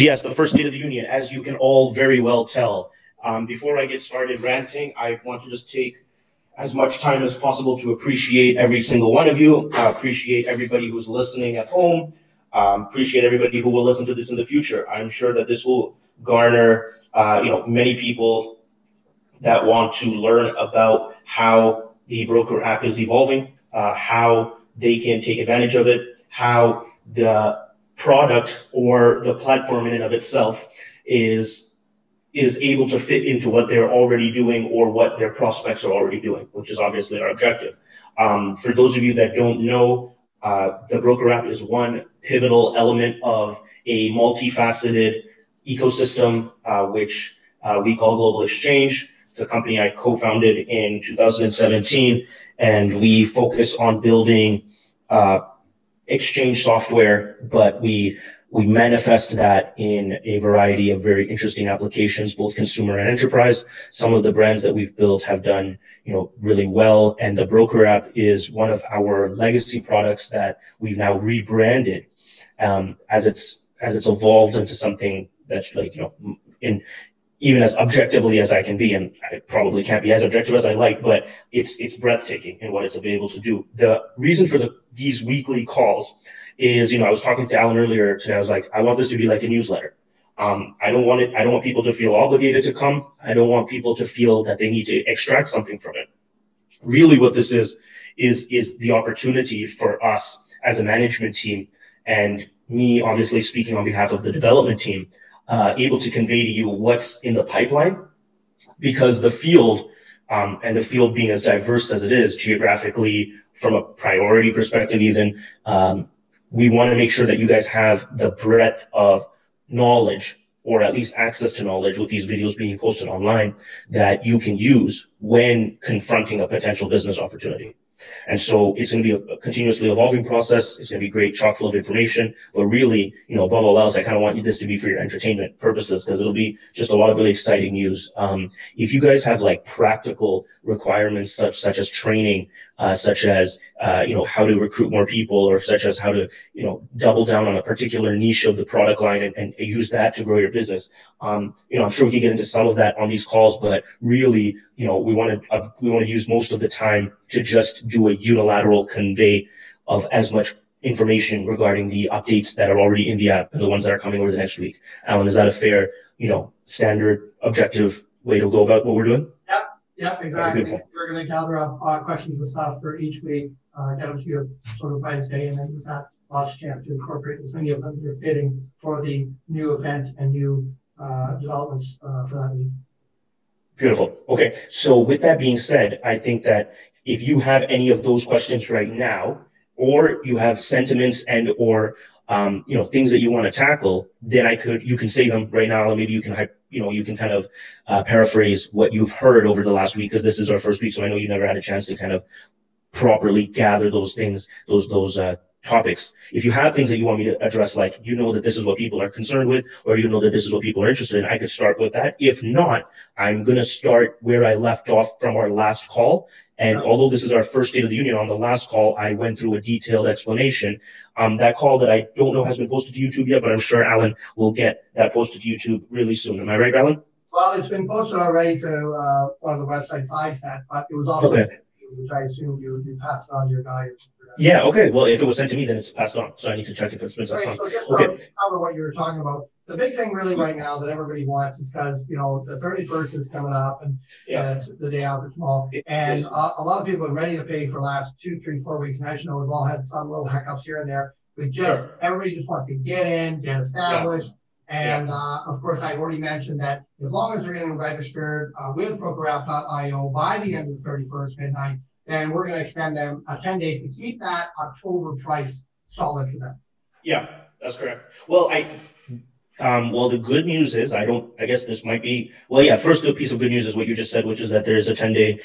Yes, the first State of the Union, as you can all very well tell. Before I get started ranting, I want to just take as much time as possible to appreciate every single one of you, appreciate everybody who's listening at home, appreciate everybody who will listen to this in the future. I'm sure that this will garner many people that want to learn about how the broker app is evolving, how they can take advantage of it, how the product or the platform in and of itself is able to fit into what they're already doing or what their prospects are already doing, which is obviously our objective. For those of you that don't know, the broker app is one pivotal element of a multifaceted ecosystem, which we call Global Exchange. It's a company I co-founded in 2017, and we focus on building exchange software, but we manifest that in a variety of very interesting applications, both consumer and enterprise. Some of the brands that we've built have done, really well. And the broker app is one of our legacy products that we've now rebranded, as it's evolved into something that's like, even as objectively as I can be, and I probably can't be as objective as I like, but it's breathtaking in what it's able to do. The reason for these weekly calls is, I was talking to Alan earlier today. I was like, I want this to be like a newsletter. I don't want people to feel obligated to come. I don't want people to feel that they need to extract something from it. Really what this is the opportunity for us as a management team, and me obviously speaking on behalf of the development team, able to convey to you what's in the pipeline, because the field, and the field being as diverse as it is geographically from a priority perspective even, we want to make sure that you guys have the breadth of knowledge, or at least access to knowledge with these videos being posted online, that you can use when confronting a potential business opportunity. And so it's going to be a continuously evolving process. It's going to be great, chock full of information. But really, above all else, I kind of want this to be for your entertainment purposes, because it'll be just a lot of really exciting news. If you guys have like practical requirements, such as training, such as, how to recruit more people, or such as how to, double down on a particular niche of the product line and use that to grow your business. I'm sure we can get into some of that on these calls, but really, we want to use most of the time to just do a unilateral convey of as much information regarding the updates that are already in the app and the ones that are coming over the next week. Alan, is that a fair, standard, objective way to go about what we're doing? Yep, exactly. We're going to gather up questions with staff for each week, get them to you sort of by day, and then with that last chance to incorporate as many of them that are fitting for the new event and new developments for that week. Beautiful. Okay. So with that being said, I think that if you have any of those questions right now, or you have sentiments and or things that you want to tackle, then you can say them right now, and maybe you can kind of paraphrase what you've heard over the last week, because this is our first week, so I know you never had a chance to kind of properly gather those things, those topics. If you have things that you want me to address, like that this is what people are concerned with, or that this is what people are interested in, I could start with that. If not, I'm going to start where I left off from our last call. And although this is our first State of the Union, on the last call, I went through a detailed explanation. That call that I don't know has been posted to YouTube yet, but I'm sure Alan will get that posted to YouTube really soon. Am I right, Alan? Well, it's been posted already to one of the websites I sent, but it was also... Okay. Which I assume you would be passing on to your guy. Yeah, okay. Well, if it was sent to me, then it's passed on. So I need to check if it's been passed on. So just cover what you were talking about. The big thing really right now that everybody wants is because, the 31st is coming up, and the day after tomorrow. And a lot of people are ready to pay for the last 2, 3, 4 weeks. And I know we've all had some little hiccups here and there. But everybody just wants to get in, get established. Yeah. And, of course, I've already mentioned that as long as you're getting registered with BrokerApp.io by the end of the 31st midnight, then we're going to extend them 10 days to keep that October price solid for them. Yeah, that's correct. Well, the good news is, first, the piece of good news is what you just said, which is that there is a 10-day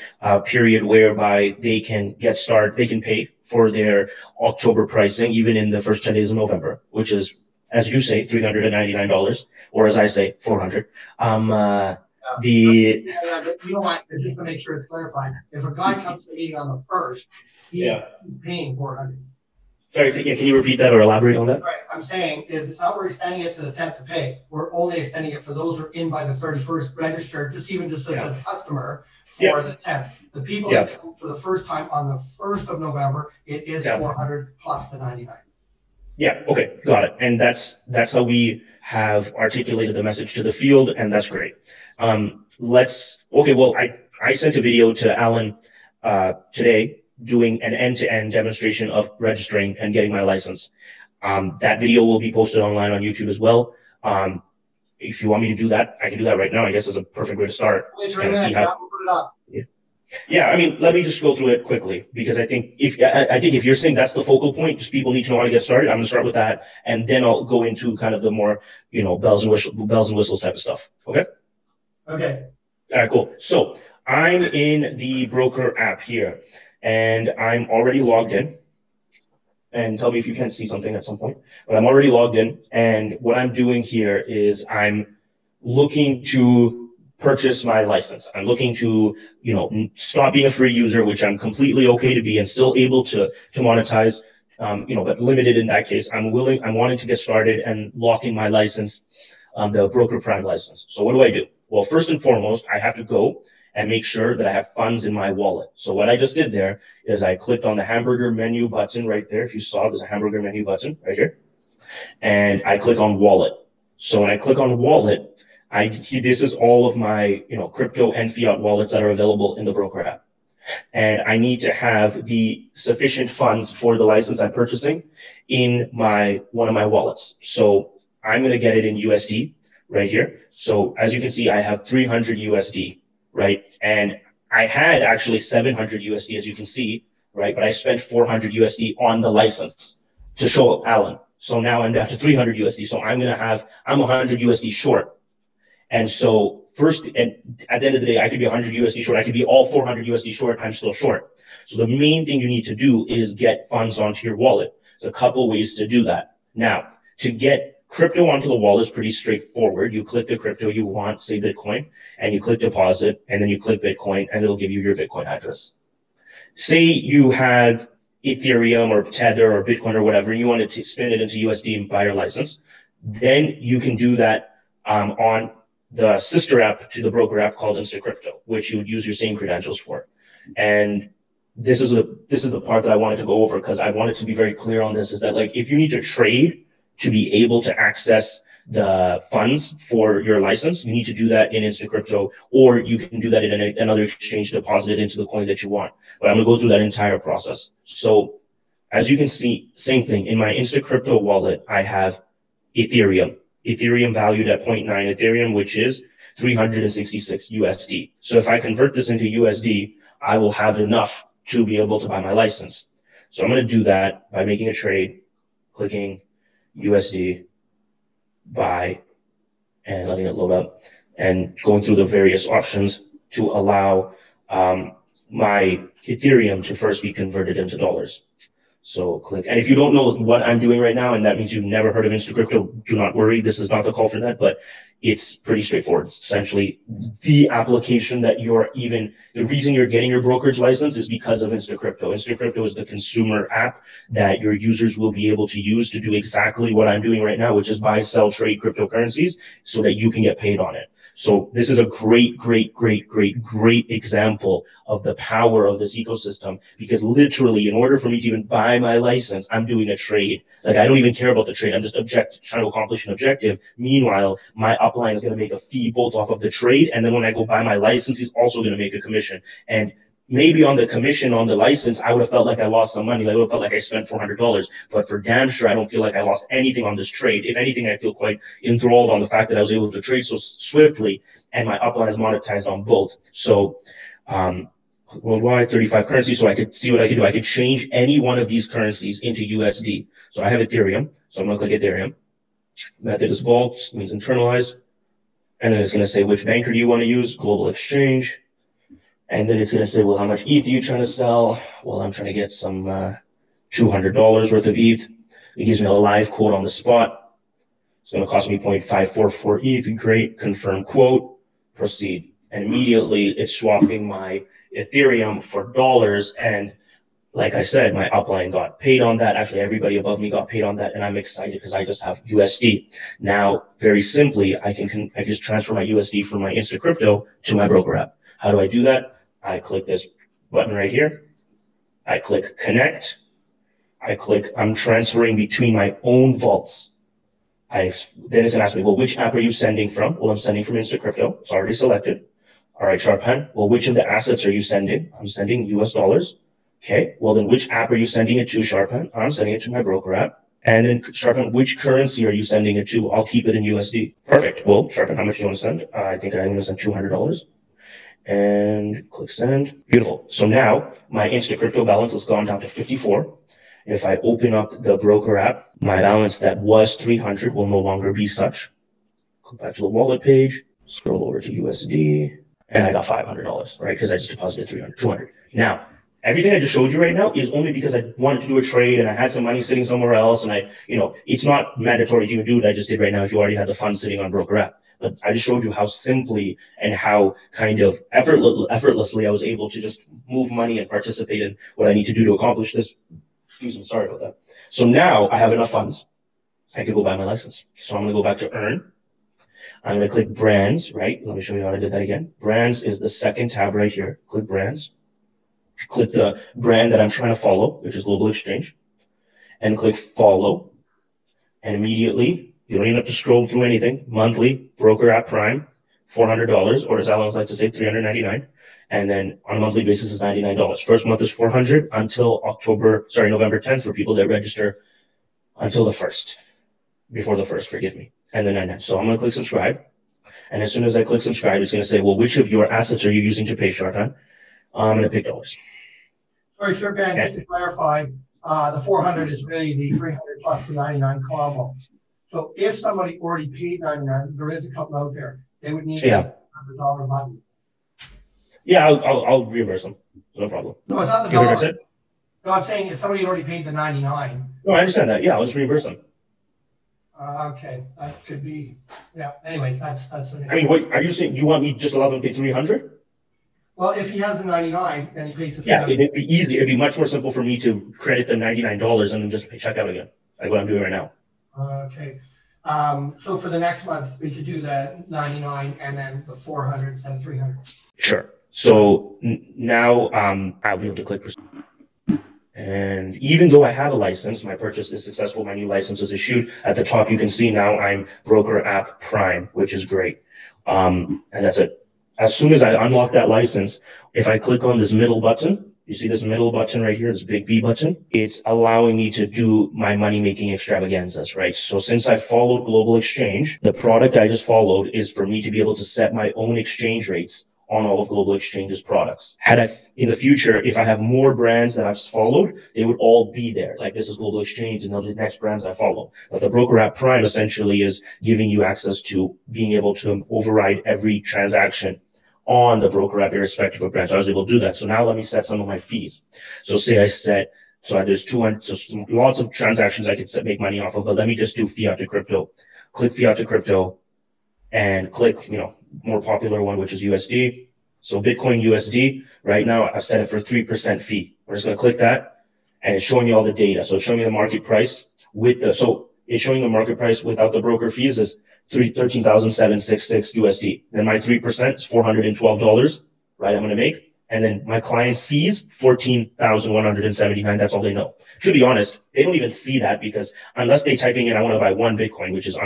period whereby they can get started, they can pay for their October pricing, even in the first 10 days of November, which is, as you say, $399, or as I say, $400. But you know what? Just to make sure it's clarified, if a guy comes to me on the first, he's paying $400. Sorry, so yeah, can you repeat that or elaborate on that? Right, I'm saying is it's not we're extending it to the 10th of pay. We're only extending it for those who are in by the 31st registered, just even just as yeah. a customer for yeah. the 10th. The people yeah. that come for the first time on the 1st of November, it is yeah. 400 plus the 99. Yeah, okay, got it. And that's how we have articulated the message to the field, and that's great. Okay, well, I sent a video to Alan today, doing an end-to-end demonstration of registering and getting my license. That video will be posted online on YouTube as well. If you want me to do that, I can do that right now. I guess is a perfect way to start. Yeah, I mean, let me just go through it quickly, because I think if you're saying that's the focal point, just people need to know how to get started. I'm gonna start with that, and then I'll go into kind of the more, you know, bells and whistles type of stuff. Okay. Okay. All right. Cool. So I'm in the broker app here. And I'm already logged in, and tell me if you can see something at some point, but I'm already logged in. And what I'm doing here is I'm looking to purchase my license. I'm looking to, you know, stop being a free user, which I'm completely okay to be and still able to monetize, you know, but limited in that case. I'm wanting to get started and lock in my license, the Broker Prime license. So what do I do? Well, first and foremost, I have to go and make sure that I have funds in my wallet. So what I just did there is I clicked on the hamburger menu button right there. If you saw, there's a hamburger menu button right here. And I click on wallet. So when I click on wallet, this is all of my, you know, crypto and fiat wallets that are available in the broker app. And I need to have the sufficient funds for the license I'm purchasing in one of my wallets. So I'm going to get it in USD right here. So as you can see, I have 300 USD. Right. And I had actually 700 USD, as you can see, right? But I spent 400 USD on the license to show Alan. So now I'm down to 300 USD. So I'm 100 USD short. And so at the end of the day, I could be 100 USD short. I could be all 400 USD short. I'm still short. So the main thing you need to do is get funds onto your wallet. There's a couple ways to do that. Now, to get crypto onto the wallet is pretty straightforward. You click the crypto you want, say Bitcoin, and you click deposit, and then you click Bitcoin, and it'll give you your Bitcoin address. Say you have Ethereum or Tether or Bitcoin or whatever, and you want to spin it into USD and buy your license. Then you can do that on the sister app to the broker app called Instacrypto, which you would use your same credentials for. And this is the part that I wanted to go over, because I wanted to be very clear on this, is that, like, if you need to trade to be able to access the funds for your license, you need to do that in Instacrypto, or you can do that in another exchange, deposit it into the coin that you want. But I'm going to go through that entire process. So as you can see, same thing. In my Instacrypto wallet, I have Ethereum valued at 0.9 Ethereum, which is 366 USD. So if I convert this into USD, I will have enough to be able to buy my license. So I'm going to do that by making a trade, clicking USD, buy, and letting it load up, and going through the various options to allow my Ethereum to first be converted into dollars. So click. And if you don't know what I'm doing right now, and that means you've never heard of Instacrypto, do not worry. This is not the call for that, but it's pretty straightforward. It's essentially the application that the reason you're getting your brokerage license is because of Instacrypto. Instacrypto is the consumer app that your users will be able to use to do exactly what I'm doing right now, which is buy, sell, trade cryptocurrencies so that you can get paid on it. So this is a great example of the power of this ecosystem, because literally in order for me to even buy my license, I'm doing a trade. Like, I don't even care about the trade. I'm just trying to accomplish an objective. Meanwhile, my upline is going to make a fee both off of the trade, and then when I go buy my license, he's also going to make a commission. And maybe on the commission on the license, I would have felt like I lost some money. I would have felt like I spent $400, but for damn sure, I don't feel like I lost anything on this trade. If anything, I feel quite enthralled on the fact that I was able to trade so swiftly, and my upline is monetized on both. So worldwide, 35 currencies, so I could see what I could do. I could change any one of these currencies into USD. So I have Ethereum, so I'm going to click Ethereum. Method is vault, means internalized. And then it's going to say, which banker do you want to use? Global Exchange. And then it's going to say, well, how much ETH are you trying to sell? Well, I'm trying to get some $200 worth of ETH. It gives me a live quote on the spot. It's going to cost me 0.544 ETH. Great. Confirm quote. Proceed. And immediately it's swapping my Ethereum for dollars. And like I said, my upline got paid on that. Actually, everybody above me got paid on that, and I'm excited because I just have USD. Now, very simply, I can just transfer my USD from my Instacrypto to my broker app. How do I do that? I click this button right here. I click connect. I click I'm transferring between my own vaults. Then it's going to ask me, well, which app are you sending from? Well, I'm sending from Instacrypto. It's already selected. All right, Shorupan. Well, which of the assets are you sending? I'm sending US dollars. Okay. Well, then which app are you sending it to, Shorupan? I'm sending it to my broker app. And then, Shorupan, which currency are you sending it to? I'll keep it in USD. Perfect. Well, Shorupan, how much do you want to send? I think I'm going to send $200. And click send. Beautiful. So now my Instacrypto balance has gone down to 54. If I open up the broker app, my balance that was 300 will no longer be such. Go back to the wallet page, scroll over to USD, and I got $500, right? Because I just deposited 300, 200. Now, everything I just showed you right now is only because I wanted to do a trade and I had some money sitting somewhere else. And it's not mandatory to do what I just did right now if you already had the funds sitting on broker app. But I just showed you how simply and how kind of effortlessly I was able to just move money and participate in what I need to do to accomplish this. Excuse me, sorry about that. So now I have enough funds. I could go buy my license. So I'm going to go back to earn. I'm going to click brands, right? Let me show you how I did that again. Brands is the second tab right here. Click brands. Click the brand that I'm trying to follow, which is Global Exchange. And click follow. And immediately, you don't even have to scroll through anything. Monthly, broker app prime, $400, or as Alan likes to say, $399. And then on a monthly basis is $99. First month is $400 until November 10th for people that register until the 1st. Before the 1st, forgive me. And then $99. So I'm going to click subscribe. And as soon as I click subscribe, it's going to say, well, which of your assets are you using to pay, Shorupan? I'm going to pick dollars. Sorry, Shorupan, just to clarify, the $400 is really the $300 plus the $99 combo. So if somebody already paid $99, there is a couple out there. They would need a $100 button. Yeah, I'll reimburse them. No problem. No, it's not the dollar. No, I'm saying if somebody already paid the $99. No, I understand that. Yeah, I'll just reimburse them. Okay, that could be. Yeah. Anyways, that's an issue. I mean, what are you saying? You want me to just allow them to pay $300? Well, if he has a $99 and he pays the $300. Yeah, it'd be easy. It'd be much more simple for me to credit the $99 and then just check out again, like what I'm doing right now. Okay. So for the next month, we could do the $99 and then the $400 instead of $300. Sure. So now I'll be able to click proceed. And even though I have a license, my purchase is successful, my new license was issued. At the top, you can see now I'm Broker App Prime, which is great. And that's it. As soon as I unlock that license, if I click on this middle button, you see this middle button right here, this big B button, it's allowing me to do my money-making extravaganzas, right? So since I followed Global Exchange, the product I just followed is for me to be able to set my own exchange rates on all of Global Exchange's products. Had I, in the future, if I have more brands that I've followed, they would all be there. Like this is Global Exchange and those are the next brands I follow. But the Broker App Prime essentially is giving you access to being able to override every transaction on the broker app, irrespective of brands. So I was able to do that. So now let me set some of my fees. So say I set, so there's lots of transactions I could make money off of, but let me just do fiat to crypto. Click fiat to crypto and click, more popular one, which is USD. So Bitcoin USD, right now I've set it for 3% fee. We're just going to click that and it's showing you all the data. So it's showing you the market price it's showing the market price without the broker fees is 13,766 USD. Then my 3% is $412, right? I'm going to make. And then my client sees 14,179. That's all they know. To be honest, they don't even see that because unless they typing in, I want to buy one Bitcoin, which is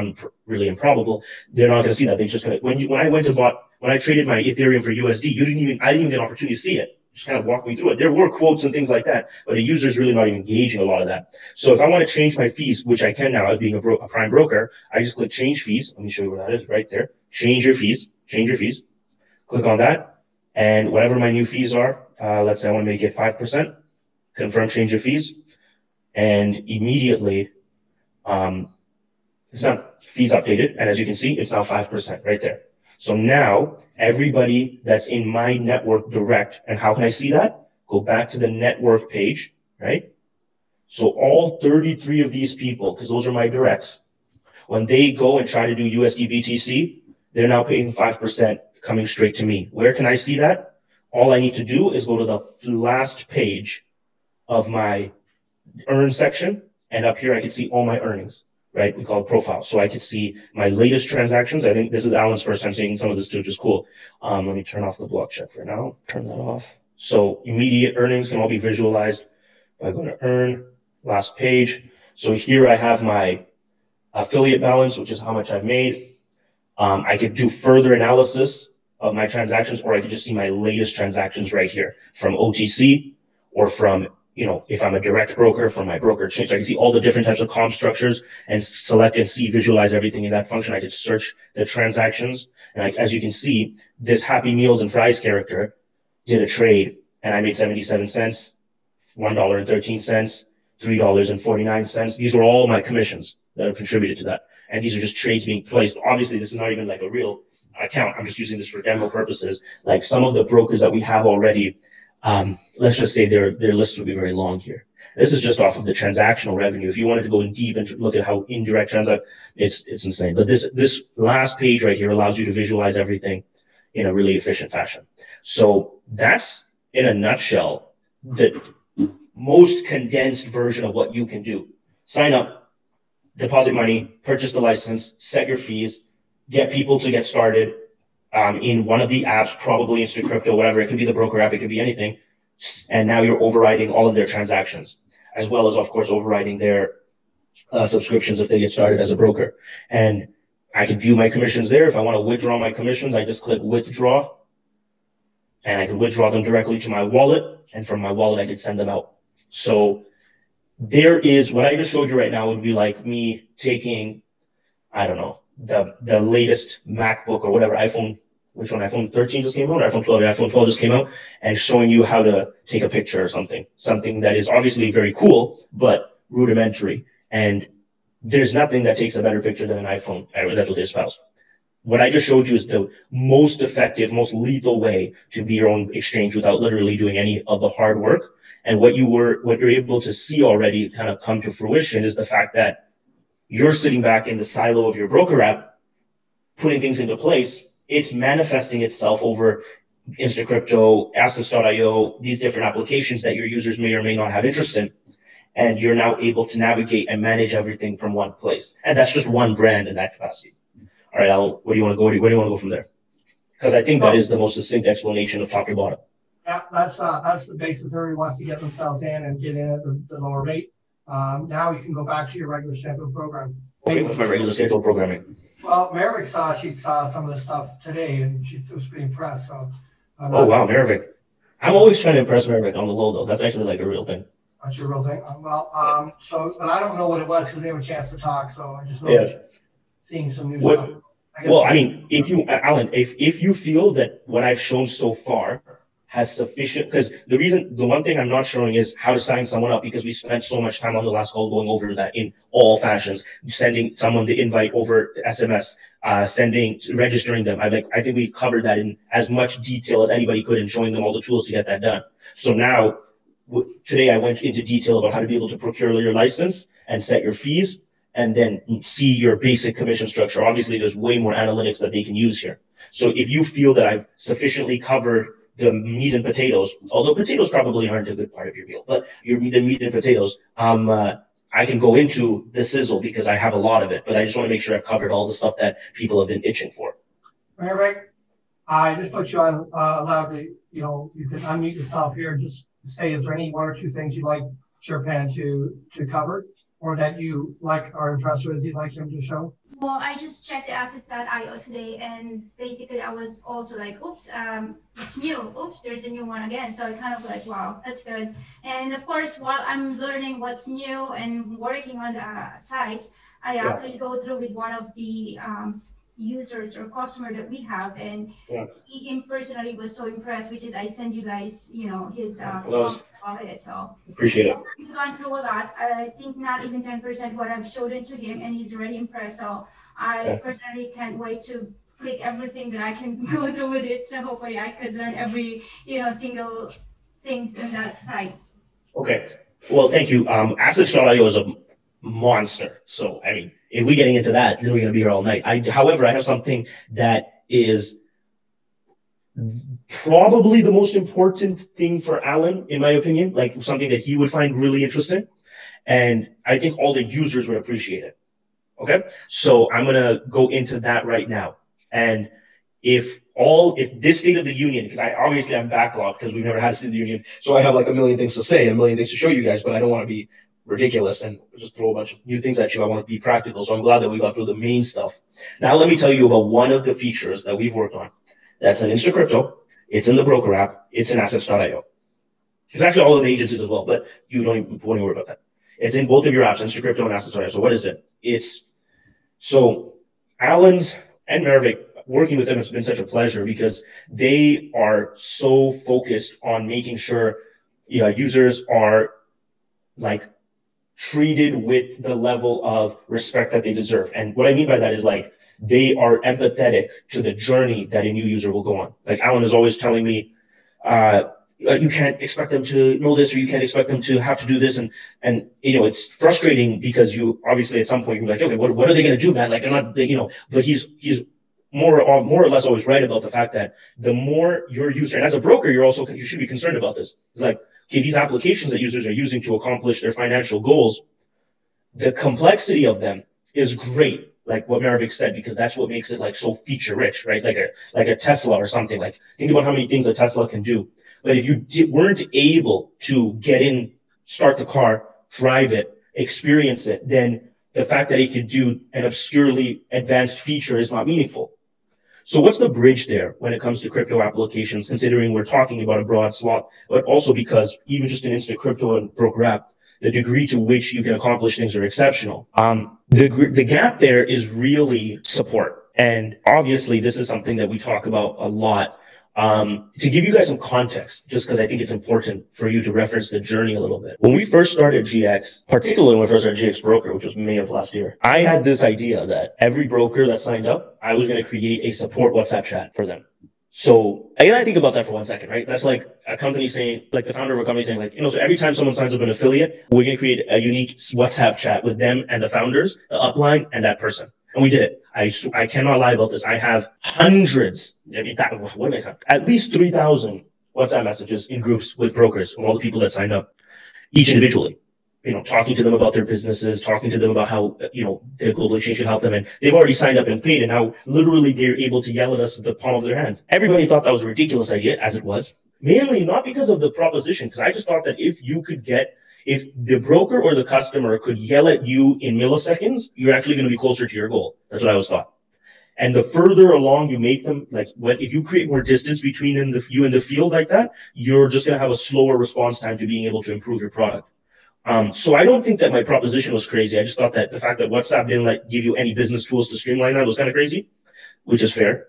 really improbable, they're not going to see that. They're just going to, when I traded my Ethereum for USD, I didn't even get an opportunity to see it. Just kind of walk me through it. There were quotes and things like that, but a user is really not even gauging a lot of that. So if I want to change my fees, which I can now as being a prime broker, I just click change fees. Let me show you what that is right there. Change your fees. Click on that. And whatever my new fees are, let's say I want to make it 5%, confirm change of fees. And immediately, it's now fees updated. And as you can see, it's now 5% right there. So now everybody that's in my network direct, and how can I see that? Go back to the network page, right? So all 33 of these people, because those are my directs, when they go and try to do USD BTC, they're now paying 5% coming straight to me. Where can I see that? All I need to do is go to the last page of my earn section, and up here I can see all my earnings, right? We call it profile. So I can see my latest transactions. I think this is Alan's first time seeing some of this too, which is cool. Let me turn off the block check for now. Turn that off. So immediate earnings can all be visualized by going to earn, last page. So here I have my affiliate balance, which is how much I've made. I could do further analysis of my transactions, or I could just see my latest transactions right here from OTC or from, you know, if I'm a direct broker, from my broker exchange. So I can see all the different types of comp structures and select and see, visualize everything in that function. I could search the transactions. And I, as you can see, this Happy Meals and Fries character did a trade and I made 77 cents, $1.13, $3.49. These were all my commissions that are contributed to that. And these are just trades being placed. Obviously, this is not even like a real account. I'm just using this for demo purposes. Like some of the brokers that we have already, let's just say their lists would be very long here. This is just off of the transactional revenue. If you wanted to go in deep and look at how indirect transactions, it's insane. But this last page right here allows you to visualize everything in a really efficient fashion. So that's, in a nutshell, the most condensed version of what you can do. Sign up, deposit money, purchase the license, set your fees, get people to get started in one of the apps, probably Instacrypto, whatever. It could be the broker app, it could be anything. And now you're overriding all of their transactions, as well as, of course, overriding their subscriptions if they get started as a broker. And I can view my commissions there. If I want to withdraw my commissions, I just click withdraw. And I can withdraw them directly to my wallet. And from my wallet, I can send them out. So there is, what I just showed you right now would be like me taking, I don't know, the latest MacBook or whatever, iPhone, which one, iPhone 13 just came out, or iPhone 12, iPhone 12 just came out, and showing you how to take a picture or something that is obviously very cool, but rudimentary. And there's nothing that takes a better picture than an iPhone that's with your spouse. What I just showed you is the most effective, most lethal way to be your own exchange without literally doing any of the hard work. And what you're able to see already kind of come to fruition is the fact that you're sitting back in the silo of your broker app, putting things into place. It's manifesting itself over Instacrypto, Asset.io, these different applications that your users may or may not have interest in. And you're now able to navigate and manage everything from one place. And that's just one brand in that capacity. All right, Alan, where do you want to go? Where do you want to go from there? Because I think that is the most succinct explanation of top to bottom. That's the basis everybody wants to get themselves in and get in at the lower rate. Now you can go back to your regular scheduled program. Okay, what's my regular scheduled programming? Well, Meravik she saw some of the stuff today, and she was pretty impressed. So, oh wow, Meravik! I'm always trying to impress Meravik on the low, though. That's actually like a real thing. That's your real thing. Well, so but I don't know what it was because we didn't have a chance to talk. So I just seeing some new stuff. Well, I mean, if you, Alan, if you feel that what I've shown so far has sufficient, because the one thing I'm not showing is how to sign someone up, because we spent so much time on the last call going over that in all fashions, sending someone the invite over SMS, registering them. I think we covered that in as much detail as anybody could and showing them all the tools to get that done. So now, today I went into detail about how to be able to procure your license and set your fees and then see your basic commission structure. Obviously, there's way more analytics that they can use here. So if you feel that I've sufficiently covered the meat and potatoes, although potatoes probably aren't a good part of your meal, but the meat and potatoes, I can go into the sizzle because I have a lot of it, but I just want to make sure I've covered all the stuff that people have been itching for. All right, I just put you on allowed to, you know, you can unmute yourself here and just say, is there any one or two things you'd like Shorupan to cover or that you like are impressed with, you'd like him to show? Well, I just checked the assets.io today, and basically I was also like, oops, it's new. Oops, there's a new one again. So I kind of like, wow, that's good. And of course, while I'm learning what's new and working on the sites, I actually go through with one of the users or customer that we have, and he him personally was so impressed, which is I send you guys, you know, his about it. So appreciate it. We've gone through a lot. I think not even 10% what I've showed it to him, and he's already impressed. So I personally can't wait to click everything that I can go through with it. So hopefully I could learn every single things in that site. Okay. Well, thank you. Assets.io is a monster. So I mean, if we're getting into that, then we're going to be here all night. However, I have something that is Probably the most important thing for Alan, in my opinion, like something that he would find really interesting. And I think all the users would appreciate it. Okay. So I'm going to go into that right now. And if this State of the Union, because I obviously I'm backlogged because we've never had a State of the Union. So I have like a million things to say, a million things to show you guys, but I don't want to be ridiculous and just throw a bunch of new things at you. I want to be practical. So I'm glad that we got through the main stuff. Now, let me tell you about one of the features that we've worked on. That's an Instacrypto. It's in the broker app. It's in Asset.io. It's actually all of the agencies as well, but you don't even want to worry about that. It's in both of your apps, Instacrypto and Asset.io. So what is it? So Alan's and Meravik, working with them has been such a pleasure because they are so focused on making sure users are like treated with the level of respect that they deserve. And what I mean by that is like, they are empathetic to the journey that a new user will go on. Like Alan is always telling me, you can't expect them to know this, or you can't expect them to have to do this. And it's frustrating because you obviously at some point you're like, okay, what are they going to do, man? Like they're not, but he's more or less always right about the fact that the more your user, and as a broker, you should be concerned about this. It's like, okay, these applications that users are using to accomplish their financial goals, the complexity of them is great. Like what Meravik said, because that's what makes it like so feature rich, right? Like a Tesla or something. Like think about how many things a Tesla can do. But if you weren't able to get in, start the car, drive it, experience it, then the fact that it could do an obscurely advanced feature is not meaningful. So what's the bridge there when it comes to crypto applications, considering we're talking about a broad swath, but also because even just an Instacrypto and broker app, the degree to which you can accomplish things are exceptional. The gap there is really support. And obviously, this is something that we talk about a lot. To give you guys some context, just because I think it's important for you to reference the journey a little bit. When we first started GX, particularly when we first started GX Broker, which was May of last year, I had this idea that every broker that signed up, I was going to create a support WhatsApp chat for them. So I gotta think about that for 1 second, right? That's like a company saying, like the founder of a company saying, like, so every time someone signs up an affiliate, we're going to create a unique WhatsApp chat with them and the founders, the upline, and that person. And we did it. I cannot lie about this. I have hundreds, at least 3,000 WhatsApp messages in groups with brokers of all the people that signed up, each individually, talking to them about their businesses, talking to them about how, the Global Exchange should help them. And they've already signed up and paid, and now literally they're able to yell at us at the palm of their hand. Everybody thought that was a ridiculous idea, as it was, mainly not because of the proposition, because I just thought that if the broker or the customer could yell at you in milliseconds, you're actually going to be closer to your goal. That's what I was taught. And the further along you make them, like if you create more distance between you and the field like that, you're just going to have a slower response time to being able to improve your product. So I don't think that my proposition was crazy. I just thought that the fact that WhatsApp didn't give you any business tools to streamline that was kind of crazy, which is fair.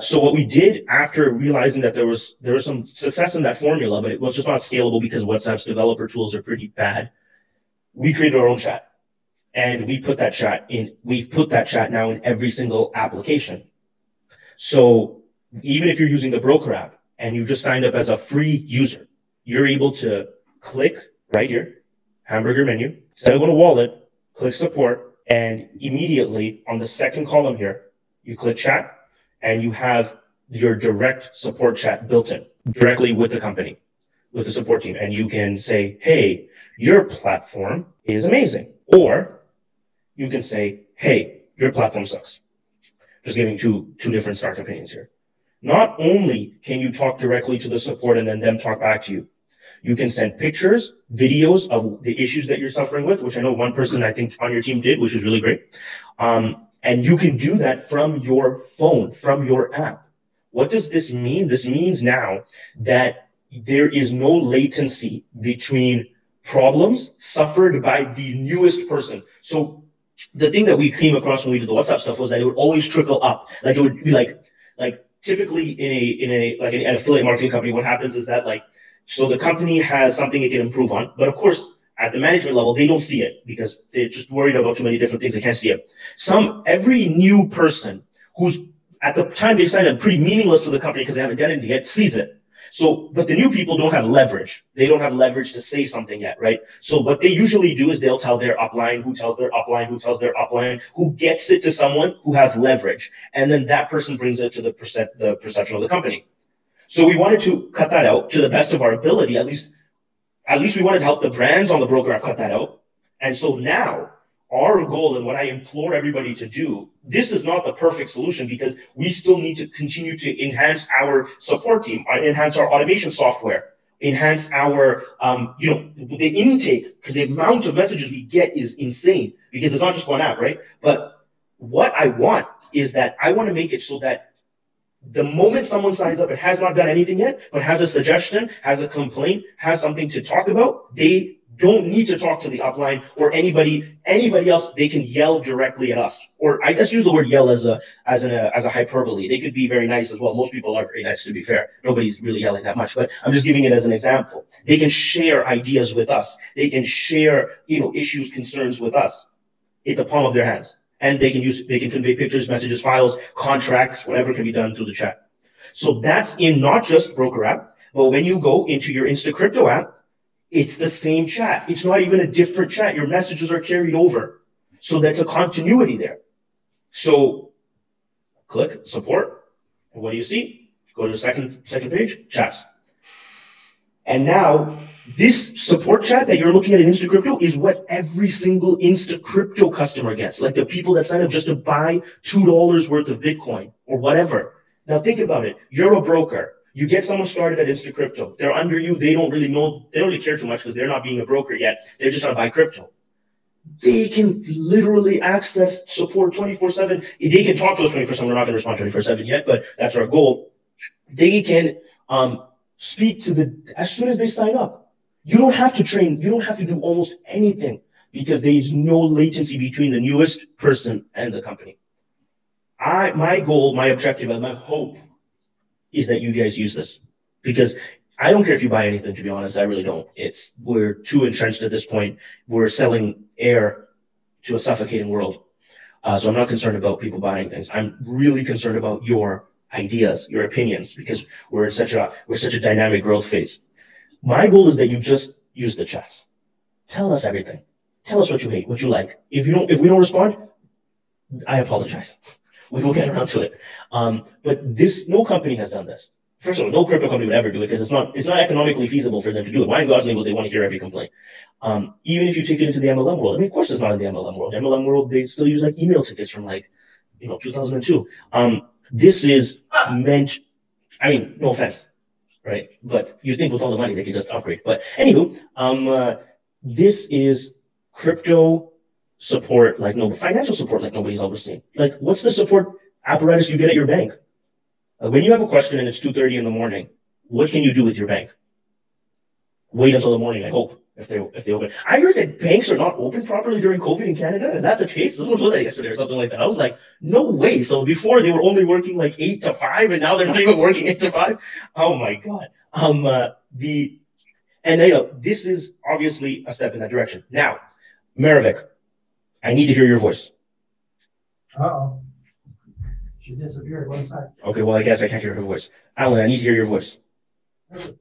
So what we did after realizing that there was some success in that formula, but it was just not scalable because WhatsApp's developer tools are pretty bad. We created our own chat, and we've put that chat now in every single application. So even if you're using the broker app and you've just signed up as a free user, you're able to click right here, hamburger menu, instead of going to wallet, click support, and immediately on the second column here, you click chat. And you have your direct support chat built in directly with the company, with the support team. And you can say, hey, your platform is amazing. Or you can say, hey, your platform sucks. Just giving two different startup opinions here. Not only can you talk directly to the support and then them talk back to you, you can send pictures, videos of the issues that you're suffering with, which I know one person I think on your team did, which is really great. And you can do that from your phone, from your app. What does this mean? This means now that there is no latency between problems suffered by the newest person. So the thing that we came across when we did the WhatsApp stuff was that it would always trickle up. Like it would be like typically in an affiliate marketing company, what happens is that so the company has something it can improve on, but of course, at the management level, they don't see it because they're just worried about too many different things. They can't see it. Every new person who's at the time they sign up pretty meaningless to the company because they haven't done anything yet sees it. So, but the new people don't have leverage. They don't have leverage to say something yet, right? So what they usually do is they'll tell their upline, who tells their upline, who tells their upline, who gets it to someone who has leverage. And then that person brings it to the perception of the company. So we wanted to cut that out to the best of our ability. At least we wanted to help the brands on the broker app cut that out. And so now our goal, and what I implore everybody to do, this is not the perfect solution because we still need to continue to enhance our support team, enhance our automation software, enhance our, the intake, because the amount of messages we get is insane because it's not just one app, right? But what I want is that I want to make it so that the moment someone signs up and has not done anything yet, but has a suggestion, has a complaint, has something to talk about, they don't need to talk to the upline or anybody else. They can yell directly at us. Or I guess use the word yell as a hyperbole. They could be very nice as well. Most people are very nice, to be fair. Nobody's really yelling that much, but I'm just giving it as an example. They can share ideas with us. They can share, issues, concerns with us in the palm of their hands. And they can convey pictures, messages, files, contracts, whatever can be done through the chat. So that's in not just broker app, but when you go into your Instacrypto app, it's the same chat. It's not even a different chat. Your messages are carried over. So that's a continuity there. So click support. And what do you see? Go to the second page, chats. And now this support chat that you're looking at in Instacrypto is what every single Instacrypto customer gets. Like the people that sign up just to buy $2 worth of Bitcoin or whatever. Now think about it. You're a broker. You get someone started at Instacrypto. They're under you. They don't really know. They don't really care too much because they're not being a broker yet. They're just trying to buy crypto. They can literally access support 24/7. They can talk to us 24/7. We're not going to respond 24/7 yet, but that's our goal. They can speak to as soon as they sign up. You don't have to train. You don't have to do almost anything because there is no latency between the newest person and the company. My goal, my objective, and my hope is that you guys use this, because I don't care if you buy anything, to be honest. I really don't. We're too entrenched at this point. We're selling air to a suffocating world. So I'm not concerned about people buying things. I'm really concerned about your ideas, your opinions, because we're in such a dynamic growth phase. My goal is that you just use the chats. Tell us everything. Tell us what you hate, what you like. If we don't respond, I apologize. We will get around to it. But no company has done this. First of all, no crypto company would ever do it because it's not economically feasible for them to do it. Why in God's name would they want to hear every complaint? Even if you take it into the MLM world. I mean, of course it's not in the MLM world. MLM world, they still use like email tickets from 2002. This is meant, no offense, right? But you think with all the money, they could just upgrade. But anywho, this is crypto support financial support like nobody's ever seen. Like, what's the support apparatus you get at your bank? When you have a question and it's 2:30 in the morning, what can you do with your bank? Wait until the morning, I hope, if they open. I heard that banks are not open properly during COVID in Canada. Is that the case? Someone told that yesterday or something like that. I was like, no way. So before they were only working 8 to 5, and now they're not even working 8 to 5. Oh my God. This is obviously a step in that direction. Now, Meravik, I need to hear your voice. Uh-oh. She disappeared. One side. Okay, well, I guess I can't hear her voice. Alan, I need to hear your voice. Yeah,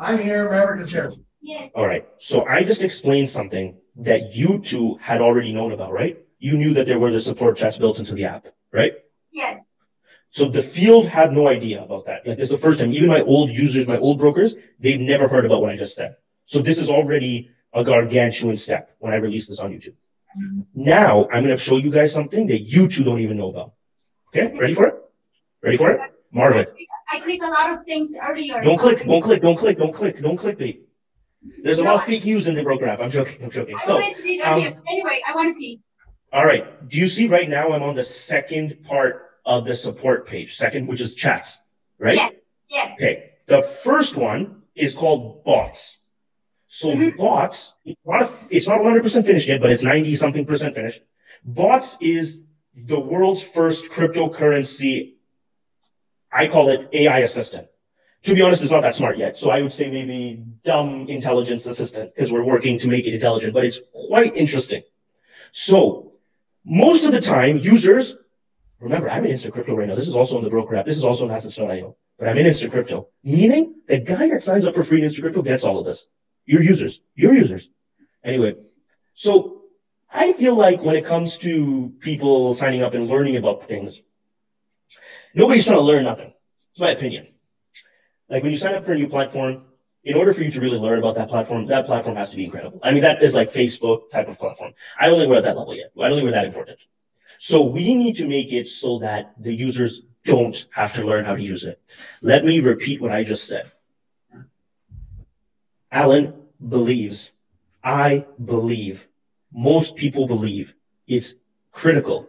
I'm here. Meravik is here. Yes. All right. So I just explained something that you two had already known about, right? You knew that there were the support chats built into the app, right? Yes. So the field had no idea about that. This is the first time. Even my old users, my old brokers, they've never heard about what I just said. So this is already a gargantuan step when I release this on YouTube. Now I'm going to show you guys something that you two don't even know about. Okay, ready for it? Ready for it? Marvin. I clicked a lot of things earlier. Don't click, don't click, don't click, don't click, don't click. There's a lot of fake news in the broker app. I'm joking, I'm joking. So, anyway, I want to see. All right, do you see right now I'm on the second part of the support page, which is chats, right? Yes, yes. Okay, the first one is called bots. So bots, it's not 100% finished yet, but it's 90-something% finished. Bots is the world's first cryptocurrency, I call it AI assistant. To be honest, it's not that smart yet. So I would say maybe dumb intelligence assistant, because we're working to make it intelligent, but it's quite interesting. So most of the time, users, remember, I'm in Instacrypto right now. This is also in the broker app. This is also in Asset.io, but I'm in Instacrypto, meaning the guy that signs up for free in Instacrypto gets all of this. Your users. Anyway, so I feel like when it comes to people signing up and learning about things, nobody's trying to learn nothing. It's my opinion. Like when you sign up for a new platform, in order for you to really learn about that platform has to be incredible. I mean, that is like Facebook type of platform. I don't think we're at that level yet. I don't think we're that important. So we need to make it so that the users don't have to learn how to use it. Let me repeat what I just said. Alan believes, I believe, most people believe it's critical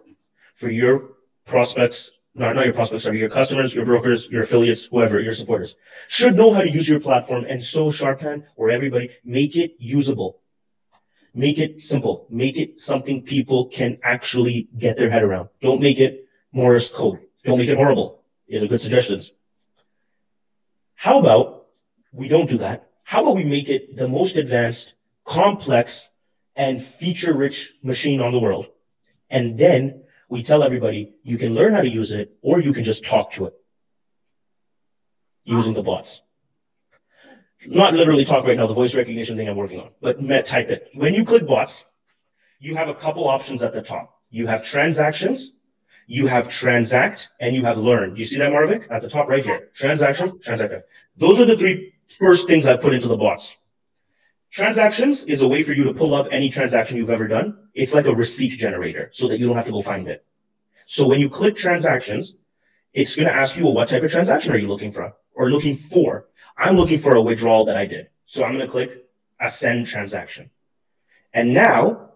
for your prospects, not your prospects, sorry, your customers, your brokers, your affiliates, whoever, your supporters, should know how to use your platform. And so Shark Tank or everybody, make it usable. Make it simple. Make it something people can actually get their head around. Don't make it Morse code. Don't make it horrible. These are good suggestions. How about we don't do that? How about we make it the most advanced, complex, and feature-rich machine on the world? And then we tell everybody, you can learn how to use it, or you can just talk to it using the bots. Not literally talk right now, the voice recognition thing I'm working on, but type it. When you click bots, you have a couple options at the top. You have transactions, you have transact, and you have learn. Do you see that, Meravik? At the top right here, transactions, transact. Those are the three first things I've put into the bots. Transactions is a way for you to pull up any transaction you've ever done. It's like a receipt generator so that you don't have to go find it. So when you click transactions, it's going to ask you, well, what type of transaction are you looking for? Or looking for? I'm looking for a withdrawal that I did. So I'm going to click send transaction. And now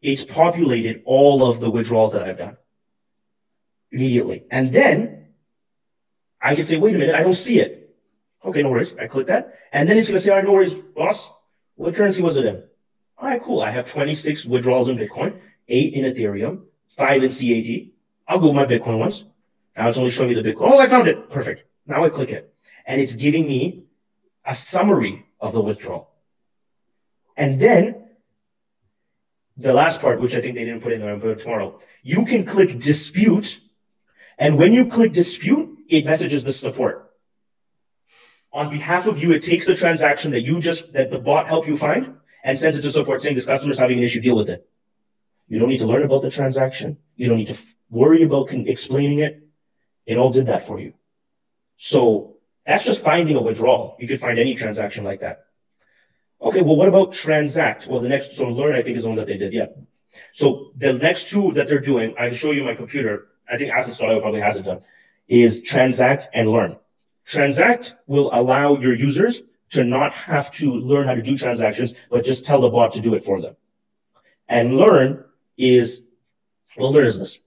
it's populated all of the withdrawals that I've done immediately. And then I can say, wait a minute, I don't see it. Okay, no worries. I click that. And then it's going to say, all right, no worries, boss. What currency was it in? All right, cool. I have 26 withdrawals in Bitcoin, 8 in Ethereum, 5 in CAD. I'll go with my Bitcoin ones. Now it's only showing me the Bitcoin. Oh, I found it. Perfect. Now I click it. And it's giving me a summary of the withdrawal. And then the last part, which I think they didn't put in there, but tomorrow, you can click dispute. And when you click dispute, it messages the support. On behalf of you, it takes the transaction that you just, that the bot helped you find and sends it to support saying this customer's having an issue, deal with it. You don't need to learn about the transaction. You don't need to worry about explaining it. It all did that for you. So that's just finding a withdrawal. You could find any transaction like that. Okay, well, what about transact? Well, the next, so learn, I think, is the one that they did, yeah. So the next two that they're doing, I'll show you my computer. I think Asset.io probably has it done, is transact and learn. Transact will allow your users to not have to learn how to do transactions, but just tell the bot to do it for them. And learn is, well, learn is this.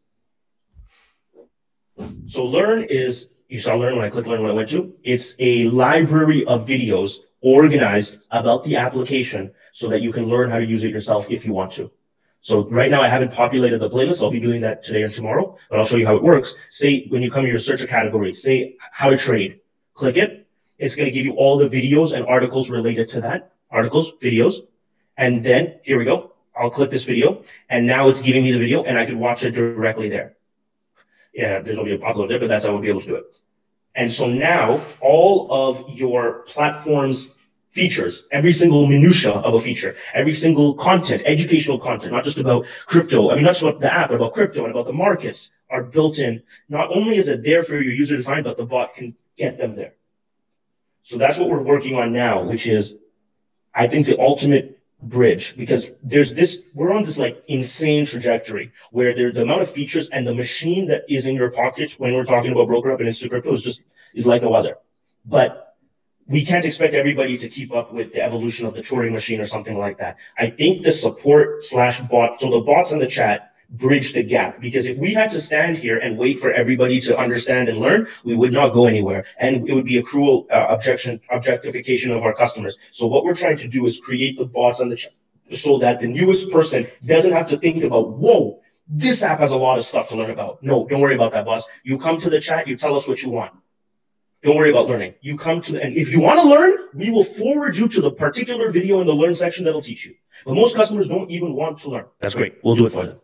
So learn is, you saw learn when I clicked learn when I went to, it's a library of videos organized about the application so that you can learn how to use it yourself if you want to. So right now I haven't populated the playlist. I'll be doing that today or tomorrow, but I'll show you how it works. Say when you come here, search a category, say how to trade, click it. It's going to give you all the videos and articles related to that, articles, videos. And then here we go. I'll click this video and now it's giving me the video and I can watch it directly there. Yeah, there's no video uploaded there, but that's how we'll be able to do it. And so now all of your platform's features, every single minutia of a feature, every single content, educational content, not just about crypto, I mean, not just about the app, but about crypto and about the markets are built in. Not only is it there for your user to find, but the bot can get them there. So that's what we're working on now, which is, I think, the ultimate bridge, because there's this, we're on this like insane trajectory where the amount of features and the machine that is in your pockets when we're talking about broker up and Instacrypto is just, is like no other. But we can't expect everybody to keep up with the evolution of the Turing machine or something like that. I think the support slash bot, so the bots in the chat bridge the gap, because if we had to stand here and wait for everybody to understand and learn, we would not go anywhere. And it would be a cruel objectification of our customers. So what we're trying to do is create the bots on the chat so that the newest person doesn't have to think about, whoa, this app has a lot of stuff to learn about. No, don't worry about that, boss. You come to the chat, you tell us what you want. Don't worry about learning. You come to, and if you want to learn, we will forward you to the particular video in the learn section that'll teach you. But most customers don't even want to learn. That's great. We'll do it for them.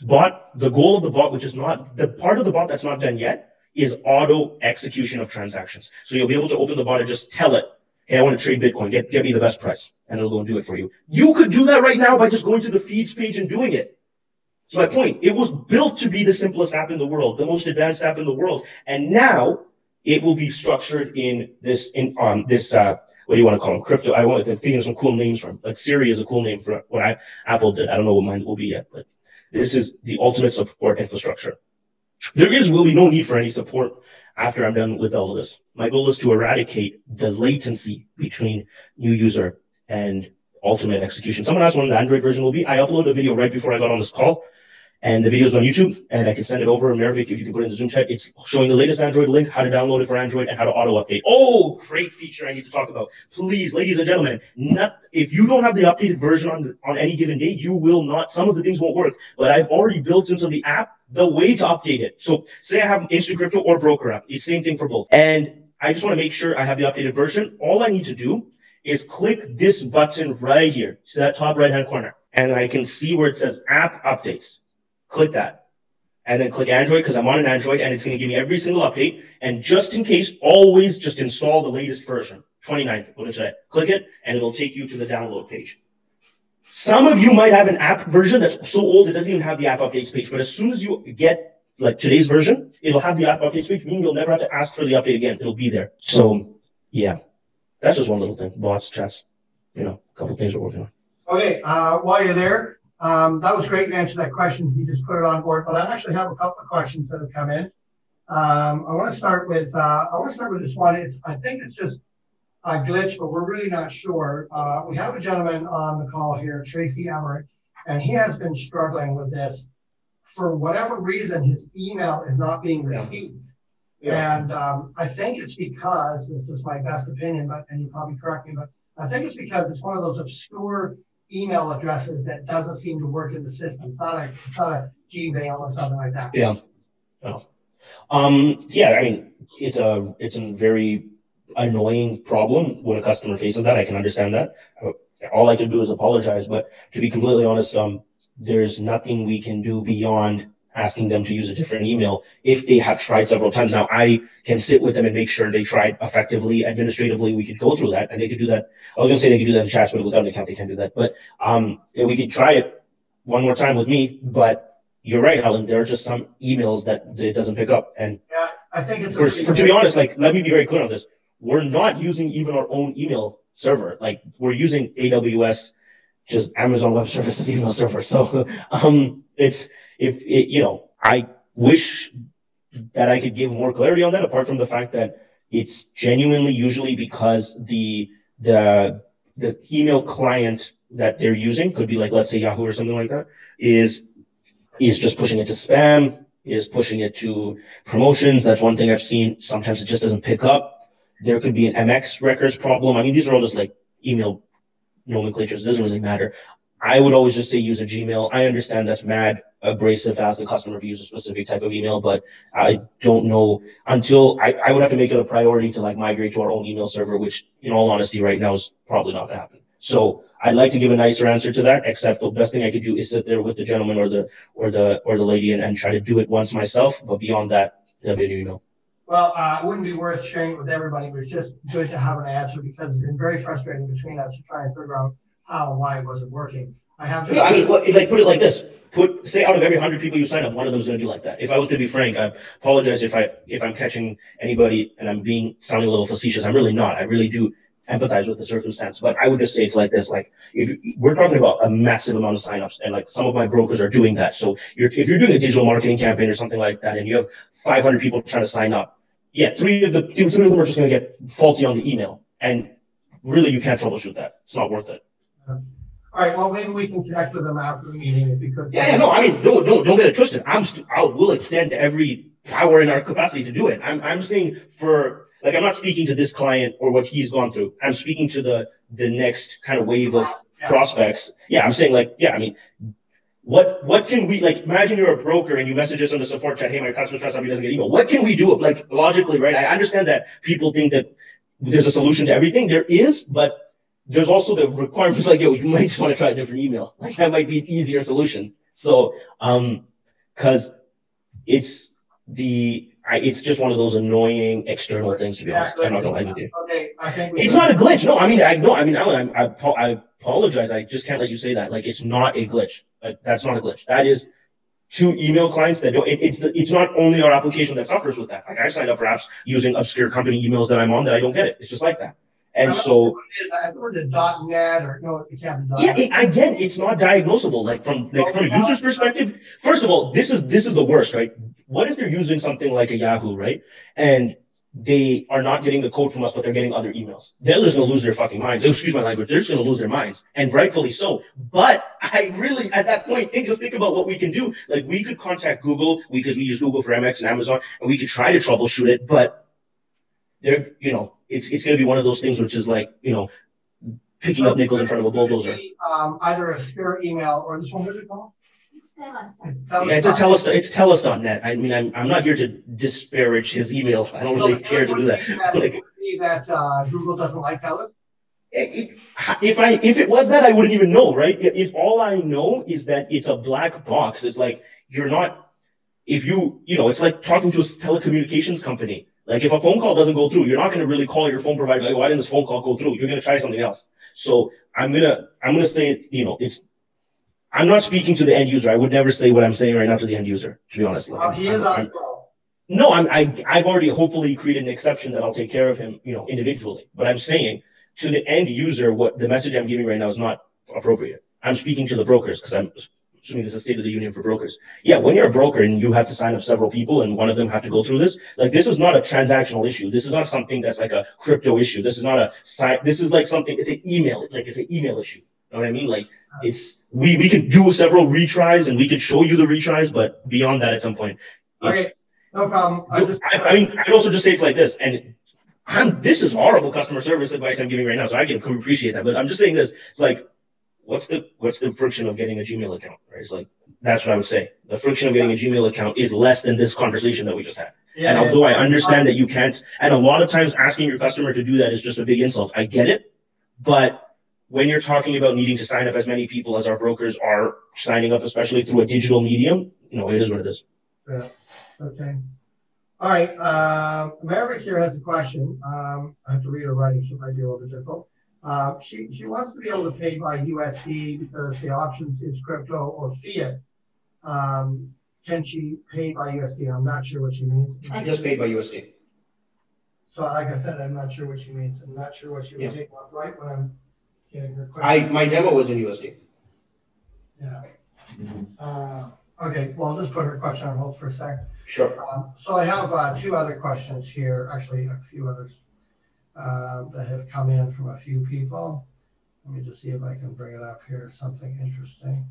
Bot, the goal of the bot, which is not, the part of the bot that's not done yet is auto execution of transactions. So you'll be able to open the bot and just tell it, hey, I want to trade Bitcoin. Get me the best price. And it'll go and do it for you. You could do that right now by just going to the feeds page and doing it. So my point, it was built to be the simplest app in the world, the most advanced app in the world, and now it will be structured in this what do you want to call them? Crypto. I want to think of some cool names for them. Like Siri is a cool name for what Apple did. I don't know what mine will be yet, but this is the ultimate support infrastructure. There will be no need for any support after I'm done with all of this. My goal is to eradicate the latency between new user and ultimate execution. Someone asked when the Android version will be. I uploaded a video right before I got on this call, and the video's on YouTube, and I can send it over. Meravik, if you can put it in the Zoom chat, it's showing the latest Android link, how to download it for Android, and how to auto-update. Oh, great feature I need to talk about. Please, ladies and gentlemen, if you don't have the updated version on any given day, you will not, some of the things won't work, but I've already built into the app the way to update it. So say I have Instacrypto or Broker app, it's the same thing for both. And I just want to make sure I have the updated version. All I need to do is click this button right here, so that top right-hand corner, and I can see where it says app updates. Click that, and then click Android, because I'm on an Android, and it's going to give me every single update. And just in case, always just install the latest version, 29th, what is that? Click it, and it'll take you to the download page. Some of you might have an app version that's so old it doesn't even have the app updates page, but as soon as you get like today's version, it'll have the app updates page, meaning you'll never have to ask for the update again. It'll be there. So yeah, that's just one little thing. Bots, chats, you know, a couple things we're working on. Okay, while you're there, that was great. You answered that question. You just put it on board. But I actually have a couple of questions that have come in. I want to start with this one. I think it's just a glitch, but we're really not sure. We have a gentleman on the call here, Tracy Emmerich, and he has been struggling with this. For whatever reason, his email is not being received. Yeah. And I think it's because, this is my best opinion, but and you probably correct me, but I think it's because it's one of those obscure email addresses that doesn't seem to work in the system. It's not a Gmail or something like that. Yeah. Oh. Yeah. I mean, it's a very annoying problem when a customer faces that. I can understand that. All I can do is apologize. But to be completely honest, there's nothing we can do beyond asking them to use a different email if they have tried several times. Now, I can sit with them and make sure they tried effectively, administratively. We could go through that, and they could do that. I was going to say they could do that in chats, but without an account, they can't do that. But we could try it one more time with me. But you're right, Alan. There are just some emails that it doesn't pick up. And yeah, I think it's to be honest, like, let me be very clear on this. We're not using even our own email server. Like, we're using AWS, just Amazon Web Services email server. So I wish that I could give more clarity on that, apart from the fact that it's genuinely usually because the email client that they're using could be like, let's say Yahoo or something like that, is just pushing it to spam, is pushing it to promotions. That's one thing I've seen. Sometimes it just doesn't pick up. There could be an MX records problem. I mean, these are all just like email nomenclatures. It doesn't really matter. I would always just say use a Gmail. I understand that's mad abrasive as the customer to use a specific type of email, but I don't know until I would have to make it a priority to like migrate to our own email server, which in all honesty right now is probably not gonna happen. So I'd like to give a nicer answer to that, except the best thing I could do is sit there with the gentleman or the lady and try to do it once myself. But beyond that, that'd be a new email. Well, it wouldn't be worth sharing it with everybody, but it's just good to have an answer because it's been very frustrating between us to try and figure out how and why it wasn't working. I mean, like, put it like this. Say out of every 100 people you sign up, one of them is going to be like that. If I was to be frank, I apologize if I'm catching anybody and I'm sounding a little facetious. I'm really not. I really do empathize with the circumstance, but I would just say it's like this. Like, if we're talking about a massive amount of signups, and like some of my brokers are doing that. So if you're doing a digital marketing campaign or something like that, and you have 500 people trying to sign up, yeah, three of them are just going to get faulty on the email, and really you can't troubleshoot that. It's not worth it. All right. Well, maybe we can connect with them after the meeting if you could. Yeah. No. I mean, don't get it twisted. I will extend every power in our capacity to do it. I'm saying for like I'm not speaking to this client or what he's gone through. I'm speaking to the next kind of wave of prospects. Yeah. I'm saying like yeah. I mean, what can we like? Imagine you're a broker and you message us on the support chat. Hey, my customer trust somebody doesn't get email. What can we do? Like logically, right? I understand that people think that there's a solution to everything. There is, but there's also the requirements like, yo, you might just want to try a different email. Like that might be an easier solution. So, cause it's just one of those annoying external things, to be honest. I'm not gonna lie to you. Okay, I think it's not a glitch. No, I mean, Alan, I apologize. I just can't let you say that. Like, it's not a glitch. Like, that's not a glitch. That is to email clients that don't, it's not only our application that suffers with that. Like, I signed up for apps using obscure company emails that I'm on that I don't get it. It's just like that. And so, I learned a .net or no, it can't be. Yeah, again, it's not diagnosable. Like from a user's perspective, first of all, this is the worst, right? What if they're using something like a Yahoo, right? And they are not getting the code from us, but they're getting other emails. They're just going to lose their fucking minds. Excuse my language. They're just going to lose their minds, and rightfully so. But I really, at that point, just think about what we can do. Like, we could contact Google because we use Google for MX and Amazon, and we could try to troubleshoot it. But they're, you know, it's going to be one of those things which is like, you know, picking up nickels in front of a bulldozer. Either a spare email or this one, what is it called? Yeah, it's telus.net. I mean, I'm not here to disparage his email. I don't really care to do that. Google doesn't like Telus? If it was that, I wouldn't even know, right? If all I know is that it's a black box. It's like, you're not, if you, you know, it's like talking to a telecommunications company. Like, if a phone call doesn't go through, you're not going to really call your phone provider. Like, why didn't this phone call go through? You're going to try something else. So I'm going to say, you know, it's, I'm not speaking to the end user. I would never say what I'm saying right now to the end user, to be honest. Like, I've already hopefully created an exception that I'll take care of him, you know, individually. But I'm saying to the end user, what the message I'm giving right now is not appropriate. I'm speaking to the brokers because I'm assuming this is a state of the union for brokers. Yeah, when you're a broker and you have to sign up several people and one of them have to go through this, like, this is not a transactional issue. This is not something that's like a crypto issue. This is not a, this is like something, it's an email, like it's an email issue. You know what I mean? Like, it's, we could do several retries and we could show you the retries, but beyond that, at some point, it's, okay, no problem. I mean, I'd also just say it's like this, and this is horrible customer service advice I'm giving right now, so I can appreciate that. But I'm just saying this: it's like, what's the friction of getting a Gmail account? Right? It's like, that's what I would say. The friction of getting a Gmail account is less than this conversation that we just had. Yeah, and although I understand that you can't, and a lot of times asking your customer to do that is just a big insult. I get it, but when you're talking about needing to sign up as many people as our brokers are signing up, especially through a digital medium, you know, it is what it is. Yeah. Okay. All right. Meravik here has a question. I have to read her writing. She might be a little bit difficult. She wants to be able to pay by USD because the option is crypto or fiat. Can she pay by USD? I'm not sure what she means. I just paid by USD. So like I said, I'm not sure what she means. I'm not sure what she would take up right when I'm getting her question. My demo was in USD. Yeah. Okay, well, I'll just put her question on hold for a sec. Sure. So I have two other questions here, actually a few others that have come in from a few people. Let me just see if I can bring it up here, something interesting.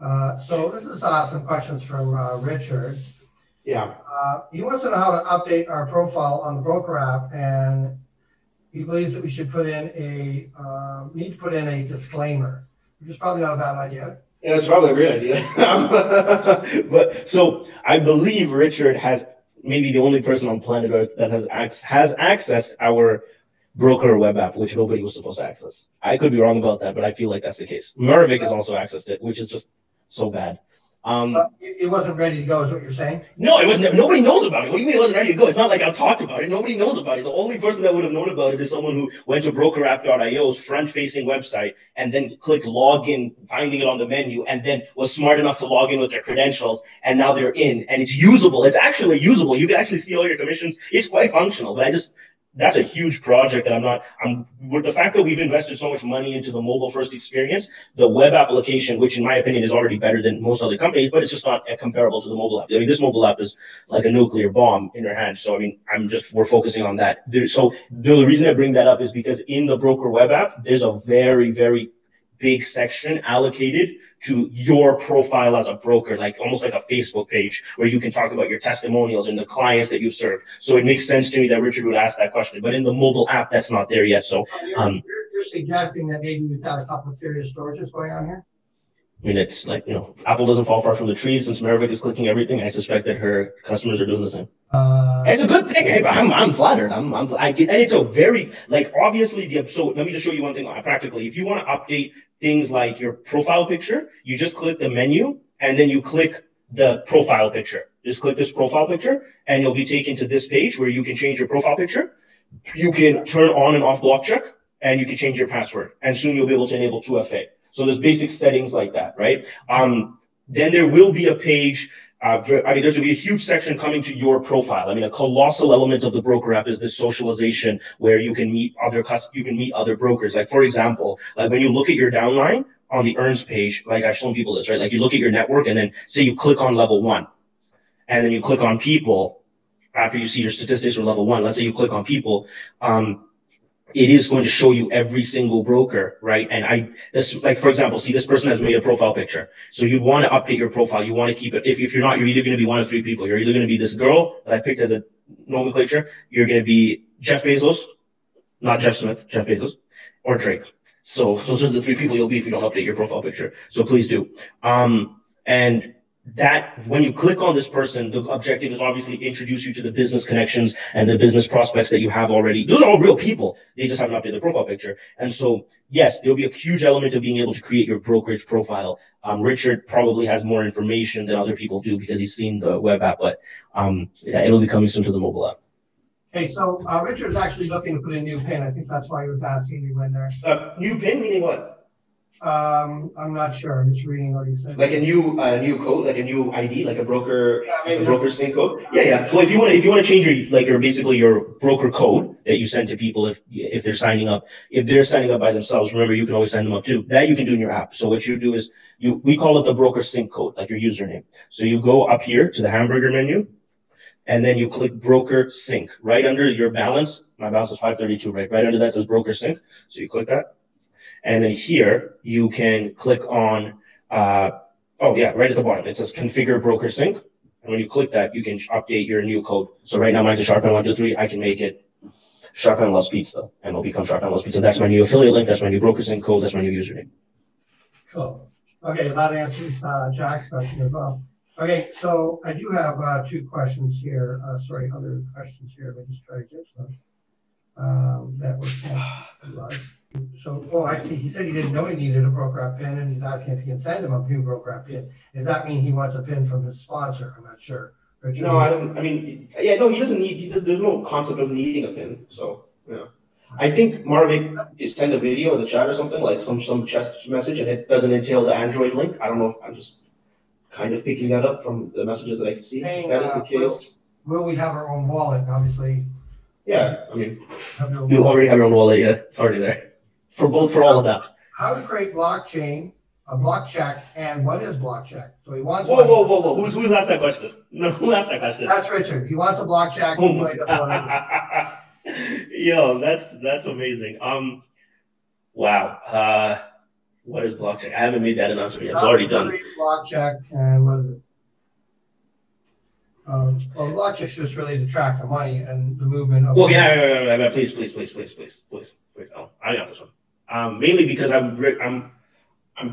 So this is some questions from Richard. Yeah. He wants to know how to update our profile on the broker app, and he believes that we should put in a, need to put in a disclaimer, which is probably not a bad idea. Yeah, it's probably a great idea. But so I believe Richard has maybe the only person on planet Earth that has accessed our broker web app, which nobody was supposed to access. I could be wrong about that, but I feel like that's the case. Meravik has also accessed it, which is just so bad. It wasn't ready to go, is what you're saying? No, it wasn't. Nobody knows about it. What do you mean it wasn't ready to go? It's not like I talked about it. Nobody knows about it. The only person that would have known about it is someone who went to brokerapp.io's front-facing website and then clicked login, finding it on the menu, and then was smart enough to log in with their credentials, and now they're in. And it's usable. It's actually usable. You can actually see all your commissions. It's quite functional, but I just... That's a huge project that with the fact that we've invested so much money into the mobile first experience, the web application, which in my opinion is already better than most other companies, but it's just not comparable to the mobile app. I mean, this mobile app is like a nuclear bomb in your hand. So, I mean, we're focusing on that. So the reason I bring that up is because in the broker web app, there's a very, very big section allocated to your profile as a broker, like almost like a Facebook page where you can talk about your testimonials and the clients that you serve. So it makes sense to me that Richard would ask that question, but in the mobile app, that's not there yet. So you're suggesting that maybe we've got a couple of serious storages going on here? I mean, it's like, you know, Apple doesn't fall far from the trees. Since Meravik is clicking everything, I suspect that her customers are doing the same. It's a good thing. Hey, I'm flattered. And it's a very, like, obviously, so let me just show you one thing practically. If you want to update things like your profile picture, you just click the menu and then you click the profile picture. Just click this profile picture and you'll be taken to this page where you can change your profile picture. You can turn on and off BlockCheck and you can change your password. And soon you'll be able to enable 2FA. So there's basic settings like that, right? then there will be a page. There's going to be a huge section coming to your profile. I mean, a colossal element of the broker app is this socialization where you can meet other brokers. Like, for example, like when you look at your downline on the earns page, like I've shown people this, right? Like you look at your network and then say you click on level one and then you click on people after you see your statistics for level one. Let's say you click on people. It is going to show you every single broker, right? And for example, see this person has made a profile picture. So you want to update your profile. You want to keep it. If you're not, you're either going to be one of three people. You're either going to be this girl that I picked as a nomenclature. You're going to be Jeff Bezos, not Jeff Smith, Jeff Bezos, or Drake. So those are the three people you'll be if you don't update your profile picture. So please do. And that when you click on this person, the objective is obviously to introduce you to the business connections and the business prospects that you have already. Those are all real people. They just haven't updated their profile picture. And so, yes, there'll be a huge element of being able to create your brokerage profile. Richard probably has more information than other people do because he's seen the web app, but yeah, it'll be coming soon to the mobile app. Okay, so Richard's actually looking to put a new pin. I think that's why he was asking you when there. New pin meaning what? I'm not sure. I'm just reading what he said. Like a new code, like a new ID, like a broker, a broker's thing code. Yeah, yeah. So if you want to change your broker code that you send to people if they're signing up, by themselves, remember you can always sign them up too. That you can do in your app. So what you do is we call it the broker sync code, like your username. So you go up here to the hamburger menu, and then you click broker sync right under your balance. My balance is 532, right? Right under that says broker sync. So you click that. And then here you can click on, right at the bottom. It says configure broker sync. And when you click that, you can update your new code. So right now mine's a Shorupan123. I can make it Shorupan Loves Pizza and it'll become Shorupan Loves Pizza. That's my new affiliate link. That's my new broker sync code. That's my new username. Cool. Okay. That answers Jack's question as well. Okay. So I do have two questions here. Other questions here. Let me just try to get some. That was. So, oh, I see. He said he didn't know he needed a broker app pin, and he's asking if he can send him a new broker app pin. Does that mean he wants a pin from his sponsor? I'm not sure. Richard, no, I don't. I mean, yeah, no, he doesn't need. There's no concept of needing a pin. So, yeah, I think Meravik sent a video in the chat or something like some chest message, and it doesn't entail the Android link. I don't know. I'm just kind of picking that up from the messages that I can see. Saying, if that is the case. Will we have our own wallet? Obviously. Yeah, I mean, you already have your own wallet. Yeah, it's already there. For all of that. How to create blockchain, a BlockCheck, and what is BlockCheck? So he wants. Whoa! Who's asked that question? No, who asked that question? That's Richard. He wants a BlockCheck. Yo, that's amazing. Wow. What is BlockCheck? I haven't made that announcement yet. It's already done. BlockCheck and what is it? Well, BlockCheck is just really to track the money and the movement of. Well, yeah, please. Oh, I got this one. Mainly because I'm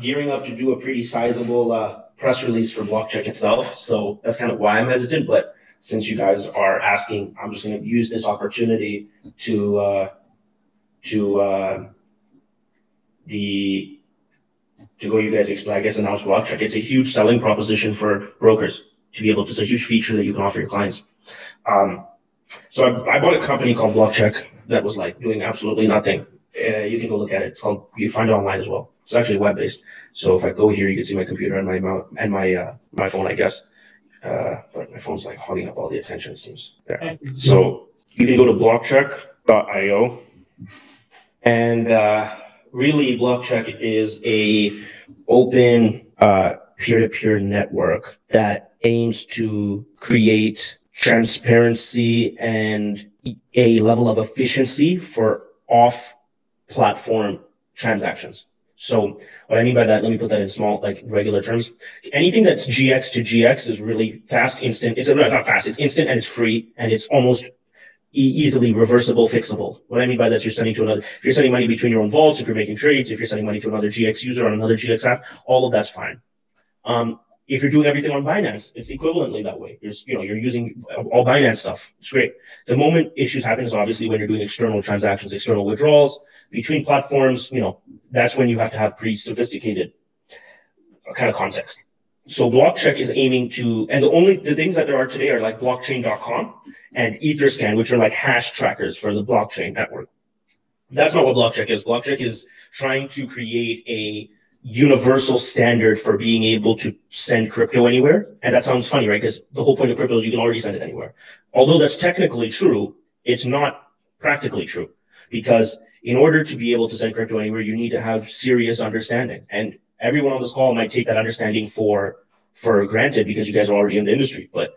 gearing up to do a pretty sizable press release for BlockCheck itself, so that's kind of why I'm hesitant. But since you guys are asking, I'm just going to use this opportunity to go. You guys, I guess, announce BlockCheck. It's a huge selling proposition for brokers to be able to. It's a huge feature that you can offer your clients. So I bought a company called BlockCheck that was like doing absolutely nothing. You can go look at it. It's called, you find it online as well. It's actually web-based. So if I go here, you can see my computer and my phone, I guess. But my phone's like hogging up all the attention, it seems. Yeah. So you can go to blockcheck.io. And really, BlockCheck is a open peer-to-peer network that aims to create transparency and a level of efficiency for off-platform transactions. So what I mean by that, let me put that in small, like regular terms. Anything that's GX to GX is really fast, instant. It's instant and it's free and it's almost easily reversible, fixable. What I mean by that is you're sending to another. If you're sending money between your own vaults, if you're making trades, if you're sending money to another GX user on another GX app, all of that's fine. If you're doing everything on Binance, it's equivalently that way. You're using all Binance stuff. It's great. The moment issues happen is obviously when you're doing external transactions, external withdrawals between platforms. That's when you have to have pretty sophisticated kind of context. So BlockCheck is aiming to, and the things that there are today are like blockchain.com and Etherscan, which are like hash trackers for the blockchain network. That's not what BlockCheck is. BlockCheck is trying to create a universal standard for being able to send crypto anywhere. And that sounds funny, right? Because the whole point of crypto is you can already send it anywhere. Although that's technically true, it's not practically true, because in order to be able to send crypto anywhere, you need to have serious understanding. And everyone on this call might take that understanding for granted because you guys are already in the industry. But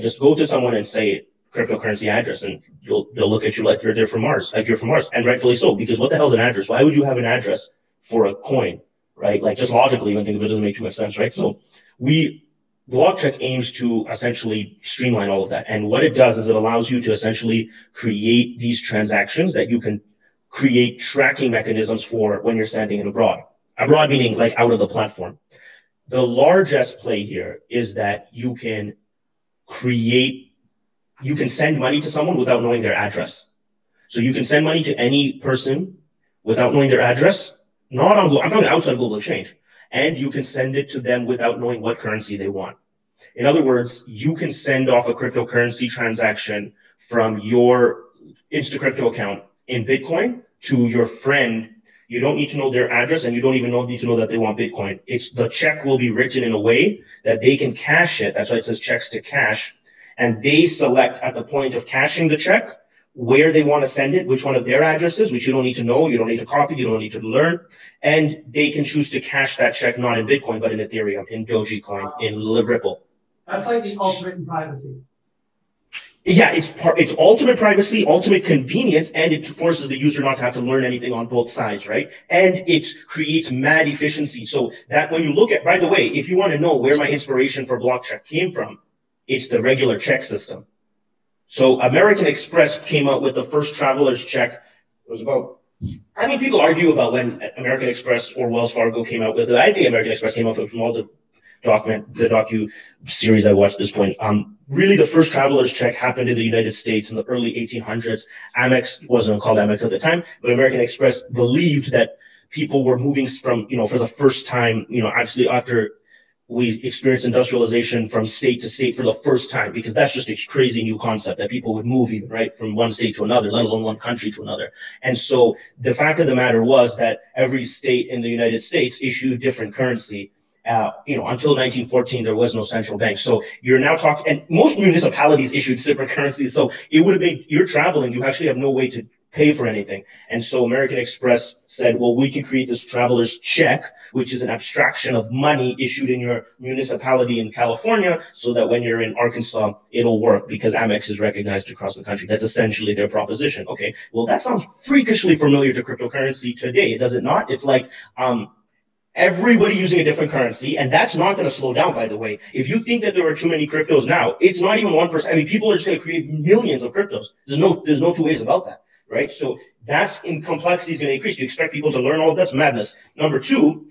just go to someone and say cryptocurrency address, and they'll look at you like you're from Mars, and rightfully so, because what the hell is an address? Why would you have an address for a coin? Right? Like, just logically, when think of it, doesn't make too much sense, right? So BlockCheck aims to essentially streamline all of that. And what it does is it allows you to essentially create these transactions that you can create tracking mechanisms for when you're sending it abroad. Abroad meaning like out of the platform. The largest play here is that you can create, you can send money to someone without knowing their address. So you can send money to any person without knowing their address. Not on, I'm talking outside Global Exchange. And you can send it to them without knowing what currency they want. In other words, you can send off a cryptocurrency transaction from your Instacrypto account in Bitcoin to your friend. You don't need to know their address, and you don't even need to know that they want Bitcoin. It's, the check will be written in a way that they can cash it. That's why it says checks to cash. And they select at the point of cashing the check where they want to send it, which one of their addresses, which you don't need to know, you don't need to copy, you don't need to learn, and they can choose to cash that check not in Bitcoin, but in Ethereum, in Dogecoin, in Ripple. That's like the ultimate privacy. Yeah, it's ultimate privacy, ultimate convenience, and it forces the user not to have to learn anything on both sides, right? And it creates mad efficiency, so that when you look at, by the way, if you want to know where my inspiration for BlockCheck came from, it's the regular check system. So American Express came out with the first traveler's check. It was about, I mean, people argue about when American Express or Wells Fargo came out with it. I think American Express came out with it from all the docu-series I watched at this point. Really, the first traveler's check happened in the United States in the early 1800s. Amex wasn't called Amex at the time, but American Express believed that people were moving from, you know, for the first time, you know, actually after we experienced industrialization from state to state for the first time, because that's just a crazy new concept that people would move even, right, from one state to another, let alone one country to another. And so the fact of the matter was that every state in the United States issued different currency. You know, until 1914, there was no central bank. So you're now talking, and most municipalities issued different currencies. So it would have been, you're traveling, you actually have no way to pay for anything. And so American Express said, well, we can create this traveler's check, which is an abstraction of money issued in your municipality in California, so that when you're in Arkansas, it'll work because Amex is recognized across the country. That's essentially their proposition. Okay, well, that sounds freakishly familiar to cryptocurrency today, does it not? It's like everybody using a different currency, and that's not going to slow down, by the way. If you think that there are too many cryptos now, it's not even 1%. I mean, people are just going to create millions of cryptos. There's no two ways about that. Right? So that's, in complexity is going to increase. You expect people to learn all of that's madness. Number two,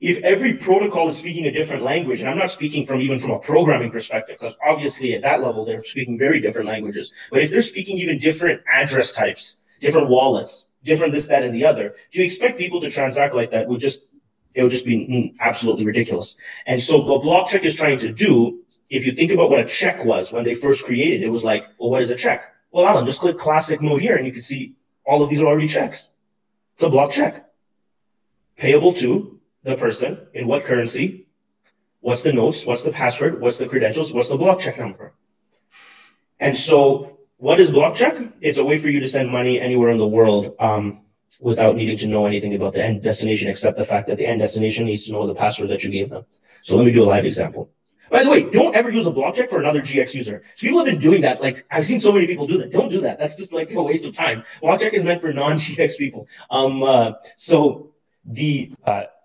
if every protocol is speaking a different language, and I'm not speaking from even from a programming perspective, because obviously at that level, they're speaking very different languages. But if they're speaking even different address types, different wallets, different this, that, and the other, do you expect people to transact like that? It would just be absolutely ridiculous. And so what BlockCheck is trying to do, if you think about what a check was when they first created, it was like, well, what is a check? Well, Alan, just click classic mode here, and you can see all of these are already checks. It's a block check. Payable to the person, in what currency, what's the notes, what's the password, what's the credentials, what's the block check number. And so what is block check? It's a way for you to send money anywhere in the world without needing to know anything about the end destination, except the fact that the end destination needs to know the password that you gave them. So let me do a live example. By the way, don't ever use a block check for another GX user. So people have been doing that. Like, I've seen so many people do that. Don't do that. That's just like a waste of time. Block check is meant for non-GX people. You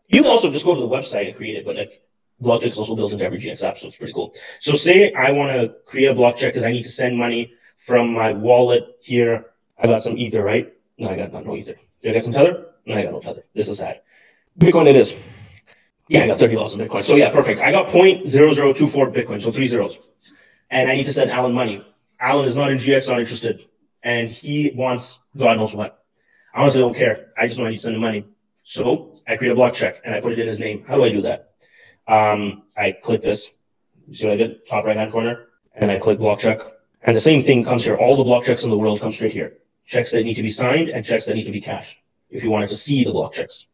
can also just go to the website and create it, but like, block check is also built into every GX app, so it's pretty cool. So say I want to create a block check because I need to send money from my wallet here. I got some ether, right? No, I got no ether. Did I get some tether? No, I got no tether. This is sad. Bitcoin it is. Yeah, I got 30,000 Bitcoin. So yeah, perfect. I got 0.0024 Bitcoin, so 3 zeros. And I need to send Alan money. Alan is not in GX, not interested. And he wants God knows what. I honestly don't care. I just know I need to send him money. So I create a block check and I put it in his name. How do I do that? I click this. You see what I did? Top right-hand corner. And I click block check. And the same thing comes here. All the block checks in the world come straight here. Checks that need to be signed and checks that need to be cashed, if you wanted to see the block checks.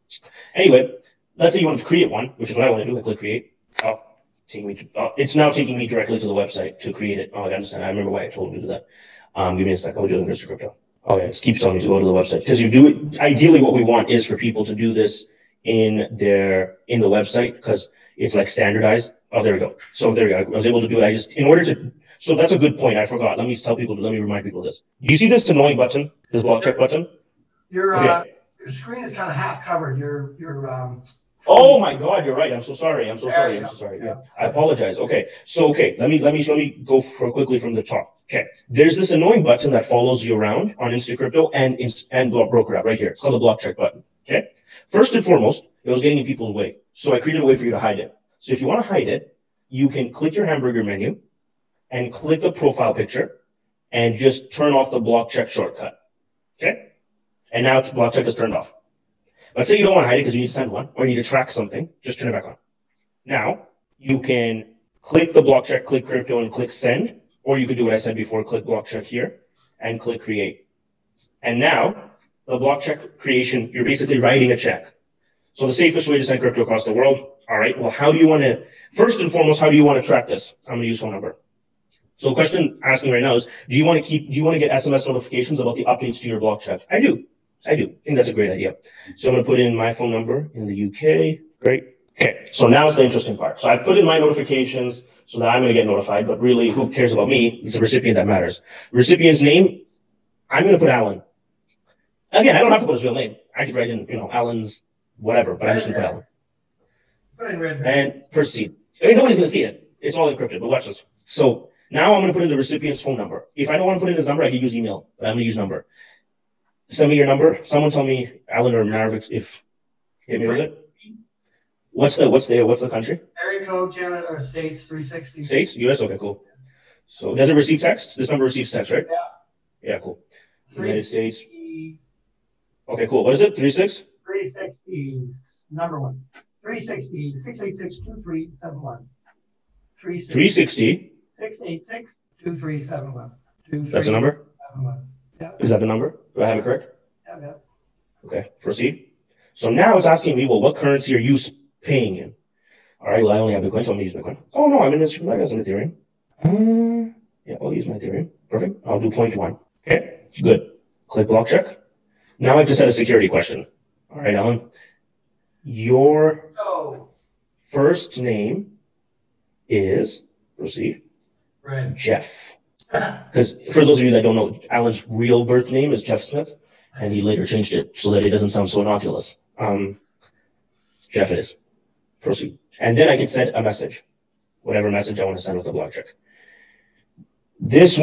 Anyway, let's say you want to create one, which is what I want to do. I click create. Oh, taking me to, it's now taking me directly to the website to create it. Oh, I understand. I remember why I told him to do that. Give me a sec. I'll do it in Instacrypto. Oh, yeah. It keeps telling me to go to the website because you do it. Ideally, what we want is for people to do this in the website because it's like standardized. Oh, there we go. So there we go. I was able to do it. I just, in order to, so that's a good point. I forgot. Let me tell people, let me remind people of this. Do you see this annoying button, this BlockCheck button? Your screen is kind of half covered. Oh my God, you're right. I'm so sorry. I'm so sorry. I'm so sorry. Yeah. I apologize. Okay. So, okay. Let me go quickly from the top. Okay. There's this annoying button that follows you around on Instacrypto and Broker App right here. It's called the BlockCheck button. Okay. First and foremost, it was getting in people's way. So I created a way for you to hide it. So if you want to hide it, you can click your hamburger menu and click the profile picture and just turn off the BlockCheck shortcut. Okay. And now BlockCheck is turned off. Let's say you don't want to hide it because you need to send one or you need to track something. Just turn it back on. Now you can click the BlockCheck, click crypto and click send, or you could do what I said before, click BlockCheck here and click create. And now the BlockCheck creation, you're basically writing a check. So the safest way to send crypto across the world. All right. Well, how do you want to, first and foremost, how do you want to track this? I'm going to use phone number. So the question asking right now is, do you want to get SMS notifications about the updates to your BlockCheck? I do. I do. I think that's a great idea. So I'm going to put in my phone number in the UK. Great. Okay. So now it's the interesting part. So I put in my notifications so that I'm going to get notified, but really who cares about me? It's the recipient that matters. Recipient's name. I'm going to put Alan. Again, I don't have to put his real name. I could write in, you know, Alan's whatever, but I'm just going to put Alan. And proceed. I mean, nobody's going to see it. It's all encrypted, but watch this. So now I'm going to put in the recipient's phone number. If I don't want to put in his number, I could use email, but I'm going to use number. Send me your number. Someone tell me, Alan or Meravik, if hit me with it. What's the country? Area code, Canada, States, 360. States, US? Okay, cool. So does it receive text? This number receives text, right? Yeah. Yeah, cool. United States. Okay, cool. What is it? 36? 360, number one. 360, 686, 2371. 360? 686, 2371. That's the number? Yeah. Is that the number? Do I have it correct? Yeah. Okay, proceed. So now it's asking me, well, what currency are you paying in? All right, well, I only have Bitcoin, so I'm going to use Bitcoin. Oh, no, I got some Ethereum. Yeah, I'll use my Ethereum. Perfect. I'll do 0.1. Okay, good. Click BlockCheck. Now I have to set a security question. All right, Alan. Your first name is, proceed, right. Jeff. Because for those of you that don't know, Alan's real birth name is Jeff Smith, and he later changed it so that it doesn't sound so innocuous. Jeff it is. Proceed. And then I can send a message, whatever message I want to send with the BlockCheck. This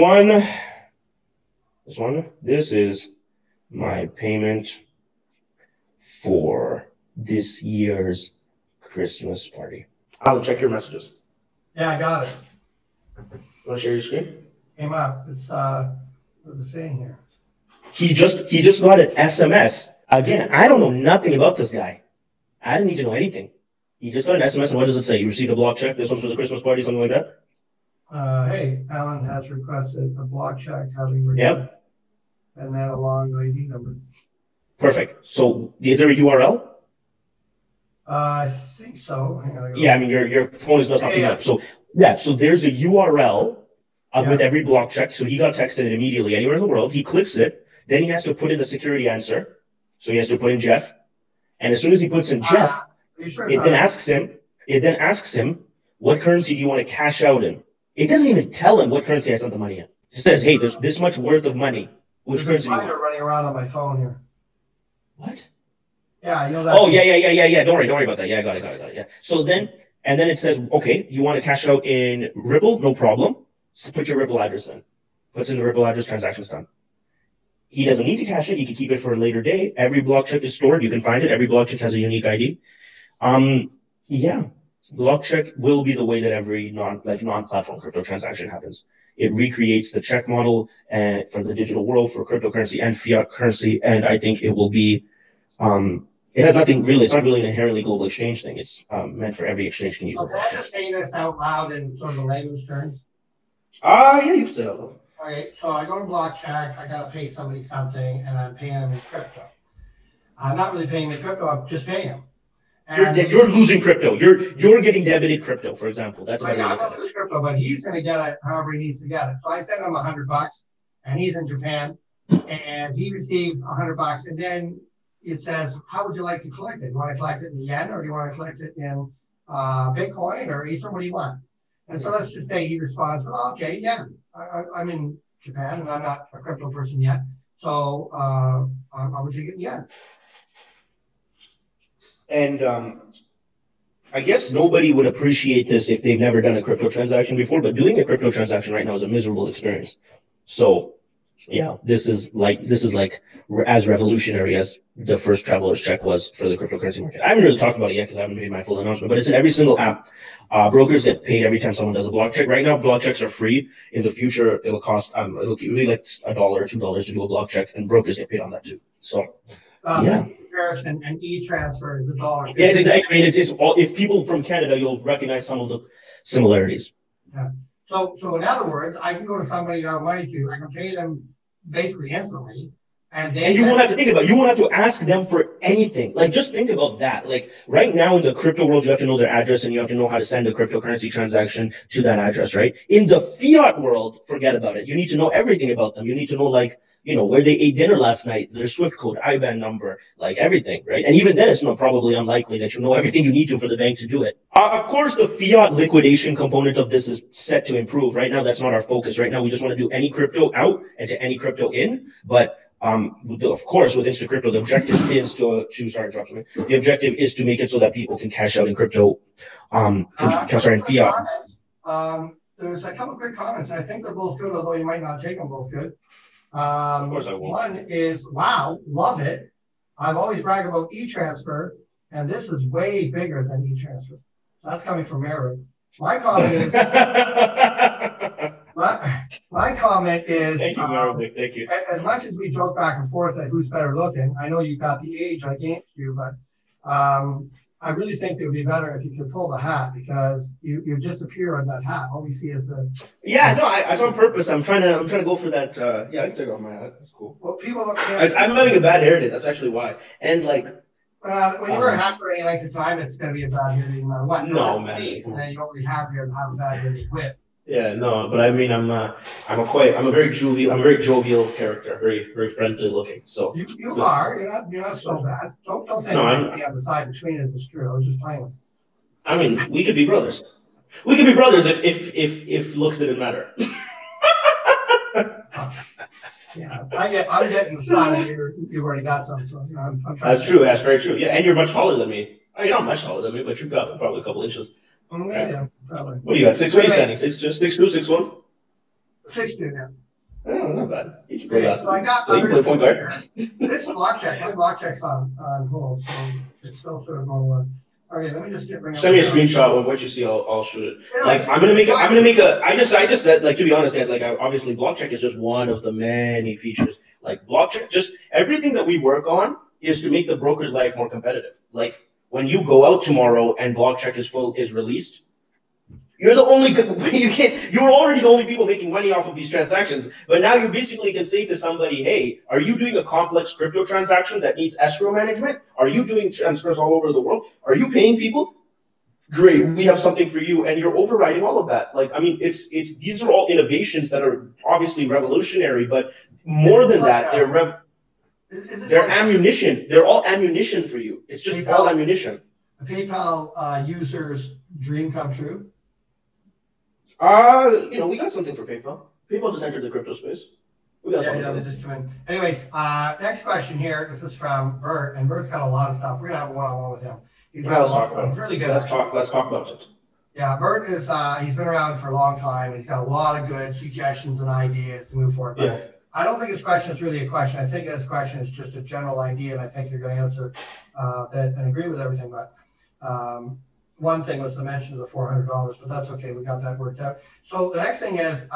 is my payment for this year's Christmas party. Alan, check your messages. Yeah, I got it. Want to share your screen? Came up. It's what was it saying here? He just got an SMS. Again, I don't know nothing about this guy. I didn't need to know anything. He just got an SMS, and what does it say? You received a BlockCheck. This one's for the Christmas party, something like that. Hey, Alan has requested a BlockCheck having requested. Yep. And that a long ID number. Perfect. So is there a URL? I think so. Hang on, yeah, I mean your phone is not popping up. So yeah, so there's a URL. With every BlockCheck. So he got texted it immediately anywhere in the world. He clicks it. Then he has to put in the security answer. So he has to put in Jeff. And as soon as he puts in Jeff, it then asks him, what currency do you want to cash out in? It doesn't even tell him what currency I sent the money in. It says, hey, there's this much worth of money. Which currency do you want? Running around on my phone here. What? Yeah, you know that. Oh, yeah. Don't worry about that. Yeah, I got it. Yeah. So then, and then it says, okay, you want to cash out in Ripple? No problem. So put your Ripple address in. Puts in the Ripple address, transaction's done. He doesn't need to cash it. He can keep it for a later day. Every BlockCheck is stored. You can find it. Every BlockCheck has a unique ID. Yeah, BlockCheck will be the way that every non-platform crypto transaction happens. It recreates the check model for the digital world for cryptocurrency and fiat currency, and I think it will be. It has nothing really. It's not really an inherently global exchange thing. It's meant for every exchange can use. Can I just say this out loud in sort of the language terms? Yeah, you can say that. All right, so I go to BlockCheck, I got to pay somebody something, and I'm paying them in crypto. I'm not really paying them in crypto, I'm just paying them. You're losing crypto. You're getting debited crypto, for example. That's right. I don't lose crypto, but he's going to get it however he needs to get it. So I sent him $100, and he's in Japan, and he receives $100, and then it says, "How would you like to collect it? Do you want to collect it in yen, or do you want to collect it in Bitcoin or Ether? What do you want?" And so let's just say he responds, "Well, okay, yeah, I'm in Japan, and I'm not a crypto person yet, so I would take it in yen." And I guess nobody would appreciate this if they've never done a crypto transaction before, but doing a crypto transaction right now is a miserable experience. So yeah, this is like as revolutionary as the first traveler's check was for the cryptocurrency market. I haven't really talked about it yet because I haven't made my full announcement, but it's in every single app. Brokers get paid every time someone does a block check. Right now, block checks are free. In the future, it'll cost it'll be like $1 or $2 to do a block check, and brokers get paid on that too. So yeah. An e-transfer is $1. Yeah, exactly. I mean, it's all, if people from Canada, you'll recognize some of the similarities. Yeah. So in other words, I can go to somebody that I have money to. I can pay them basically instantly, and you won't have to think about it. You won't have to ask them for anything. Like, just think about that. Like, right now in the crypto world, you have to know their address, and you have to know how to send a cryptocurrency transaction to that address, right? In the fiat world, forget about it. You need to know everything about them. You need to know, like, you know, where they ate dinner last night, their SWIFT code, IBAN number, like everything, right? And even then, it's not probably unlikely that you know everything you need to for the bank to do it. Of course, the fiat liquidation component of this is set to improve. Right now, that's not our focus. Right now, we just want to do any crypto out and to any crypto in. But of course, with Instacrypto, the objective is the objective is to make it so that people can cash out in crypto, in fiat. There's a couple of great comments. I think they're both good, although you might not take them both good. Of course I will. One is, wow, love it. I've always bragged about e-transfer, and this is way bigger than e-transfer. That's coming from Meravik. My comment is, my comment is, thank you, Meravik. Thank you. As much as we joke back and forth at who's better looking, I know you got the age I gave you, but I really think it would be better if you could pull the hat, because you disappear on that hat. All we see is the... Yeah, no, it's on purpose. I'm trying to go for that. Yeah, I can take off my hat. That's cool. Well, people don't care. I'm having a bad hair day. That's actually why. And like... when you wear a hat for any length of time, it's going to be a bad hair day. No, man. And then you don't really have hair to have a bad hair day with. Yeah, no, but I mean, I'm a very jovial character, very, very friendly looking. So you're not so bad. Don't say anything on the side between us is true. I was just playing with. I mean, we could be brothers. We could be brothers if looks didn't matter. Yeah, I'm getting the sign that you've already got something. So, you know, I'm trying. That's true. That's very true. Yeah, and you're much taller than me. I mean, you're not much taller than me, but you've got probably a couple inches. Yeah, probably. What do you got? 6'8" standing? 6'2", 6'1"? 6'2" now. Oh, not bad. So I got play point guard. This BlockCheck, my BlockCheck's on hold, so it's still sort of normal. Okay, let me just get. Send me a screenshot of what you see. I'll shoot it. Yeah, like I'm gonna make a. I just said, like, to be honest, guys. Like, obviously, BlockCheck is just one of the many features. Like, BlockCheck, just everything that we work on is to make the broker's life more competitive. Like, when you go out tomorrow and BlockCheck is released, you're the only you're already the only people making money off of these transactions. But now you basically can say to somebody, hey, are you doing a complex crypto transaction that needs escrow management? Are you doing transfers all over the world? Are you paying people? Great, we have something for you, and you're overriding all of that. Like, I mean, it's these are all innovations that are obviously revolutionary, but more than that, they're ammunition. They're all ammunition for you. It's just PayPal, all ammunition. A PayPal user's dream come true? You know, we got something for PayPal. PayPal just entered the crypto space. We got something. They just come in. Anyways, next question here. This is from Bert, and Bert's got a lot of stuff. We're going to have a one-on-one with him. He's got a lot of stuff. Really good. Let's talk about it. Yeah, Bert is, he's been around for a long time. He's got a lot of good suggestions and ideas to move forward. Yeah. I don't think his question is really a question. I think his question is just a general idea, and I think you're going to answer that and agree with everything. But one thing was the mention of the $400, but that's okay. We got that worked out. So the next thing is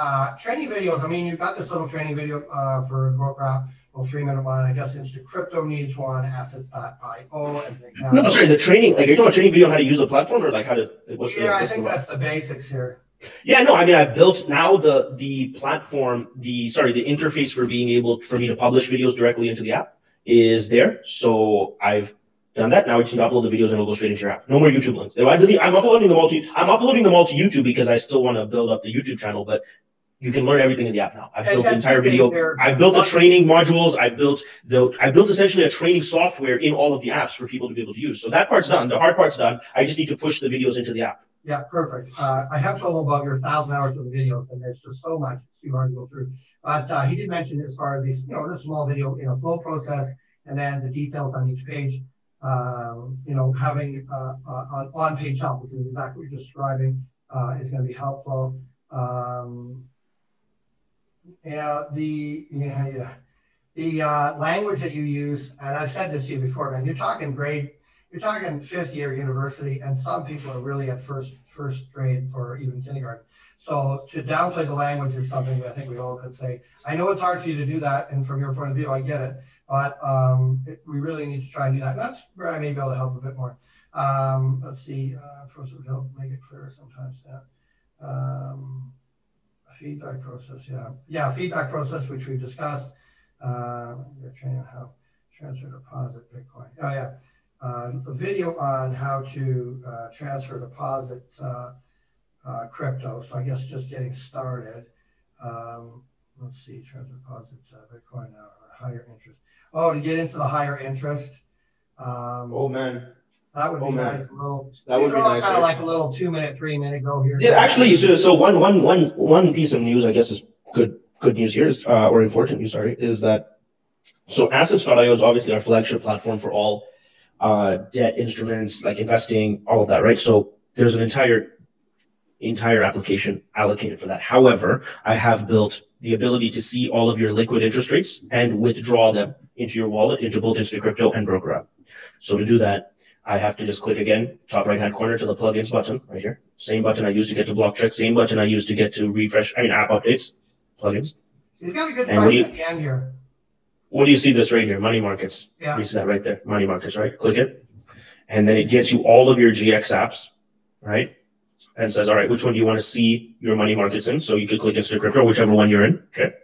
training videos. I mean, you've got this little training video for the broker app, well, 3-minute one. I guess Instacrypto needs one, Assets.io as an example. No, sorry, the training. Like, are you talking about training video on how to use the platform, or like how to? I think that's the basics here. Yeah, no, I mean, I built now the platform, the interface for me to publish videos directly into the app is there. So I've done that. Now you just need to upload the videos and it'll go straight into your app. No more YouTube links. I'm uploading them all to YouTube because I still want to build up the YouTube channel, but you can learn everything in the app now. I've built the entire video. I've built the training modules. I've built essentially a training software in all of the apps for people to be able to use. So that part's done. The hard part's done. I just need to push the videos into the app. Yeah, perfect. I have told him about your 1,000 hours of videos, and there's just so much. It's too hard to go through. But he did mention as far as these, you know, the small video, you know, flow process, and then the details on each page. You know, having an on-page help, which is exactly what you're describing, is going to be helpful. The language that you use, and I've said this to you before, man. You're talking grade. You're talking 5th year university, and some people are really at first grade or even kindergarten. So to downplay the language is something that I think we all could say. I know it's hard for you to do that, and from your point of view, I get it. But we really need to try and do that. And that's where I may be able to help a bit more. Let's see. Process would help make it clearer sometimes. Yeah. Feedback process. Yeah. Yeah. Feedback process, which we've discussed. You're training on how transfer deposit Bitcoin. Oh yeah. A video on how to transfer deposit crypto. So I guess just getting started. Let's see, transfer deposit Bitcoin now, higher interest. Oh, to get into the higher interest. Oh man, that would be nice. That would be nice. Kind of like a little 2-minute, 3-minute go here. Yeah, actually, so one piece of news I guess is good news here is or important news. Sorry, is that so Asset.io is obviously our flagship platform for all. Debt instruments, like investing, all of that, right? So there's an entire application allocated for that. However, I have built the ability to see all of your liquid interest rates and withdraw them into your wallet, into both Instacrypto and Broker App. So to do that, I have to just click again, top right-hand corner to the plugins button right here. Same button I used to get to BlockCheck, same button I used to get to app updates, plugins. He's got a good price at the end here. What do you see this right here? Money markets. Yeah. You see that right there. Money markets, right? Click it. And then it gets you all of your GX apps, right? And says, all right, which one do you want to see your money markets in? So you could click Instacrypto, whichever one you're in. Okay.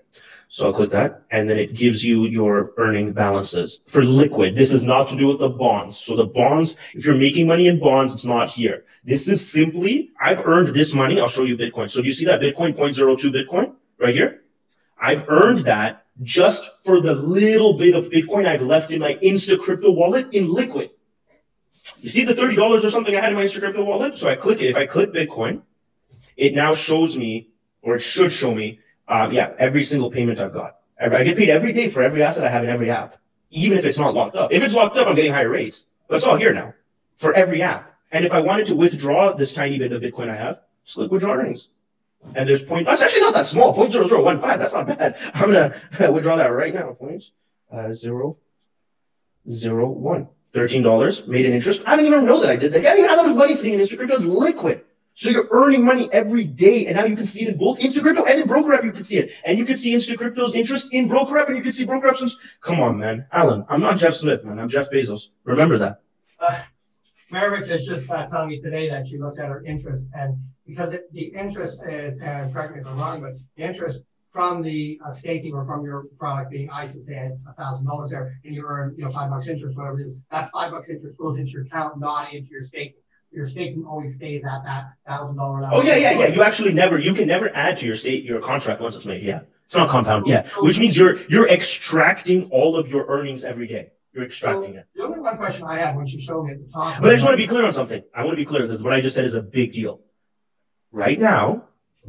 So I'll click that. And then it gives you your earning balances for liquid. This is not to do with the bonds. So the bonds, if you're making money in bonds, it's not here. This is simply, I've earned this money. I'll show you Bitcoin. So do you see that Bitcoin 0.02 Bitcoin right here? I've earned that just for the little bit of Bitcoin I've left in my Instacrypto wallet in liquid. You see the $30 or something I had in my Instacrypto wallet? So I click it. If I click Bitcoin, it now shows me, or it should show me, every single payment I've got. I get paid every day for every asset I have in every app, even if it's not locked up. If it's locked up, I'm getting higher rates. But it's all here now for every app. And if I wanted to withdraw this tiny bit of Bitcoin I have, just click withdraw earnings. And there's that's actually not that small, 0.0015, that's not bad. I'm gonna withdraw that right now, 0.001. $13, made an interest. I didn't even know that I did that. I didn't have that money sitting in Instacrypto, it's liquid. So you're earning money every day, and now you can see it in both Instacrypto and in Broker App, you can see it. And you can see Instacrypto's interest in Broker App, and you can see Broker App's. Come on, man. Alan, I'm not Jeff Smith, man, I'm Jeff Bezos. Remember that. Meravik is just telling me today that she looked at her interest, and because the interest, and correct me if I'm wrong, but the interest from the staking or from your product being, I should say, $1,000 there, and you earn, you know, $5 interest, whatever it is, that $5 interest goes into your account, not into your staking. Your staking always stays at that $1,000. Oh yeah, yeah, yeah. You actually never, you can never add to your contract once it's made. Yeah, it's not compound. Yeah, which means you're extracting all of your earnings every day. You're extracting it. The only one question I had when she showed me at the top. But I just want to be clear on something. I want to be clear because what I just said is a big deal. Right now,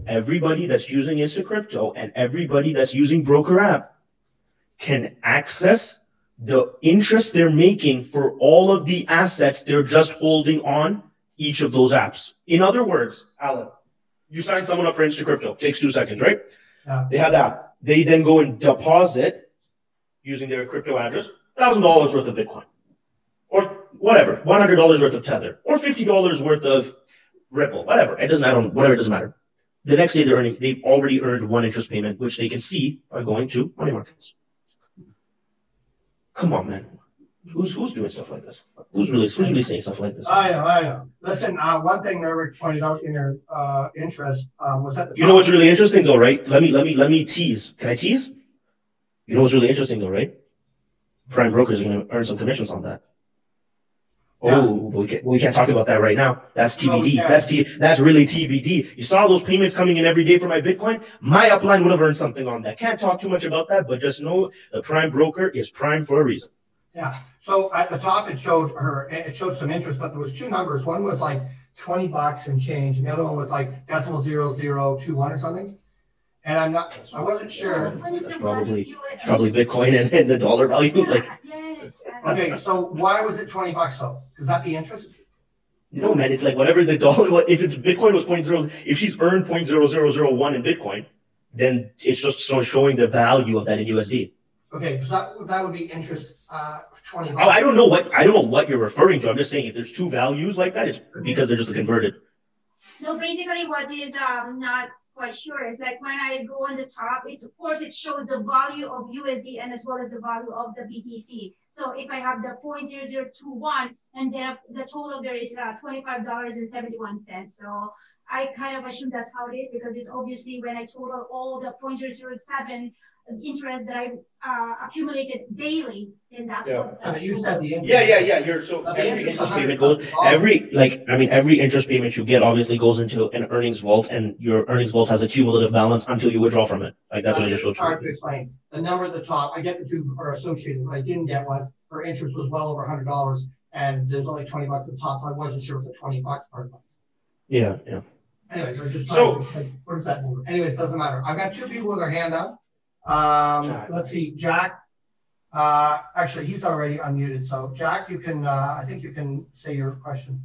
everybody that's using Instacrypto and everybody that's using Broker App can access the interest they're making for all of the assets they're just holding on each of those apps. In other words, Alan, you sign someone up for Instacrypto. Takes 2 seconds, right? Yeah. They have the app. They then go and deposit, using their crypto address, $1,000 worth of Bitcoin. Or whatever, $100 worth of Tether. Or $50 worth of Ripple, whatever. It doesn't matter. Whatever, it doesn't matter. The next day they've already earned one interest payment, which they can see by going to money markets. Come on, man. Who's doing stuff like this? Who's really saying stuff like this? I know. Listen, one thing Eric pointed out in your interest was that you know what's really interesting though, right? Let me tease. Can I tease? You know what's really interesting though, right? Prime brokers are going to earn some commissions on that. We can't talk about that right now. That's TBD. That's really TBD. You saw those payments coming in every day for my Bitcoin. My upline would have earned something on that. Can't talk too much about that, but just know the Prime broker is Prime for a reason. Yeah. So at the top, it showed her, it showed some interest, but there was two numbers. One was like 20 bucks and change, and the other one was like .0021 or something. And I'm not, I wasn't sure. Probably Bitcoin and the dollar value. Yeah, like, yes. Okay, so why was it 20 bucks though? Is that the interest? No, man, it's like whatever the dollar, if it's Bitcoin was if she's earned 0.0001 in Bitcoin, then it's just showing the value of that in USD. Okay, so that would be interest, 20 bucks. Oh, I don't know what you're referring to. I'm just saying if there's two values like that, it's because they're just converted. No, basically what is not quite sure is like when I go on the top, it of course it shows the value of USD and as well as the value of the BTC. So if I have the 0.0021 and then the total there is $25.71. So I kind of assume that's how it is because it's obviously when I total all the 0.007 interest that I accumulated daily, then that's what you said. So every interest payment goes every interest payment you get obviously goes into an earnings vault, and your earnings vault has a cumulative balance until you withdraw from it. Like that's what I just showed you. To explain the number at the top, I get the two are associated, but I didn't get one. Her interest was well over $100, and there's only 20 bucks at the top. So I wasn't sure if the 20 bucks part. Yeah, yeah. Anyways, I'm just what is that number? Anyways, doesn't matter. I've got two people with their hand up. Let's see, Jack, actually he's already unmuted, so Jack, you can I think you can say your question.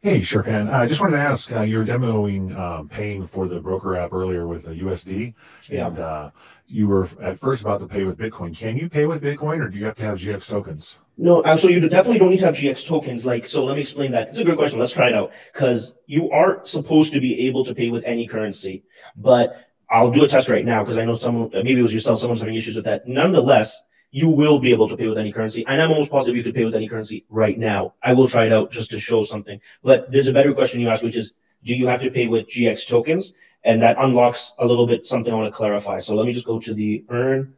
Hey, sure can. I just wanted to ask, you were demoing paying for the broker app earlier with a USD, and you were at first about to pay with Bitcoin. Can you pay with Bitcoin, or do you have to have GX tokens? No, so you definitely don't need to have GX tokens. Like, so let me explain that. It's a good question. Let's try it out, because you are supposed to be able to pay with any currency, but I'll do a test right now because I know someone, maybe it was yourself, someone's having issues with that. Nonetheless, you will be able to pay with any currency. And I'm almost positive you could pay with any currency right now. I will try it out just to show something. But there's a better question you asked, which is, do you have to pay with GX tokens? And that unlocks a little bit something I want to clarify. So let me just go to the earn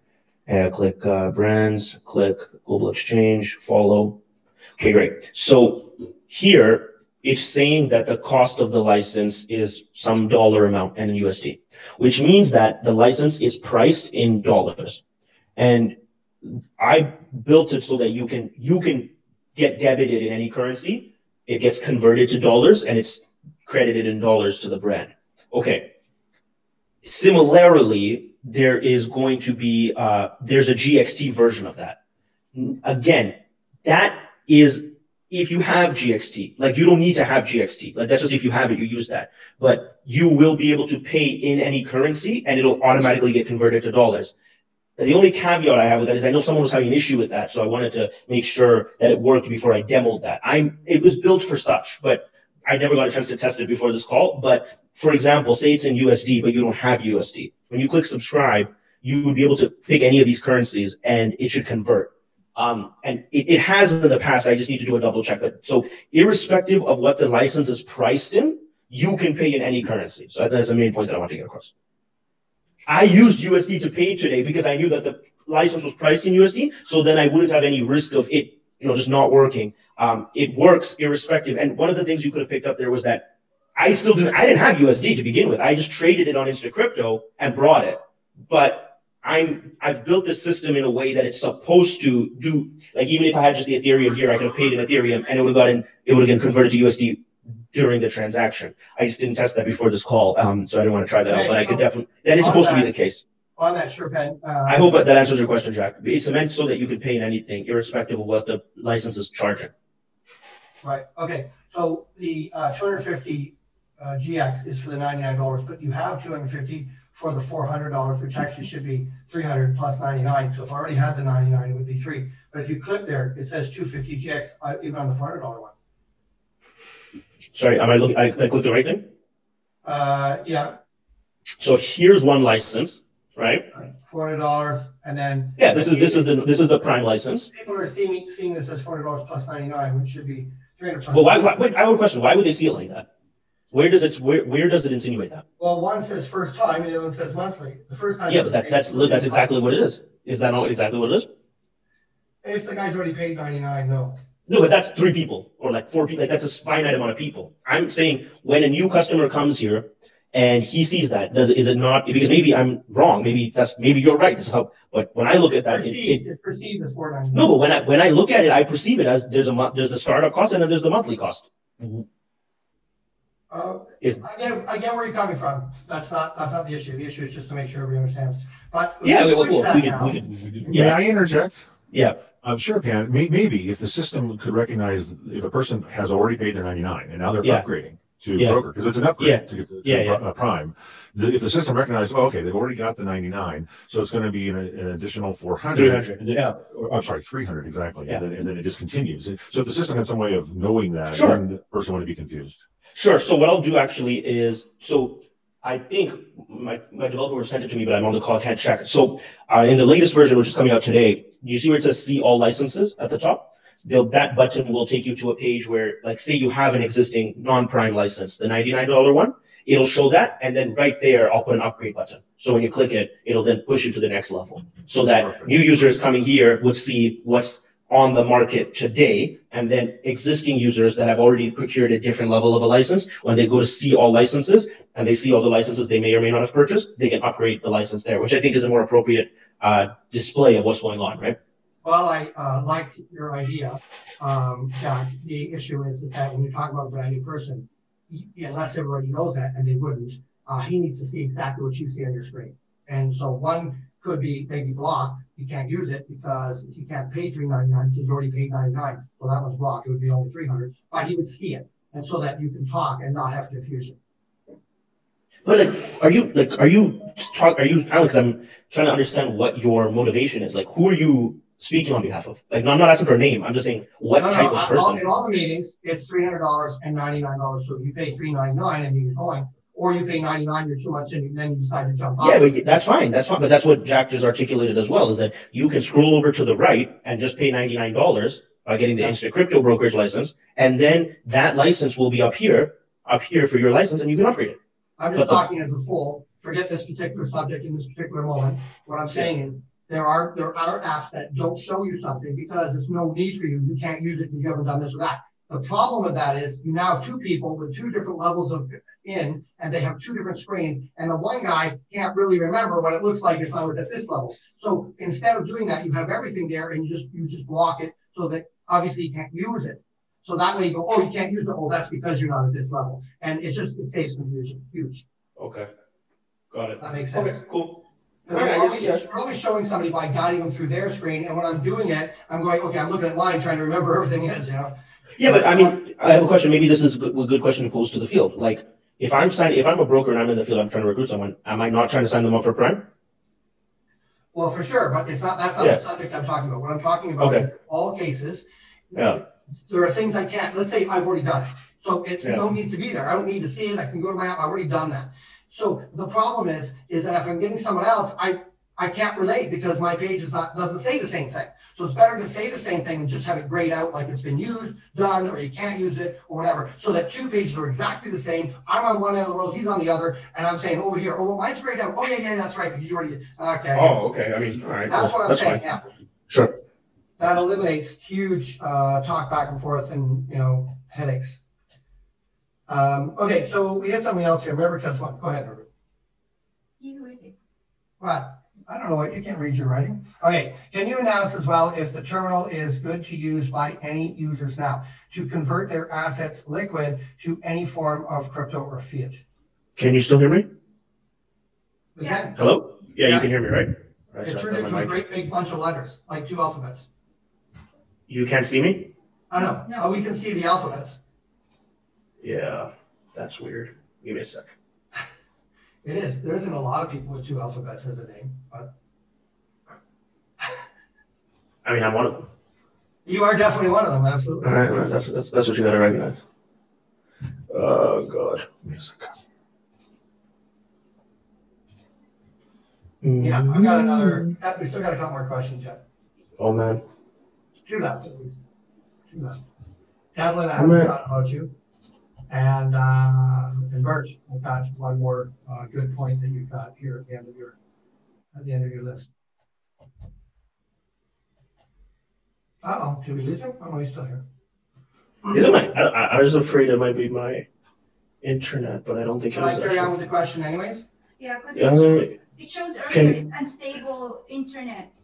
and click brands, click Global Exchange, follow. Okay, great. So here, it's saying that the cost of the license is some dollar amount and in USD, which means that the license is priced in dollars. And I built it so that you can get debited in any currency. It gets converted to dollars and it's credited in dollars to the brand. Okay. Similarly, there is going to be, there's a GXT version of that. Again, that is, if you have GXT, like you don't need to have GXT, like that's just if you have it, you use that, but you will be able to pay in any currency and it'll automatically get converted to dollars. The only caveat I have with that is I know someone was having an issue with that, so I wanted to make sure that it worked before I demoed that. It was built for such, but I never got a chance to test it before this call. But for example, say it's in USD, but you don't have USD. When you click subscribe, you would be able to pick any of these currencies and it should convert. And it has in the past. I just need to do a double check. But so irrespective of what the license is priced in, you can pay in any currency. So that's the main point that I want to get across. I used USD to pay today because I knew that the license was priced in USD. So then I wouldn't have any risk of it, just not working. It works irrespective. And one of the things you could have picked up there was that I didn't have USD to begin with. I just traded it on Instacrypto and brought it. But I've built this system in a way that it's supposed to do, like even if I had just the Ethereum here, I could have paid in Ethereum and it would have been converted to USD during the transaction. I just didn't test that before this call, so I didn't want to try that out, but I could definitely, that is supposed to be the case. On that, Shorupan. I hope that answers your question, Jack. It's meant so that you can pay in anything, irrespective of what the license is charging. Right, okay, so the 250 GX is for the $99, but you have 250 for the $400, which actually should be 300 plus 99. So if I already had the 99, it would be 3. But if you click there, it says 250 GX even on the $400 one. Sorry, am I looking? I clicked the right thing. Yeah. So here's one license, right? $400, and then yeah, this is the Prime license. People are seeing this as $400 plus 99, which should be 300 plus. Well, wait, I would question, why would they see it like that? Where does it insinuate that? Well, one says first time and the other one says monthly. The first time. Yeah, but that's exactly what it is. Is that not exactly what it is? If the guy's already paid $99, no. No, but that's 3 people or like 4 people. Like that's a finite amount of people. I'm saying when a new customer comes here and he sees that, is it not? Because maybe I'm wrong. Maybe you're right. This is how. But when I look at that, it's perceived as 499. No, but when I look at it, I perceive it as there's the startup cost and then there's the monthly cost. Mm-hmm. I get where you're coming from. That's not the issue. The issue is just to make sure everybody understands. But yeah, we could, yeah. May I interject? Yeah. Sure, Pan. Maybe if the system could recognize if a person has already paid their 99 and now they're upgrading to broker, because it's an upgrade to Prime. If the system recognized, oh, okay, they've already got the 99, so it's going to be an additional 400. Then, I'm sorry, 300 exactly, and then it just continues. So if the system had some way of knowing that, then the person wouldn't be confused. Sure. So what I'll do actually is, so I think my developer sent it to me, but I'm on the call, I can't check. So in the latest version, which is coming out today, you see where it says see all licenses at the top? That button will take you to a page where, like, say you have an existing non-prime license, the $99 one, it'll show that. And then right there, I'll put an upgrade button. So when you click it, it'll then push you to the next level so that new users coming here would see what's on the market today, and then existing users that have already procured a different level of a license, when they go to see all licenses and they see all the licenses they may or may not have purchased, they can upgrade the license there, which I think is a more appropriate display of what's going on, right? Well, I like your idea, Jack. The issue is that when you talk about a brand new person, unless everybody knows that, and they wouldn't, he needs to see exactly what you see on your screen. And so one could be maybe blocked. You can't use it because he can't pay $399 because he's already paid $99. So that one's blocked. It would be only $300, but he would see it, and so that you can talk and not have to diffuse it. But are you Alex? I'm trying to understand what your motivation is. Like, who are you speaking on behalf of? Like, no, I'm not asking for a name. I'm just saying what type of person. In all the meetings, it's $300 and $99. So if you pay $399 and you get going, or you pay $99, you're too much, and then you decide to jump off. Yeah, but that's fine. That's fine. But that's what Jack just articulated as well, is that you can scroll over to the right and just pay $99 by getting the Instacrypto brokerage license, and then that license will be up here for your license, and you can upgrade it. I'm just talking as a fool. Forget this particular subject in this particular moment. What I'm saying is there are apps that don't show you something because there's no need for you. You can't use it because you haven't done this or that. The problem with that is you now have 2 people with 2 different levels of in, and they have 2 different screens, and the one guy can't really remember what it looks like if I was at this level. So instead of doing that, you have everything there, and you just block it so that obviously you can't use it. So that way you go, oh, you can't use it. Oh, that's because you're not at this level, and it saves confusion. Huge. Okay, got it. That makes sense. Okay, cool. We're always showing somebody by guiding them through their screen, and when I'm doing it, I'm going, okay, I'm looking at mine, trying to remember everything is, you know. Yeah, but I mean, I have a question. Maybe this is a good question to pose to the field. Like, if I'm a broker and I'm in the field, I'm trying to recruit someone, am I not trying to sign them up for Prime? Well, for sure, but that's not the subject I'm talking about. What I'm talking about is all cases. Yeah. There are things I can't. Let's say I've already done it, so it's no need to be there. I don't need to see it. I can go to my app. I've already done that. So the problem is that if I'm getting someone else, I can't relate because my page doesn't say the same thing. So it's better to say the same thing and just have it grayed out like it's been used, done, or you can't use it, or whatever. So that 2 pages are exactly the same. I'm on one end of the world, he's on the other, and I'm saying over here, oh, well, mine's grayed out. Oh, yeah, that's right. Because you already, okay. Oh, okay. I mean, all right. That's what I'm saying. Yeah. Sure. That eliminates huge talk back and forth and, you know, headaches. Okay, so we had something else here. Remember, because one. Go ahead, Robert. You read it. What? I don't know what you can't read your writing. Okay. Can you announce as well if the terminal is good to use by any users now to convert their assets liquid to any form of crypto or fiat? Can you still hear me? We can. Hello? Yeah, you can hear me, right? It turned into a great big bunch of letters, like 2 alphabets. You can't see me? I know. No. Oh, we can see the alphabets. Yeah, that's weird. Give me a sec. It is. There isn't a lot of people with 2 alphabets as a name, but I mean, I'm one of them. You are definitely one of them, absolutely. All right, that's what you got to recognize. Oh God, music. Yeah, I've got another. We still got a couple more questions yet. Oh man. 2 left, at least. 2 left. Devlin, I haven't forgotten about you. And Bert, I've got one more good point that you've got here at the end of your list. Uh oh, did we lose him? Oh, he's still here. Isn't it? I was afraid it might be my internet, but I don't think it was. Can I carry on with the question anyways? Yeah, because it shows earlier unstable internet.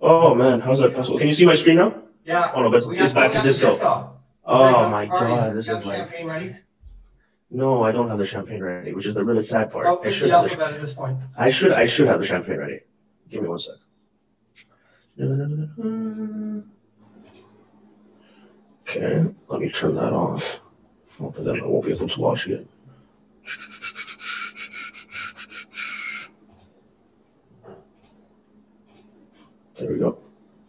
Oh man, how's that possible? Can you see my screen now? Yeah. Oh no, but it's back to Disco. Oh my god, this is like... No, I don't have the champagne ready, which is the really sad part. I should have the champagne ready. Give me 1 sec. Okay, let me turn that off. But then I won't be able to watch it. There we go.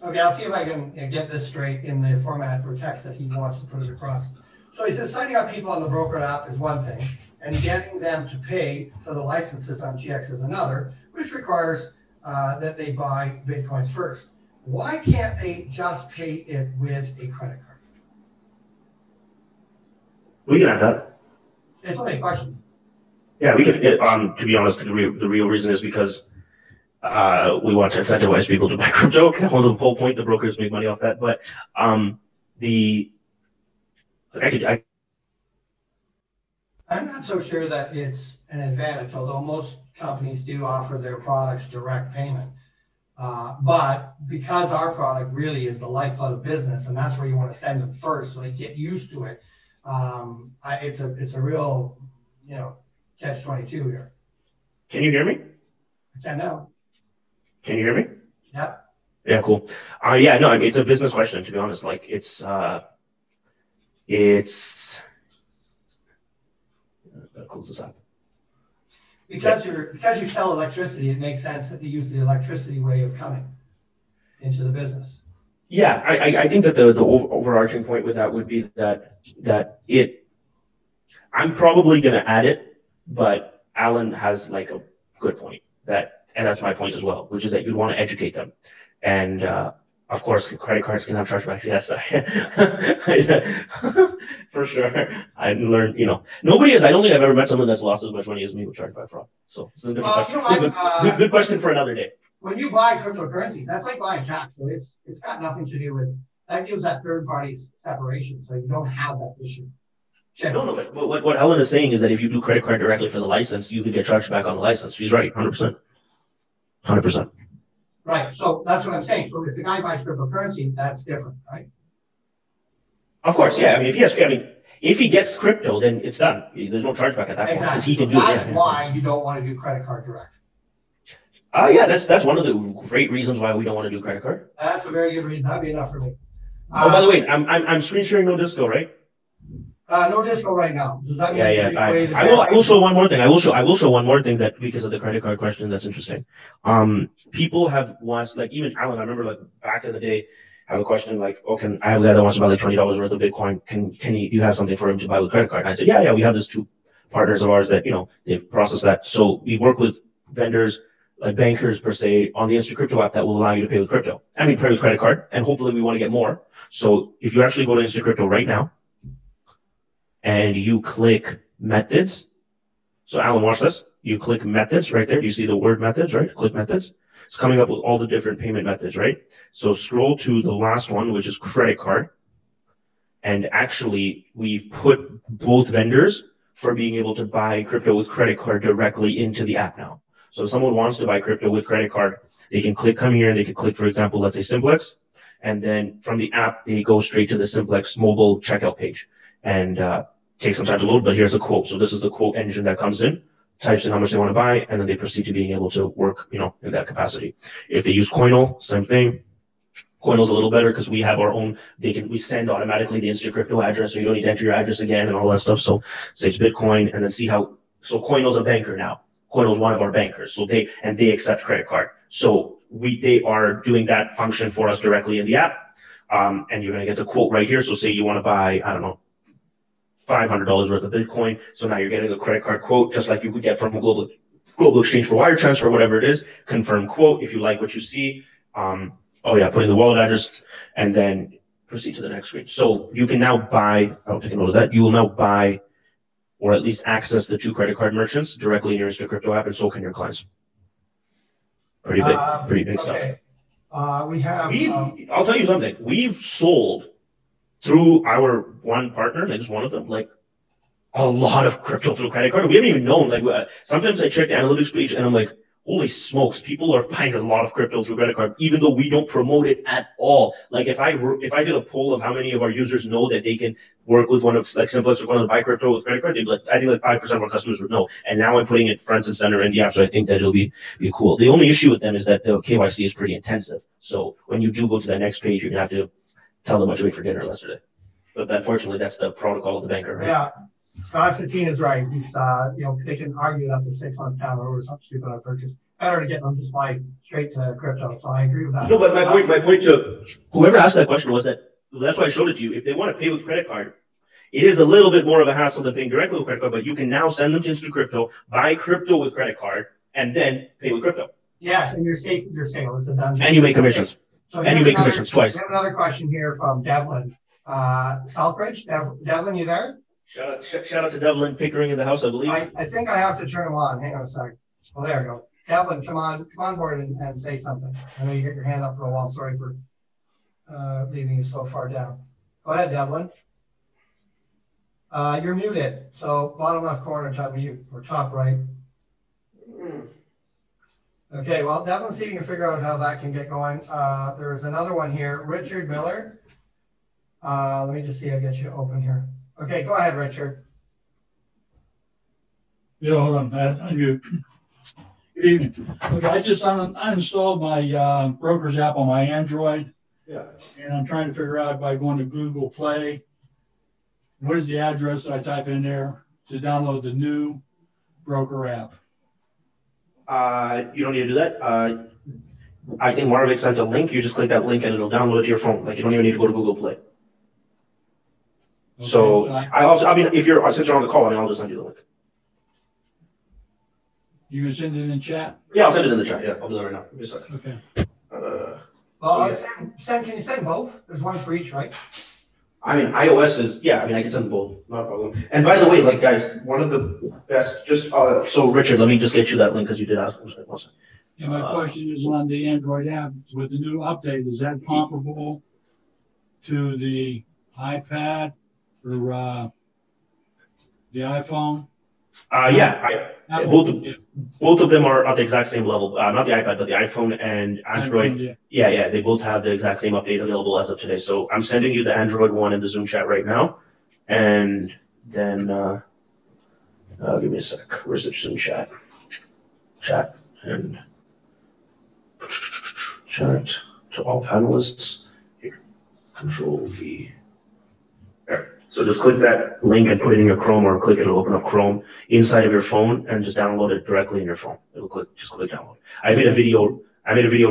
Okay, I'll see if I can get this straight in the format or text that he wants to put it across. So he says signing up people on the broker app is one thing, and getting them to pay for the licenses on GX is another, which requires that they buy Bitcoin first. Why can't they just pay it with a credit card? We can add that. It's only a question. Yeah, we could. To be honest, the real reason is because we want to incentivize people to buy crypto. That was the whole point. The brokers make money off that. But I'm not so sure that it's an advantage, although most companies do offer their products direct payment. But because our product really is the lifeblood of business, and that's where you want to send them first, so they get used to it. It's a real, you know, catch-22 here. Can you hear me? I can now. Can you hear me? Yeah. Yeah, cool. Yeah, no, it's a business question, to be honest. Like, it's I'll close this up. Because you sell electricity, it makes sense that they use the electricity way of coming into the business. Yeah, I think that the overarching point with that would be that I'm probably going to add it, but Alan has like a good point and that's my point as well, which is that you'd want to educate them. And of course, credit cards can have chargebacks. Yes, for sure. I learned, you know, nobody is. I don't think I've ever met someone that's lost as much money as me with chargeback fraud. So it's a different question. Good question for another day. When you buy cryptocurrency, that's like buying cash. So it's got nothing to do with that. Gives that third party separation, so you don't have that issue. I don't know, but what Helen is saying is that if you do credit card directly for the license, you could get charged back on the license. She's right, 100%, 100%. Right. So that's what I'm saying. So if the guy buys cryptocurrency, that's different, right? Of course, yeah. I mean, if he gets crypto, then it's done. There's no chargeback at that point. Exactly. So that's why you don't want to do credit card direct. Yeah, that's one of the great reasons why we don't want to do credit card. That's a very good reason. That'd be enough for me. Oh, by the way, I'm screen sharing no Disco, right? No Disco right now. Does that mean I will show one more thing. I will show one more thing that because of the credit card question, that's interesting. People have once, like even Alan, I remember like back in the day, have a question like, oh, can I have a guy that wants to buy like $20 worth of Bitcoin? Can you have something for him to buy with credit card? And I said, yeah, we have these two partners of ours that they've processed that. So we work with vendors, like bankers per se, on the Instacrypto app that will allow you to pay with crypto. I mean, pay with credit card, and hopefully we want to get more. So if you actually go to Instacrypto right now and you click methods, so Alan, watch this. You click methods right there. You see the word methods, right? Click methods. It's coming up with all the different payment methods, right? So scroll to the last one, which is credit card. And actually, we've put both vendors for being able to buy crypto with credit card directly into the app now. So if someone wants to buy crypto with credit card, they can click, come here, and they can click, for example, let's say Simplex. And then from the app, they go straight to the Simplex mobile checkout page. And takes some time to load, but here's a quote. So this is the quote engine that comes in, types in how much they want to buy, and then they proceed to being able to work, in that capacity. If they use Coinal, same thing. Coinal's a little better because we have our own, we send automatically the Instacrypto address, so you don't need to enter your address again and all that stuff. So saves Bitcoin, and then see how, so Coinal's a banker now. Coinal is one of our bankers, so they accept credit card. So they are doing that function for us directly in the app, and you're going to get the quote right here. So say you want to buy, I don't know, $500 worth of Bitcoin. So now you're getting a credit card quote, just like you could get from a global exchange for wire transfer, whatever it is. Confirm quote if you like what you see. Put in the wallet address, and then proceed to the next screen. So you can now buy. I'll take a note of that. You will now buy, or at least access the two credit card merchants directly in your Instacrypto app, and so can your clients. Pretty big stuff. I'll tell you something. We've sold through our one partner, like just one of them, like a lot of crypto through credit card. We haven't even known. Like sometimes I check the analytics page and I'm like, holy smokes, people are buying a lot of crypto through credit card, even though we don't promote it at all. Like if I did a poll of how many of our users know that they can work with one of, like Simplex or Coinal, buy crypto with credit card, they'd be like, I think like 5% of our customers would know. And now I'm putting it front and center in the app, so I think that it'll be cool. The only issue with them is that the KYC is pretty intensive. So when you do go to that next page, you're gonna have to tell them what you ate for dinner yesterday. But unfortunately, that's the protocol of the banker, right? Yeah. Constantine is right. He's, you know, they can argue that the 6 months down or something stupid on purchase. Better to get them to buy straight to crypto. So I agree with that. No, but my point to whoever asked that question was that that's why I showed it to you. If they want to pay with credit card, it is a little bit more of a hassle than paying directly with credit card. But you can now send them to Instacrypto, buy crypto with credit card, and then pay with crypto. Yes, and you're safe with your sale. It's a done deal. And you make commissions. So and you make commissions twice. We have another question here from Devlin. Southbridge, Devlin, you there? Shout out to Devlin Pickering in the house, I believe. I think I have to turn him on. Hang on a sec. Oh, there we go. Devlin, come on board and say something. I know you got your hand up for a while. Sorry for leaving you so far down. Go ahead, Devlin. You're muted. So bottom left corner, top mute, or top right. Okay, well, Devlin, see if you can figure out how that can get going. There is another one here. Richard Miller. Let me just see if I get you open here. Okay, go ahead, Richard. Yeah, hold on, Pat. Good evening. Look, I just uninstalled my broker's app on my Android. Yeah. And I'm trying to figure out by going to Google Play, what is the address that I type in there to download the new broker app? You don't need to do that. I think Meravik sent a link. You just click that link and it'll download it to your phone. Like you don't even need to go to Google Play. Okay, so I mean, since you're on the call, I mean, I'll just send you the link. You can send it in the chat? Yeah, I'll send it in the chat. Yeah, I'll do that right now. Just a second. Okay. Well, yeah. Can you send both? There's one for each, right? I mean, iOS is, yeah, I mean, I can send both. Not a problem. And by the way, like, guys, one of the best, just, so Richard, let me just get you that link because you did ask. Yeah, my question is on the Android app with the new update, is that comparable to the iPad? Or the iPhone? Yeah, both of them are at the exact same level. Not the iPad, but the iPhone and Android. Yeah, they both have the exact same update available as of today. So I'm sending you the Android one in the Zoom chat right now. And then, give me a sec. Where's the Zoom chat? Chat and chat to all panelists. Here, Control V. So just click that link and put it in your Chrome, or click it to open up Chrome inside of your phone, and just download it directly in your phone. It'll just click download. I made a video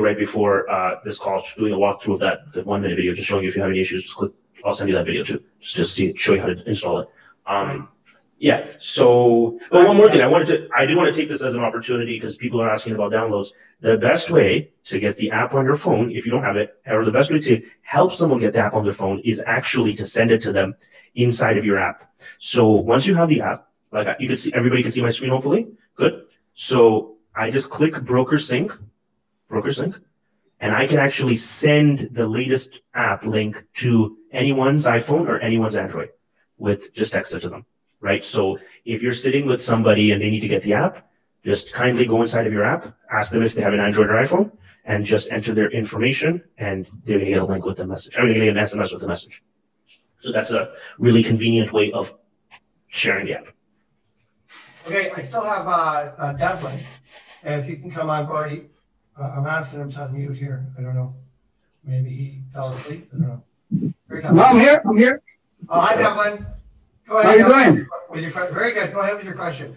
right before this call, doing a walkthrough of that 1-minute video, just showing you if you have any issues. Just click. I'll send you that video too, just to show you how to install it. Yeah. So, but one more thing, I did want to take this as an opportunity because people are asking about downloads. The best way to get the app on your phone, if you don't have it, or the best way to help someone get the app on their phone, is actually to send it to them inside of your app. So once you have the app, like you can see, everybody can see my screen, hopefully. Good. So I just click broker sync, and I can actually send the latest app link to anyone's iPhone or anyone's Android with just text it to them, right? So if you're sitting with somebody and they need to get the app, just kindly go inside of your app, ask them if they have an Android or iPhone, and just enter their information, and they're going to get a link with the message. I'm going to get an SMS with the message. So that's a really convenient way of sharing the app. Okay, I still have Devlin. If you can come on board, I'm asking him to mute here. I don't know. Maybe he fell asleep. I don't know. No, I'm here. Oh, hi, Devlin. Go ahead. How are you doing? Very good. Go ahead with your question.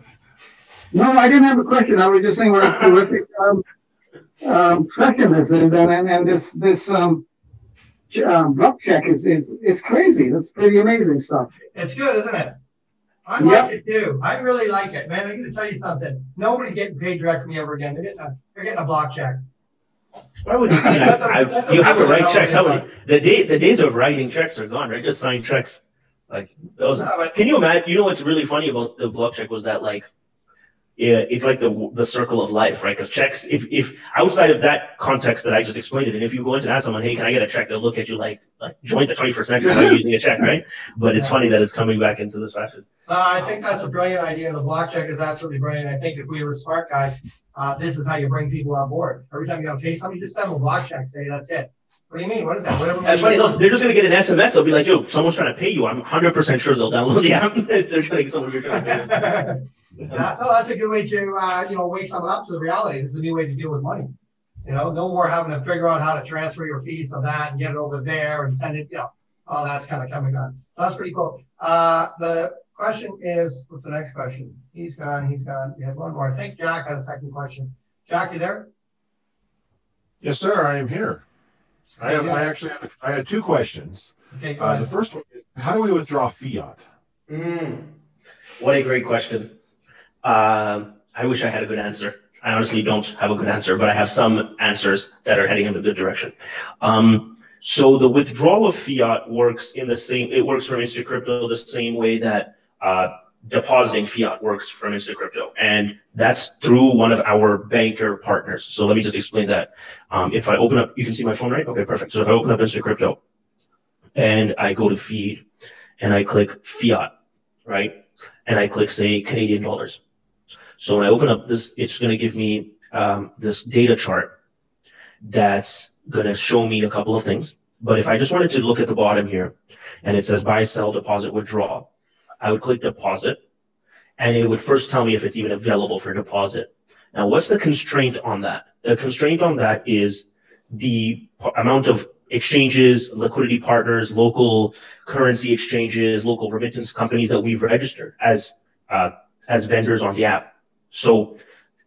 No, I didn't have a question. I was just saying what a terrific session this is, and this BlockCheck is crazy. That's pretty amazing stuff. It's good, isn't it? I like it too. I really like it, man. I'm going to tell you something. Nobody's getting paid direct from me ever again. They're getting a BlockCheck. Why would you? You have to write checks. The days of writing checks are gone. Right? Just sign checks. Like those. Can you imagine? You know what's really funny about the BlockCheck was that like it's like the circle of life, right? Because checks, if outside of that context that I just explained it, and if you go in and ask someone, hey, can I get a check? They'll look at you like join the 21st century by using a check, right? But it's funny that it's coming back into this fashion. I think that's a brilliant idea. The BlockCheck is absolutely brilliant. I think if we were smart guys, this is how you bring people on board. Every time you have a case, somebody just send them a BlockCheck, say that's it. What do you mean? What is that? Whatever. That's funny. No, they're just going to get an SMS. They'll be like, yo, someone's trying to pay you. I'm 100% sure they'll download the app. They're trying to get someone you're trying to pay. No, that's a good way to, wake someone up to the reality. This is a new way to deal with money. You know, no more having to figure out how to transfer your fees to that and get it over there and send it, you know, all that's kind of coming on. That's pretty cool. The question is, what's the next question? He's gone. He's gone. We had one more. I think Jack had a second question. Jack, you there? Yes, sir. I am here. I had two questions. Okay, the first one is, how do we withdraw fiat? What a great question. I wish I had a good answer. I honestly don't have a good answer, but I have some answers that are heading in the good direction. So the withdrawal of fiat works in the same, it works from Instacrypto the same way that depositing fiat works from Instacrypto, and that's through one of our banker partners. So let me just explain that. If I open up, you can see my phone, right? Okay, perfect. So if I open up Instacrypto and I go to feed and I click fiat, right? And I click, say, Canadian dollars. So when I open up this, it's going to give me this data chart that's going to show me a couple of things. But if I just wanted to look at the bottom here and it says buy, sell, deposit, withdraw, I would click deposit, and it would first tell me if it's even available for deposit. Now, what's the constraint on that? The constraint on that is the amount of exchanges, liquidity partners, local currency exchanges, local remittance companies that we've registered as vendors on the app. So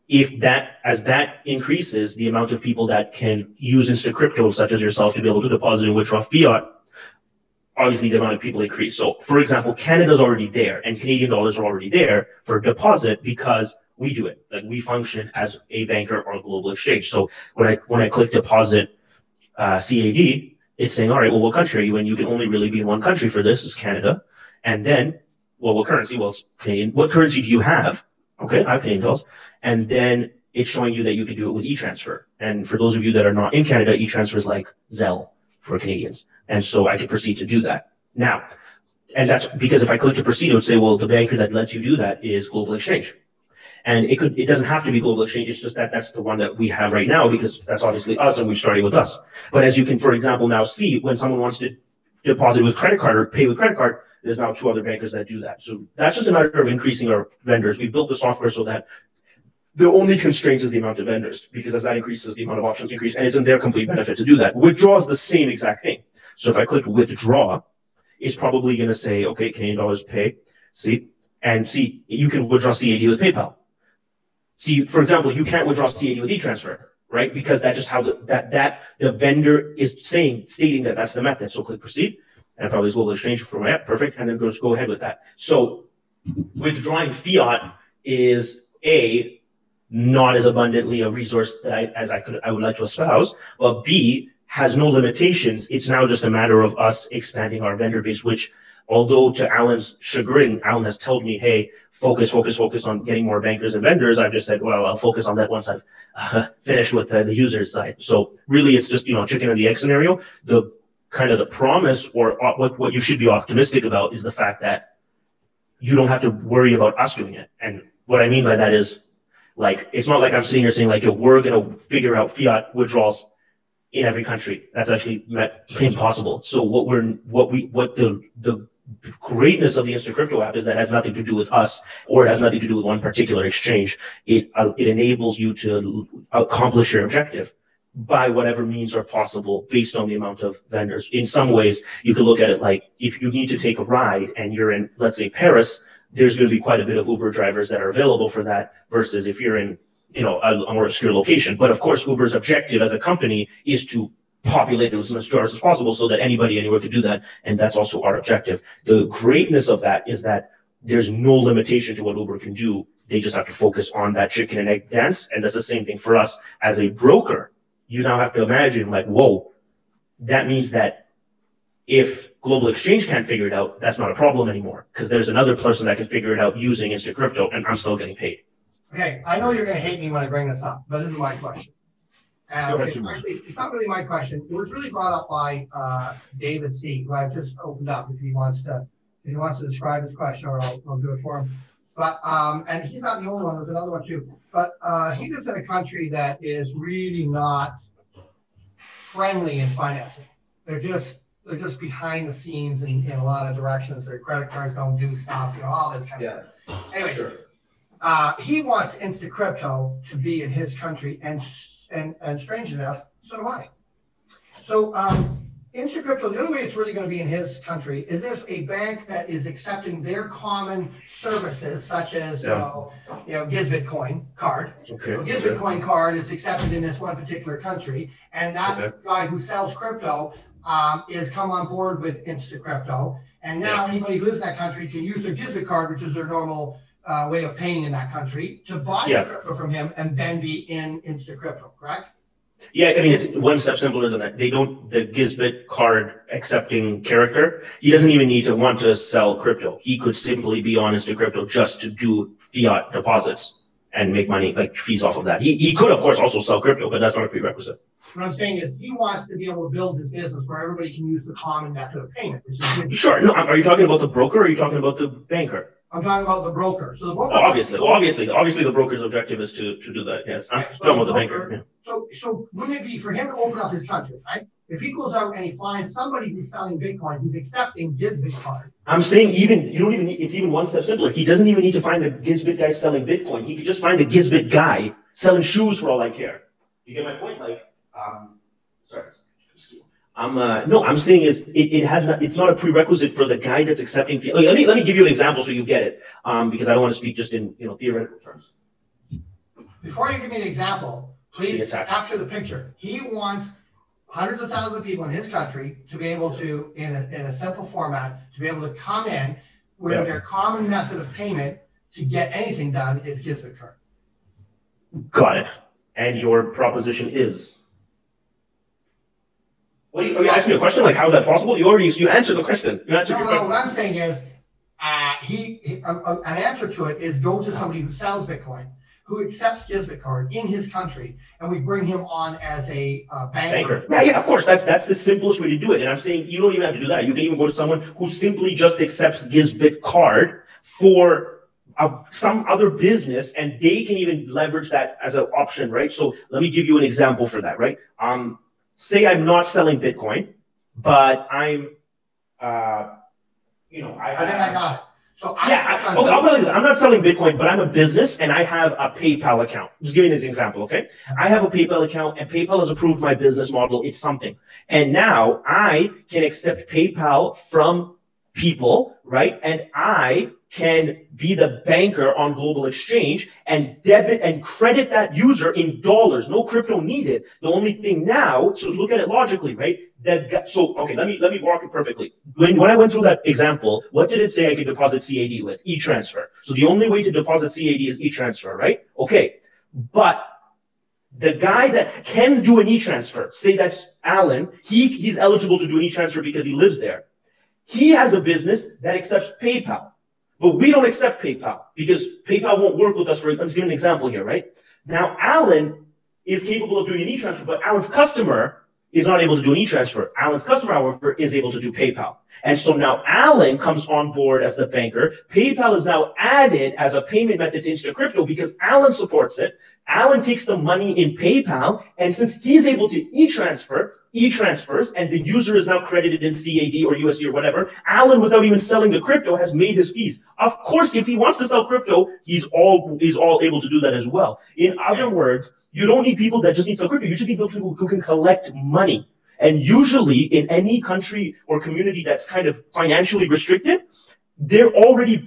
if that, as that increases, the amount of people that can use Instacrypto, such as yourself, to be able to deposit and withdraw fiat, obviously the amount of people increase. So for example, Canada's already there and Canadian dollars are already there for deposit because we do it. Like we function as a banker or a global exchange. So when I click deposit CAD, it's saying, all right, well, what country are you in? You can only really be in one country for this, is Canada. And then, well, what currency? Well, it's Canadian. What currency do you have? Okay, I have Canadian dollars. And then it's showing you that you can do it with e-transfer. And for those of you that are not in Canada, e-transfer is like Zelle for Canadians. And so I could proceed to do that now. And that's because if I click to proceed, it would say, well, the banker that lets you do that is Global Exchange. And it doesn't have to be Global Exchange. It's just that that's the one that we have right now because that's obviously us and we're starting with us. But as you can, for example, now see when someone wants to deposit with credit card or pay with credit card, there's now two other bankers that do that. So that's just a matter of increasing our vendors. We've built the software so that the only constraint is the amount of vendors, because as that increases, the amount of options increase, and it's in their complete benefit to do that. Withdraw is the same exact thing. So if I click withdraw, it's probably going to say, okay, Canadian dollars pay, see, and see, you can withdraw CAD with PayPal. See, for example, you can't withdraw CAD with e-transfer, right? Because that's just how the vendor is stating that that's the method. So click proceed, and probably Global Exchange for my app, perfect, and then go ahead with that. So withdrawing fiat is A, not as abundantly a resource that I would like to espouse, but B, has no limitations. It's now just a matter of us expanding our vendor base, which, although to Alan's chagrin, Alan has told me, hey, focus on getting more bankers and vendors. I've just said, well, I'll focus on that once I've finished with the user's side. So really it's just, chicken and the egg scenario. The kind of the promise or what you should be optimistic about is the fact that you don't have to worry about us doing it. And what I mean by that is, like, it's not like I'm sitting here saying like, we're going to figure out fiat withdrawals in every country. That's actually impossible. So the greatness of the Instacrypto app is that it has nothing to do with us, or it has nothing to do with one particular exchange. It enables you to accomplish your objective by whatever means are possible based on the amount of vendors. In some ways, you could look at it like if you need to take a ride and you're in, let's say, Paris, there's going to be quite a bit of Uber drivers that are available for that versus if you're in a more obscure location. But of course, Uber's objective as a company is to populate it with as much drivers as possible so that anybody anywhere could do that. And that's also our objective. The greatness of that is that there's no limitation to what Uber can do. They just have to focus on that chicken and egg dance. And that's the same thing for us as a broker. You now have to imagine like, whoa, that means that if Global Exchange can't figure it out, that's not a problem anymore because there's another person that can figure it out using Instacrypto and I'm still getting paid. Okay, I know you're going to hate me when I bring this up, but this is my question. It's not really my question. It was really brought up by David C, who I've just opened up. If he wants to describe his question, or I'll do it for him. But and he's not the only one. There's another one too. But he lives in a country that is really not friendly in financing. They're just behind the scenes in a lot of directions. Their credit cards don't do stuff. You know, all this kind of stuff. Anyway, sure. He wants Instacrypto to be in his country, and strange enough, so do I. So Instacrypto, the only way it's really going to be in his country is if a bank that is accepting their common services, such as you know, Gizbit coin card. Okay. So Gizbit coin card is accepted in this one particular country, and that guy who sells crypto is come on board with Instacrypto, and now anybody who lives in that country can use their Gizbit card, which is their normal way of paying in that country, to buy the crypto from him and then be in Instacrypto, correct? Yeah, I mean, it's one step simpler than that. They don't, the Gizbit card accepting character, he doesn't even need to want to sell crypto. He could simply be on Instacrypto just to do fiat deposits and make money, like fees off of that. He could, of course, also sell crypto, but that's not a prerequisite. What I'm saying is he wants to be able to build his business where everybody can use the common method of payment. Which is No, are you talking about the broker or are you talking about the banker? I'm talking about the broker. So the broker obviously the broker's objective is to do that. Yes, I'm talking about the banker. Yeah. So wouldn't it be for him to open up his country, right? If he goes out and he finds somebody who's selling Bitcoin, who's accepting Gizbit card. I'm saying it's even one step simpler. He doesn't even need to find the Gizbit guy selling Bitcoin. He could just find the Gizbit guy selling shoes for all I care. You get my point? Like, sorry. I'm saying is it's not a prerequisite for the guy that's accepting fiat. Let me give you an example so you get it, because I don't want to speak just in theoretical terms. Before you give me an example, please capture the picture. He wants hundreds of thousands of people in his country to be able to, in a simple format, to be able to come in where their common method of payment to get anything done is Gizbit card. Got it. And your proposition is? Are you asking me a question? Like, how is that possible? You answered the question. No, what I'm saying is, an answer to it is go to somebody who sells Bitcoin, who accepts Gizbit card in his country, and we bring him on as a banker. Yeah, of course. That's the simplest way to do it. And I'm saying you don't even have to do that. You can even go to someone who simply just accepts Gizbit card for some other business, and they can even leverage that as an option, right? So let me give you an example for that, right? Say I'm not selling Bitcoin, but I'm, I think I got it. So I'm not selling Bitcoin, but I'm a business and I have a PayPal account. I'm just giving this example, okay? I have a PayPal account and PayPal has approved my business model. It's something. And now I can accept PayPal from people, right? And I can be the banker on Global Exchange and debit and credit that user in dollars. No crypto needed. The only thing now, so look at it logically, right? Let me walk it perfectly. When I went through that example, what did it say I could deposit CAD with? E-transfer. So the only way to deposit CAD is e-transfer, right? Okay. But the guy that can do an e-transfer, say that's Alan, he's eligible to do an e-transfer because he lives there. He has a business that accepts PayPal. But we don't accept PayPal because PayPal won't work with us. I'm just giving an example here, right? Now, Alan is capable of doing an e-transfer, but Alan's customer is not able to do an e-transfer. Alan's customer, however, is able to do PayPal. And so now Alan comes on board as the banker. PayPal is now added as a payment method to Instacrypto because Alan supports it. Alan takes the money in PayPal, and since he's able to e-transfer, e-transfers, and the user is now credited in CAD or USD or whatever, Alan, without even selling the crypto, has made his fees. Of course, if he wants to sell crypto, he's all able to do that as well. In other words, you don't need people that just need to sell crypto. You just need people who can collect money. And usually, in any country or community that's kind of financially restricted, they've already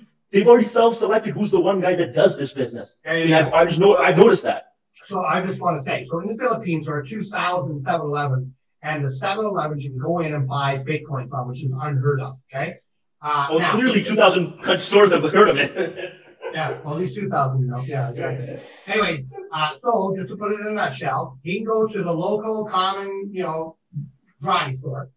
self-selected who's the one guy that does this business. I've noticed that. So I just want to say, so in the Philippines, there are 2,000 7-Elevens. And the 7-Elevens you can go in and buy Bitcoin from, which is unheard of, okay? Clearly 2,000 stores have heard of it. Well, at least 2,000, Yeah, exactly. Anyways, so just to put it in a nutshell, he can go to the local common, variety store.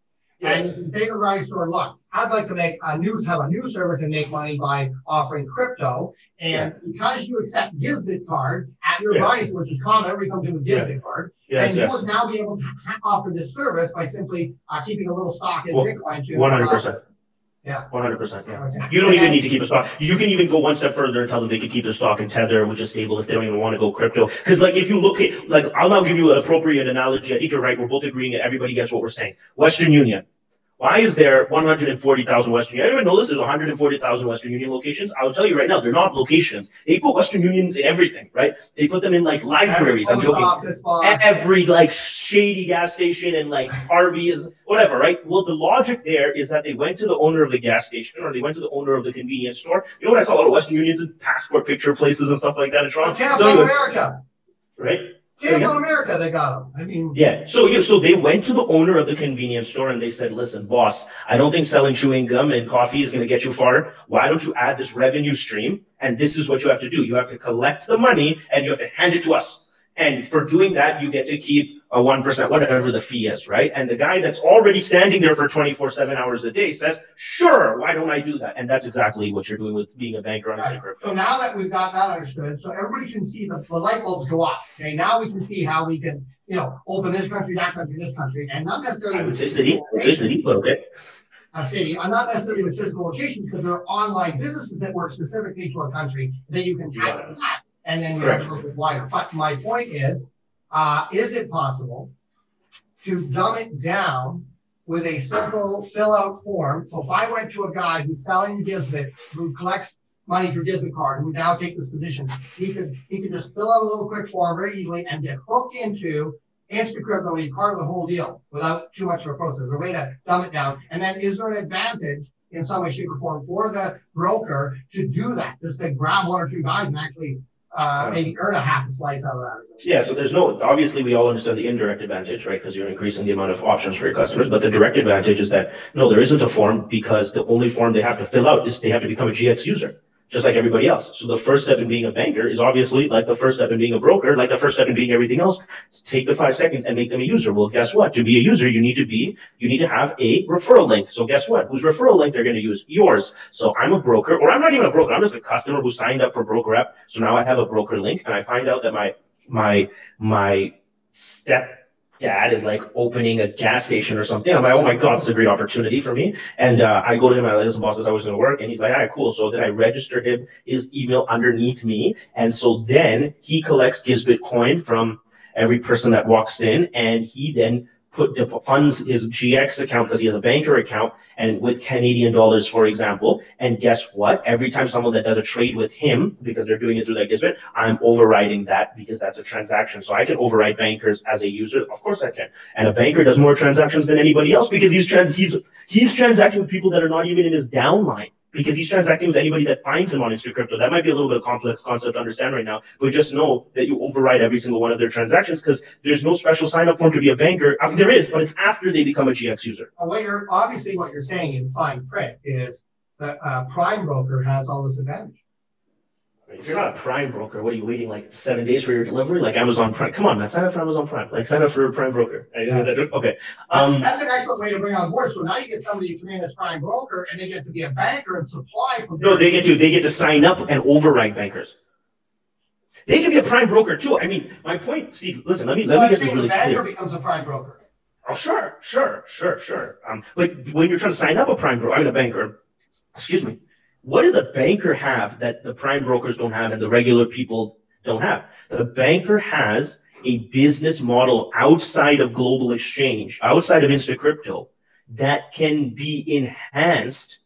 Yes. And you can take a rise to our luck. I'd like to make a news, have a new service and make money by offering crypto. And because you accept Gizbit card at your price, which is common, everybody comes in with Gizbit card, and you will now be able to offer this service by simply keeping a little stock in Bitcoin. 100%. Yeah. 100%. Yeah. Okay. You don't even need to keep a stock. You can even go one step further and tell them they can keep their stock in Tether, which is stable, if they don't even want to go crypto. Because, like, if you look at, like, I'll now give you an appropriate analogy. I think you're right. We're both agreeing that everybody gets what we're saying. Western Union. Why is there 140,000 Western Union? I didn't even know this. There's 140,000 Western Union locations. I will tell you right now, they're not locations. They put Western Unions in everything, right? They put them in, like, libraries. I'm joking. Every, like, shady gas station and, like, RVs, whatever, right? Well, the logic there is that they went to the owner of the gas station or they went to the owner of the convenience store. You know what? I saw a lot of Western Unions and passport picture places and stuff like that in Toronto. Capital America. Right? Capital America, they got them. I mean, So they went to the owner of the convenience store and they said, "Listen, boss, I don't think selling chewing gum and coffee is going to get you far. Why don't you add this revenue stream? And this is what you have to do. You have to collect the money and you have to hand it to us. And for doing that, you get to keep a 1%, whatever the fee is, right?" And the guy that's already standing there for 24/7 hours a day says, "Sure, why don't I do that?" And that's exactly what you're doing with being a banker on Instacrypto. So now that we've got that understood, so everybody can see the light bulbs go off. Okay, now we can see how we can, you know, open this country, that country, this country, and not necessarily. I would say city, a little bit. I'm not necessarily with physical locations because there are online businesses that work specifically to a country that you can tax that. And then we have to look wider. But my point is it possible to dumb it down with a simple fill-out form? So if I went to a guy who's selling Gizbit, who collects money through Gizbit card, who now takes this position, he could just fill out a little quick form very easily and get hooked into Instacrypto, be part of the whole deal without too much of a process, a way to dumb it down. And then is there an advantage in some way, shape, or form for the broker to do that? Just to grab one or two guys and actually maybe earn a half a slice out of that. Yeah, so there's no, obviously we all understand the indirect advantage, right? Because you're increasing the amount of options for your customers, but the direct advantage is that, no, there isn't a form because the only form they have to fill out is they have to become a GX user, just like everybody else. So the first step in being a banker is obviously like the first step in being a broker, like the first step in being everything else, take the 5 seconds and make them a user. Well, guess what? To be a user, you need to have a referral link. So guess what? Whose referral link they're going to use? Yours. So I'm a broker, or I'm not even a broker. I'm just a customer who signed up for Broker App. So now I have a broker link and I find out that my stepdad is like opening a gas station or something. I'm like, oh my God, this is a great opportunity for me. And I go to him, I listen, boss says I was going to work. And he's like, all right, cool. So then I register him, his email underneath me. And so then he collects Gizbit coin from every person that walks in. And he then funds his GX account because he has a banker account and with Canadian dollars, for example. And guess what? Every time someone that does a trade with him, because they're doing it through that Gizbit, I'm overriding that because that's a transaction. So I can override bankers as a user. Of course I can. And a banker does more transactions than anybody else because he's transacting with people that are not even in his downline. Because he's transacting with anybody that finds him on Instacrypto. That might be a little bit of a complex concept to understand right now, but just know that you override every single one of their transactions because there's no special sign-up form to be a banker. I mean, there is, but it's after they become a GX user. What you're saying in fine print is that prime broker has all this advantage. If you're not a prime broker, what are you waiting like 7 days for your delivery? Like Amazon Prime. Come on, man, sign up for Amazon Prime. Like sign up for a prime broker. Okay. That's an excellent way to bring on board. So now you get somebody who can be a prime broker and they get to be a banker and supply from they get to sign up and override bankers. They can be a prime broker too. I mean, my point, see, listen, let me get this really clear. The banker becomes a prime broker. Oh, sure. But when you're trying to sign up a prime broker, I mean a banker, excuse me. What does the banker have that the prime brokers don't have and the regular people don't have? The banker has a business model outside of Global Exchange, outside of Instacrypto, that can be enhanced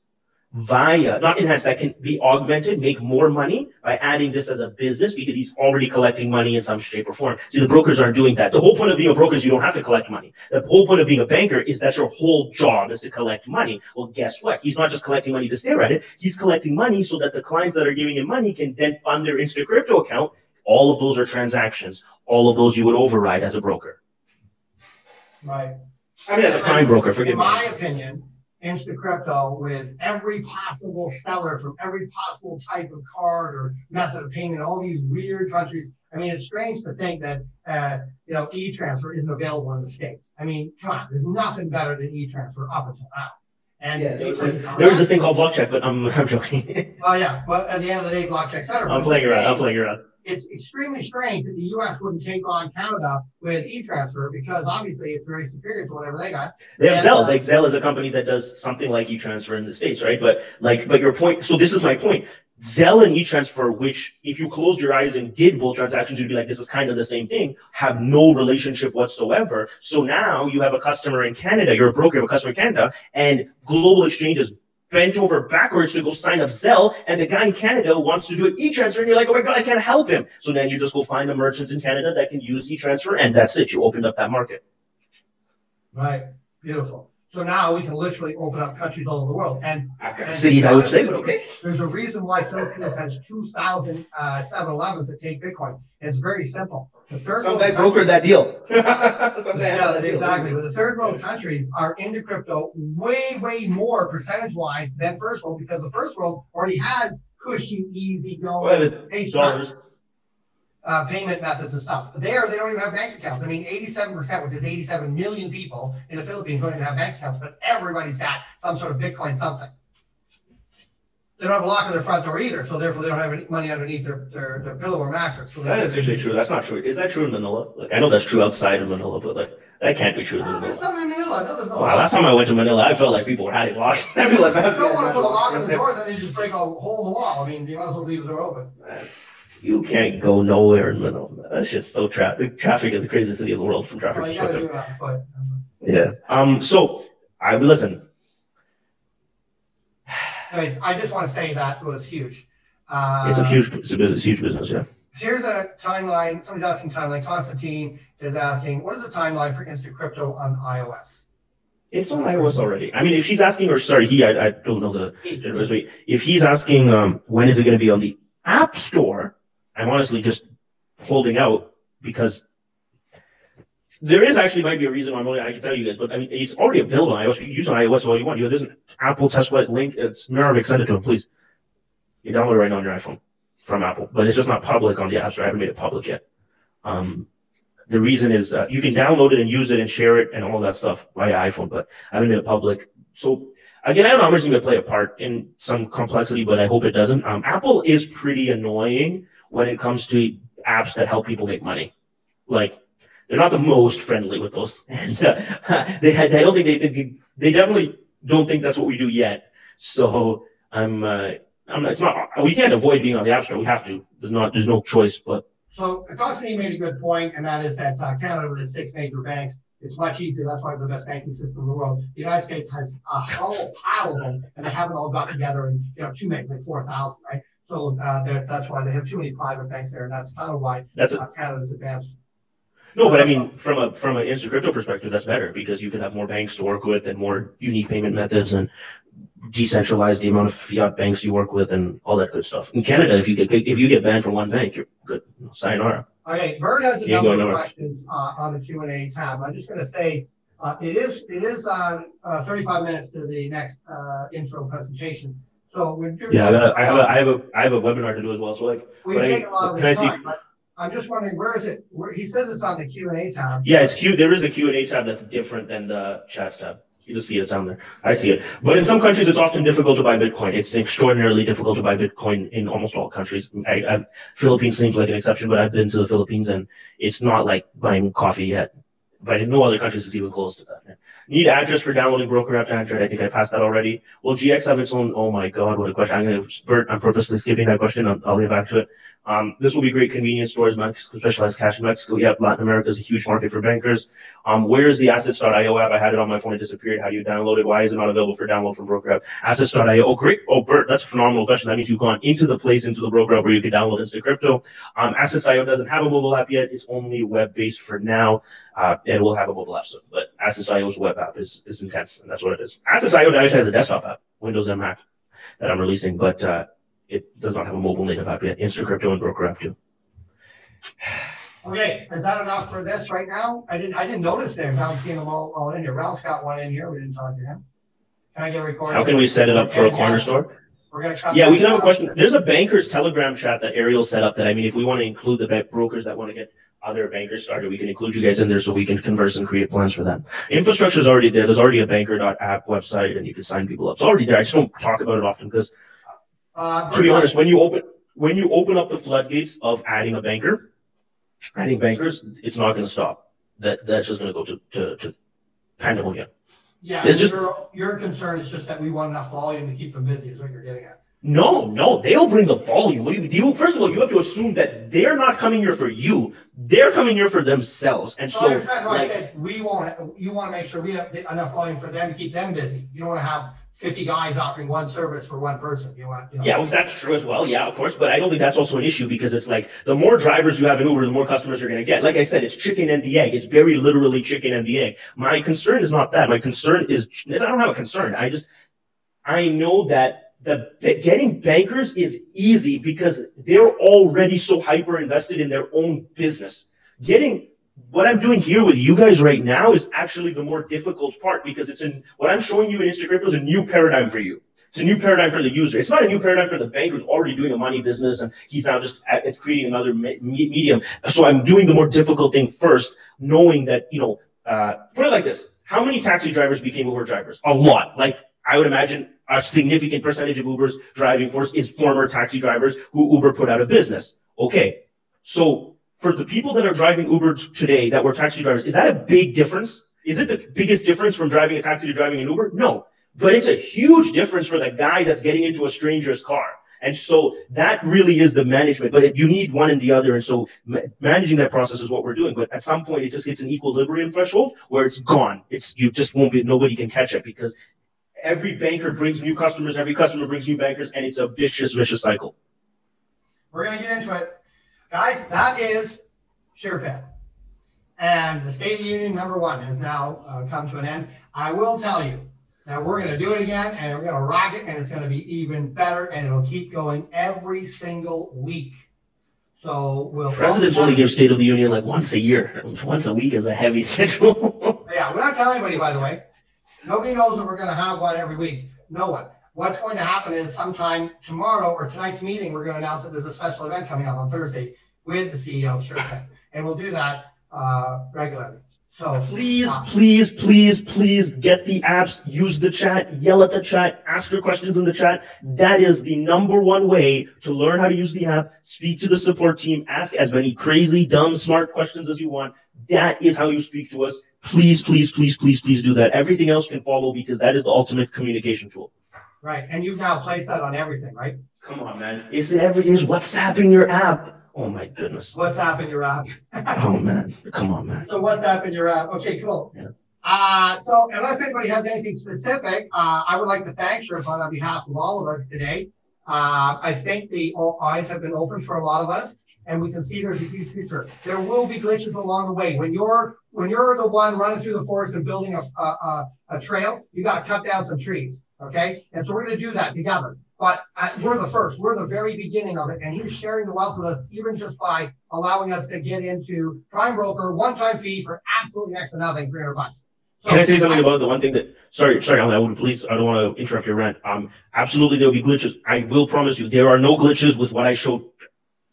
that can be augmented, make more money by adding this as a business because he's already collecting money in some shape or form. See, the brokers aren't doing that. The whole point of being a broker is you don't have to collect money. The whole point of being a banker is that's your whole job is to collect money. Well, guess what? He's not just collecting money to stare at it. He's collecting money so that the clients that are giving him money can then fund their Instacrypto account. All of those are transactions. All of those you would override as a broker. Right. I mean, as a prime broker, forgive me. In my opinion, Instacrypto with every possible seller from every possible type of card or method of payment, all these weird countries. I mean, it's strange to think that, you know, e-transfer isn't available in the States. I mean, come on, there's nothing better than e-transfer up until now. And yeah, there was this thing called BlockCheck, but I'm joking. Oh, yeah. But at the end of the day, BlockCheck's better. I'm playing around. It's extremely strange that the U.S. wouldn't take on Canada with e-transfer, because obviously it's very superior to whatever they got. They have Zelle. Like Zelle is a company that does something like e-transfer in the States, right? But like, but your point. So this is my point. Zelle and e-transfer, which if you closed your eyes and did both transactions, you'd be like, this is kind of the same thing, have no relationship whatsoever. So now you have a customer in Canada, you're a broker of a customer in Canada, and Global Exchange is bent over backwards to go sign up Zelle, and the guy in Canada wants to do an e-transfer, and you're like, oh my God, I can't help him. So then you just go find the merchants in Canada that can use e-transfer, and that's it. You opened up that market. Right. Beautiful. So now we can literally open up countries all over the world. And cities, I would say, but okay. There's a reason why Philippines has 2,000 7-Elevens that take Bitcoin. It's very simple. The third Some guy brokered that deal. Exactly. But the third world countries are into crypto way, way more percentage-wise than first world, because the first world already has cushy, easy-going payment methods and stuff. They don't even have bank accounts. I mean, 87%, which is 87 million people in the Philippines, don't even have bank accounts, but everybody's got some sort of Bitcoin something. They don't have a lock on their front door either, so therefore they don't have any money underneath their pillow or mattress. So that is usually true. That's not true. Is that true in Manila? Like, I know that's true outside of Manila, but like, that can't be true in Manila. That's not in Manila. No, there's no lock. Last time I went to Manila, I felt like people were hiding locks. I feel like you don't want to put a lock on the door, then you just break a hole in the wall. I mean, you might as well leave the door open. You can't go nowhere in Manila. That's just so traffic. Traffic is the craziest city in the world from traffic perspective. Yeah. Listen. Anyways, I just want to say that was huge. It's a huge business, yeah. Here's a timeline. Somebody's asking timeline. Constantine is asking, what is the timeline for Instacrypto on iOS? It's on iOS already. I mean, if she's asking, or sorry, I don't know the generation. If he's asking, when is it going to be on the App Store, I'm honestly just holding out, because there is actually might be a reason I can tell you guys, but I mean, it's already available on iOS. You use it on iOS all you want. You know, there's an Apple test flight link. It's Meravik, send it to him, please. You download it right now on your iPhone from Apple, but it's just not public on the App Store. I haven't made it public yet. The reason is you can download it and use it and share it and all that stuff via iPhone, but I haven't made it public. So again, I don't know how much it's going to play a part in some complexity, but I hope it doesn't. Apple is pretty annoying when it comes to apps that help people make money. Like, they're not the most friendly with those. And they definitely don't think that's what we do yet. So we can't avoid being on the App Store. We have to. There's no choice. But so Constantine made a good point, and that is that Canada with its 6 major banks, it's much easier. That's why it's the best banking system in the world. The United States has a whole pile of them, and they haven't all got together in, you know, too many, like 4,000, right? So that's why they have too many private banks there, and that's kind of why Canada's advanced. No, but I mean, from an Instacrypto perspective, that's better, because you can have more banks to work with and more unique payment methods and decentralize the amount of fiat banks you work with and all that good stuff. In Canada, if you get banned from one bank, you're good. Sayonara. Okay, Bert has a number of questions on the Q&A tab. I'm just going to say it is 35 minutes to the next intro presentation. So we're doing. Yeah, I have a webinar to do as well. So like, we've taken a lot of this time. But I'm just wondering, where is it? He says it's on the Q&A tab. Yeah, it's Q. There is a Q&A tab that's different than the chats tab. You'll see it down there. I see it. But in some countries, it's often difficult to buy Bitcoin. It's extraordinarily difficult to buy Bitcoin in almost all countries. Philippines seems like an exception, but I've been to the Philippines, and it's not like buying coffee yet. But in no other countries is even close to that. Need address for downloading broker app to Android. I think I passed that already. Will GX have its own? Oh my God, what a question. I'm purposely skipping that question. I'll leave back to it. This will be great convenience stores, specialized cash in Mexico. Yep, Latin America is a huge market for bankers. Where is the Assets.io app? I had it on my phone, it disappeared. How do you download it? Why is it not available for download from broker app? Assets.io. Oh, great. Oh, Bert, that's a phenomenal question. That means you've gone into the broker app where you can download Instacrypto. Assets.io doesn't have a mobile app yet. It's only web-based for now. It will have a mobile app soon, but Assets.io's web app is intense, and that's what it is. Assets.io actually has a desktop app, Windows and Mac, that I'm releasing, but it does not have a mobile native app yet. Instacrypto and broker app too. Okay, is that enough for this right now? I didn't notice there. I've seen them all in here. Ralph's got one in here. We didn't talk to him. Can I get a recording? How can we set it up for a corner store? We're going to try. Yeah, we can have a question. There's a bankers Telegram chat that Ariel set up that, I mean, if we want to include the brokers that want to get other bankers started, we can include you guys in there so we can converse and create plans for them. Infrastructure is already there. There's already a banker.app website, and you can sign people up. It's already there. I just don't talk about it often because, to be honest, when you open up the floodgates of adding a banker, adding bankers, it's not going to stop. That's just going to go to pandemonium. Yeah, it's just, your concern is just that we want enough volume to keep them busy is what you're getting at. No, they'll bring the volume. First of all, you have to assume that they're not coming here for you. They're coming here for themselves. And so, I said you want to make sure we have enough volume for them to keep them busy. You don't want to have 50 guys offering one service for one person. You want, you know. Yeah, well, that's true as well. Yeah, of course. But I don't think that's also an issue because it's like the more drivers you have in Uber, the more customers you're going to get. Like I said, it's chicken and the egg. It's very literally chicken and the egg. My concern is not that. My concern is I don't have a concern. I know that. Getting bankers is easy because they're already so hyper invested in their own business. What I'm doing here with you guys right now is actually the more difficult part because what I'm showing you in Instacrypto is a new paradigm for you. It's a new paradigm for the user. It's not a new paradigm for the banker who's already doing a money business and he's now it's creating another medium. So I'm doing the more difficult thing first, knowing that, put it like this. How many taxi drivers became Uber drivers? A lot. Like, I would imagine a significant percentage of Uber's driving force is former taxi drivers who Uber put out of business. Okay, so for the people that are driving Uber today that were taxi drivers, is that a big difference? Is it the biggest difference from driving a taxi to driving an Uber? No, but it's a huge difference for the guy that's getting into a stranger's car. And so that really is the management, but you need one and the other. And so managing that process is what we're doing. But at some point, it just hits an equilibrium threshold where it's gone. You just won't be, nobody can catch it because every banker brings new customers, every customer brings new bankers, and it's a vicious, vicious cycle. We're going to get into it. Guys, that is Shorupan. And the State of the Union #1 has now come to an end. I will tell you that we're going to do it again, and we're going to rock it, and it's going to be even better, and it'll keep going every single week. So we'll... Presidents only give State of the Union like once a year. Once a week is a heavy schedule. Yeah, we're not telling anybody, by the way. Nobody knows that we're going to have one every week. No one. What's going to happen is sometime tomorrow or tonight's meeting, we're going to announce that there's a special event coming up on Thursday with the CEO, Shorupan. And we'll do that regularly. So please, please, please, please get the apps, use the chat, yell at the chat, ask your questions in the chat. That is the #1 way to learn how to use the app. Speak to the support team, ask as many crazy, dumb, smart questions as you want. That is how you speak to us. Please, please, please, please, please do that. Everything else can follow because that is the ultimate communication tool. Right. And you've now placed that on everything, right? Come on, man. Is WhatsApp in your app? Oh, my goodness. WhatsApp in your app. Oh, man. Come on, man. So WhatsApp in your app. Okay, cool. Yeah. So unless anybody has anything specific, I would like to thank Shorupan on behalf of all of us today. I think the eyes have been opened for a lot of us, and we can see there's a huge future. There will be glitches along the way. When you're the one running through the forest and building a trail, you got to cut down some trees, okay? And so we're going to do that together. But we're the first. We're the very beginning of it. And he was sharing the wealth with us even just by allowing us to get into Prime Broker, one-time fee for absolutely next to nothing, $300. So, can I say something about the one thing that, sorry, I would please, I don't want to interrupt your rant. Absolutely, there'll be glitches. I will promise you, there are no glitches with what I showed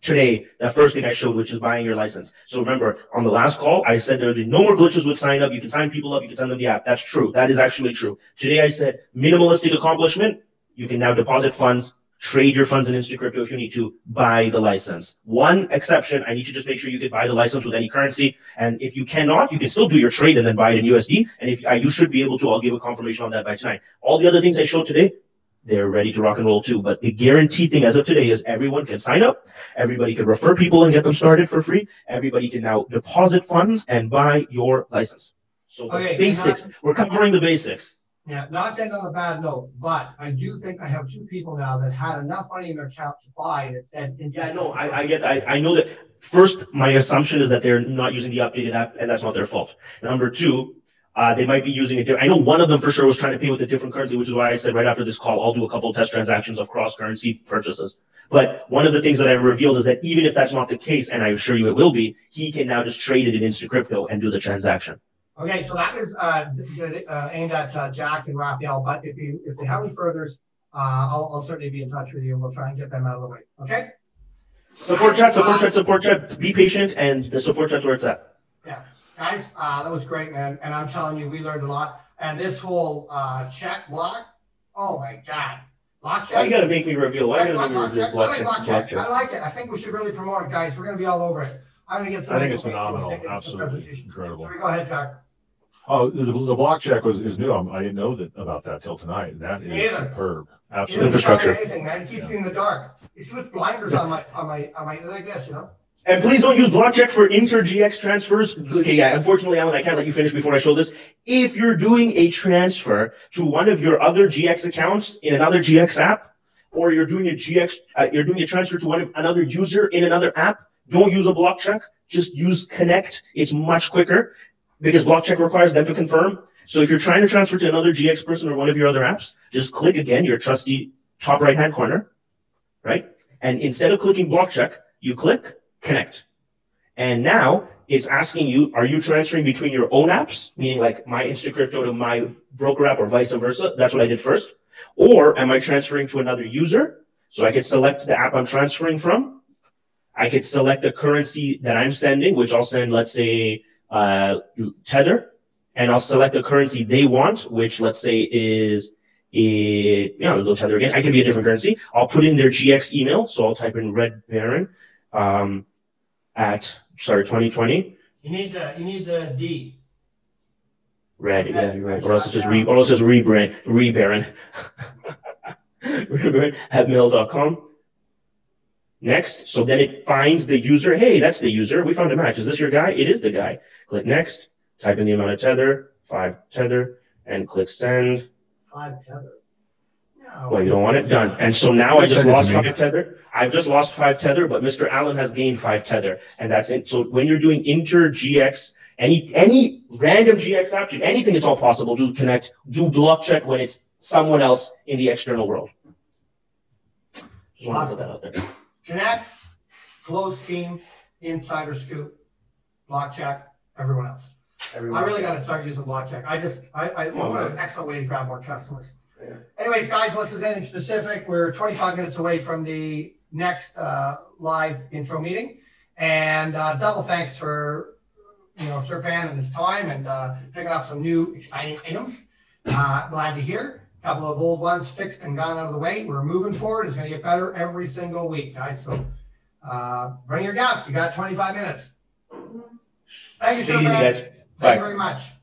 today, that first thing I showed, which is buying your license. So remember, on the last call, I said there would be no more glitches with sign up. You can sign people up. You can send them the app. That's true. That is actually true. Today, I said minimalistic accomplishment. You can now deposit funds, trade your funds in Instacrypto if you need to, buy the license. One exception, I need to just make sure you can buy the license with any currency. And if you cannot, you can still do your trade and then buy it in USD. And if you should be able to, I'll give a confirmation on that by tonight. All the other things I showed today, they're ready to rock and roll too. But the guaranteed thing as of today is everyone can sign up. Everybody can refer people and get them started for free. Everybody can now deposit funds and buy your license. So the basics, we're covering the basics. Yeah, not to end on a bad note, but I do think I have two people now that had enough money in their account to buy and it said... Yeah, no, I get that. I know that. First, my assumption is that they're not using the updated app and that's not their fault. #2... they might be using it. I know one of them for sure was trying to pay with a different currency, which is why I said right after this call, I'll do a couple of test transactions of cross-currency purchases. But one of the things that I revealed is that even if that's not the case, and I assure you it will be, he can now just trade it in Instacrypto and do the transaction. Okay, so that is aimed at Jack and Raphael. But if they have any furthers, I'll certainly be in touch with you, and we'll try and get them out of the way. Okay? Support chat, support chat, support chat. Be patient, and the support chat's where it's at. Yeah. Guys, that was great, man. And I'm telling you, we learned a lot. And this whole check block, oh my God. BlockCheck. You got to make me reveal. I got to make me reveal BlockCheck. I like it. I think we should really promote it, guys. We're going to be all over it. I'm going to get some. I think it's phenomenal. Absolutely incredible. Sorry, go ahead, Jack. Oh, the BlockCheck is new. I didn't know about that till tonight. That is superb. Absolutely. Infrastructure. Anything, man. It keeps me in the dark. It's with blinders on my like this, you know. And please don't use BlockCheck for inter-GX transfers. Okay, yeah, unfortunately, Alan, I can't let you finish before I show this. If you're doing a transfer to one of your other GX accounts in another GX app, or you're doing a transfer to another user in another app, don't use a BlockCheck. Just use Connect. It's much quicker because BlockCheck requires them to confirm. So if you're trying to transfer to another GX person or one of your other apps, just click again your trusty top right-hand corner, right? And instead of clicking BlockCheck, you click Connect. And now it's asking you, are you transferring between your own apps, meaning like my Instacrypto to my broker app or vice versa? That's what I did first. Or am I transferring to another user? So I could select the app I'm transferring from. I could select the currency that I'm sending, which I'll send, let's say, Tether. And I'll select the currency they want, which let's say is, let's go Tether again. I could be a different currency. I'll put in their GX email. So I'll type in Red Baron. 2020. You need the D. Red, yeah, you're right. Or else it's just rebaron. Rebaron at mail.com. Next. So then it finds the user. Hey, that's the user. We found a match. Is this your guy? It is the guy. Click next. Type in the amount of tether, 5 tether, and click send. 5 tether. Well, you don't want it done. And so now I just lost 5 tether. I've just lost 5 tether, but Mr. Allen has gained 5 tether. And that's it. So when you're doing inter-GX, any random GX option, anything, it's all possible to connect, do BlockCheck when it's someone else in the external world. Just want to put that out there. Connect, close team, insider scoop, BlockCheck, everyone else. Everyone I really got to start using BlockCheck. What an excellent way to grab more customers. Yeah. Anyways, guys, unless there's anything specific, we're 25 minutes away from the next live intro meeting, and double thanks for Shorupan and his time and picking up some new exciting items. Glad to hear a couple of old ones fixed and gone out of the way. We're moving forward. It's going to get better every single week, guys. So bring your guests. You got 25 minutes. Thank you, Shorupan. Thank you very much.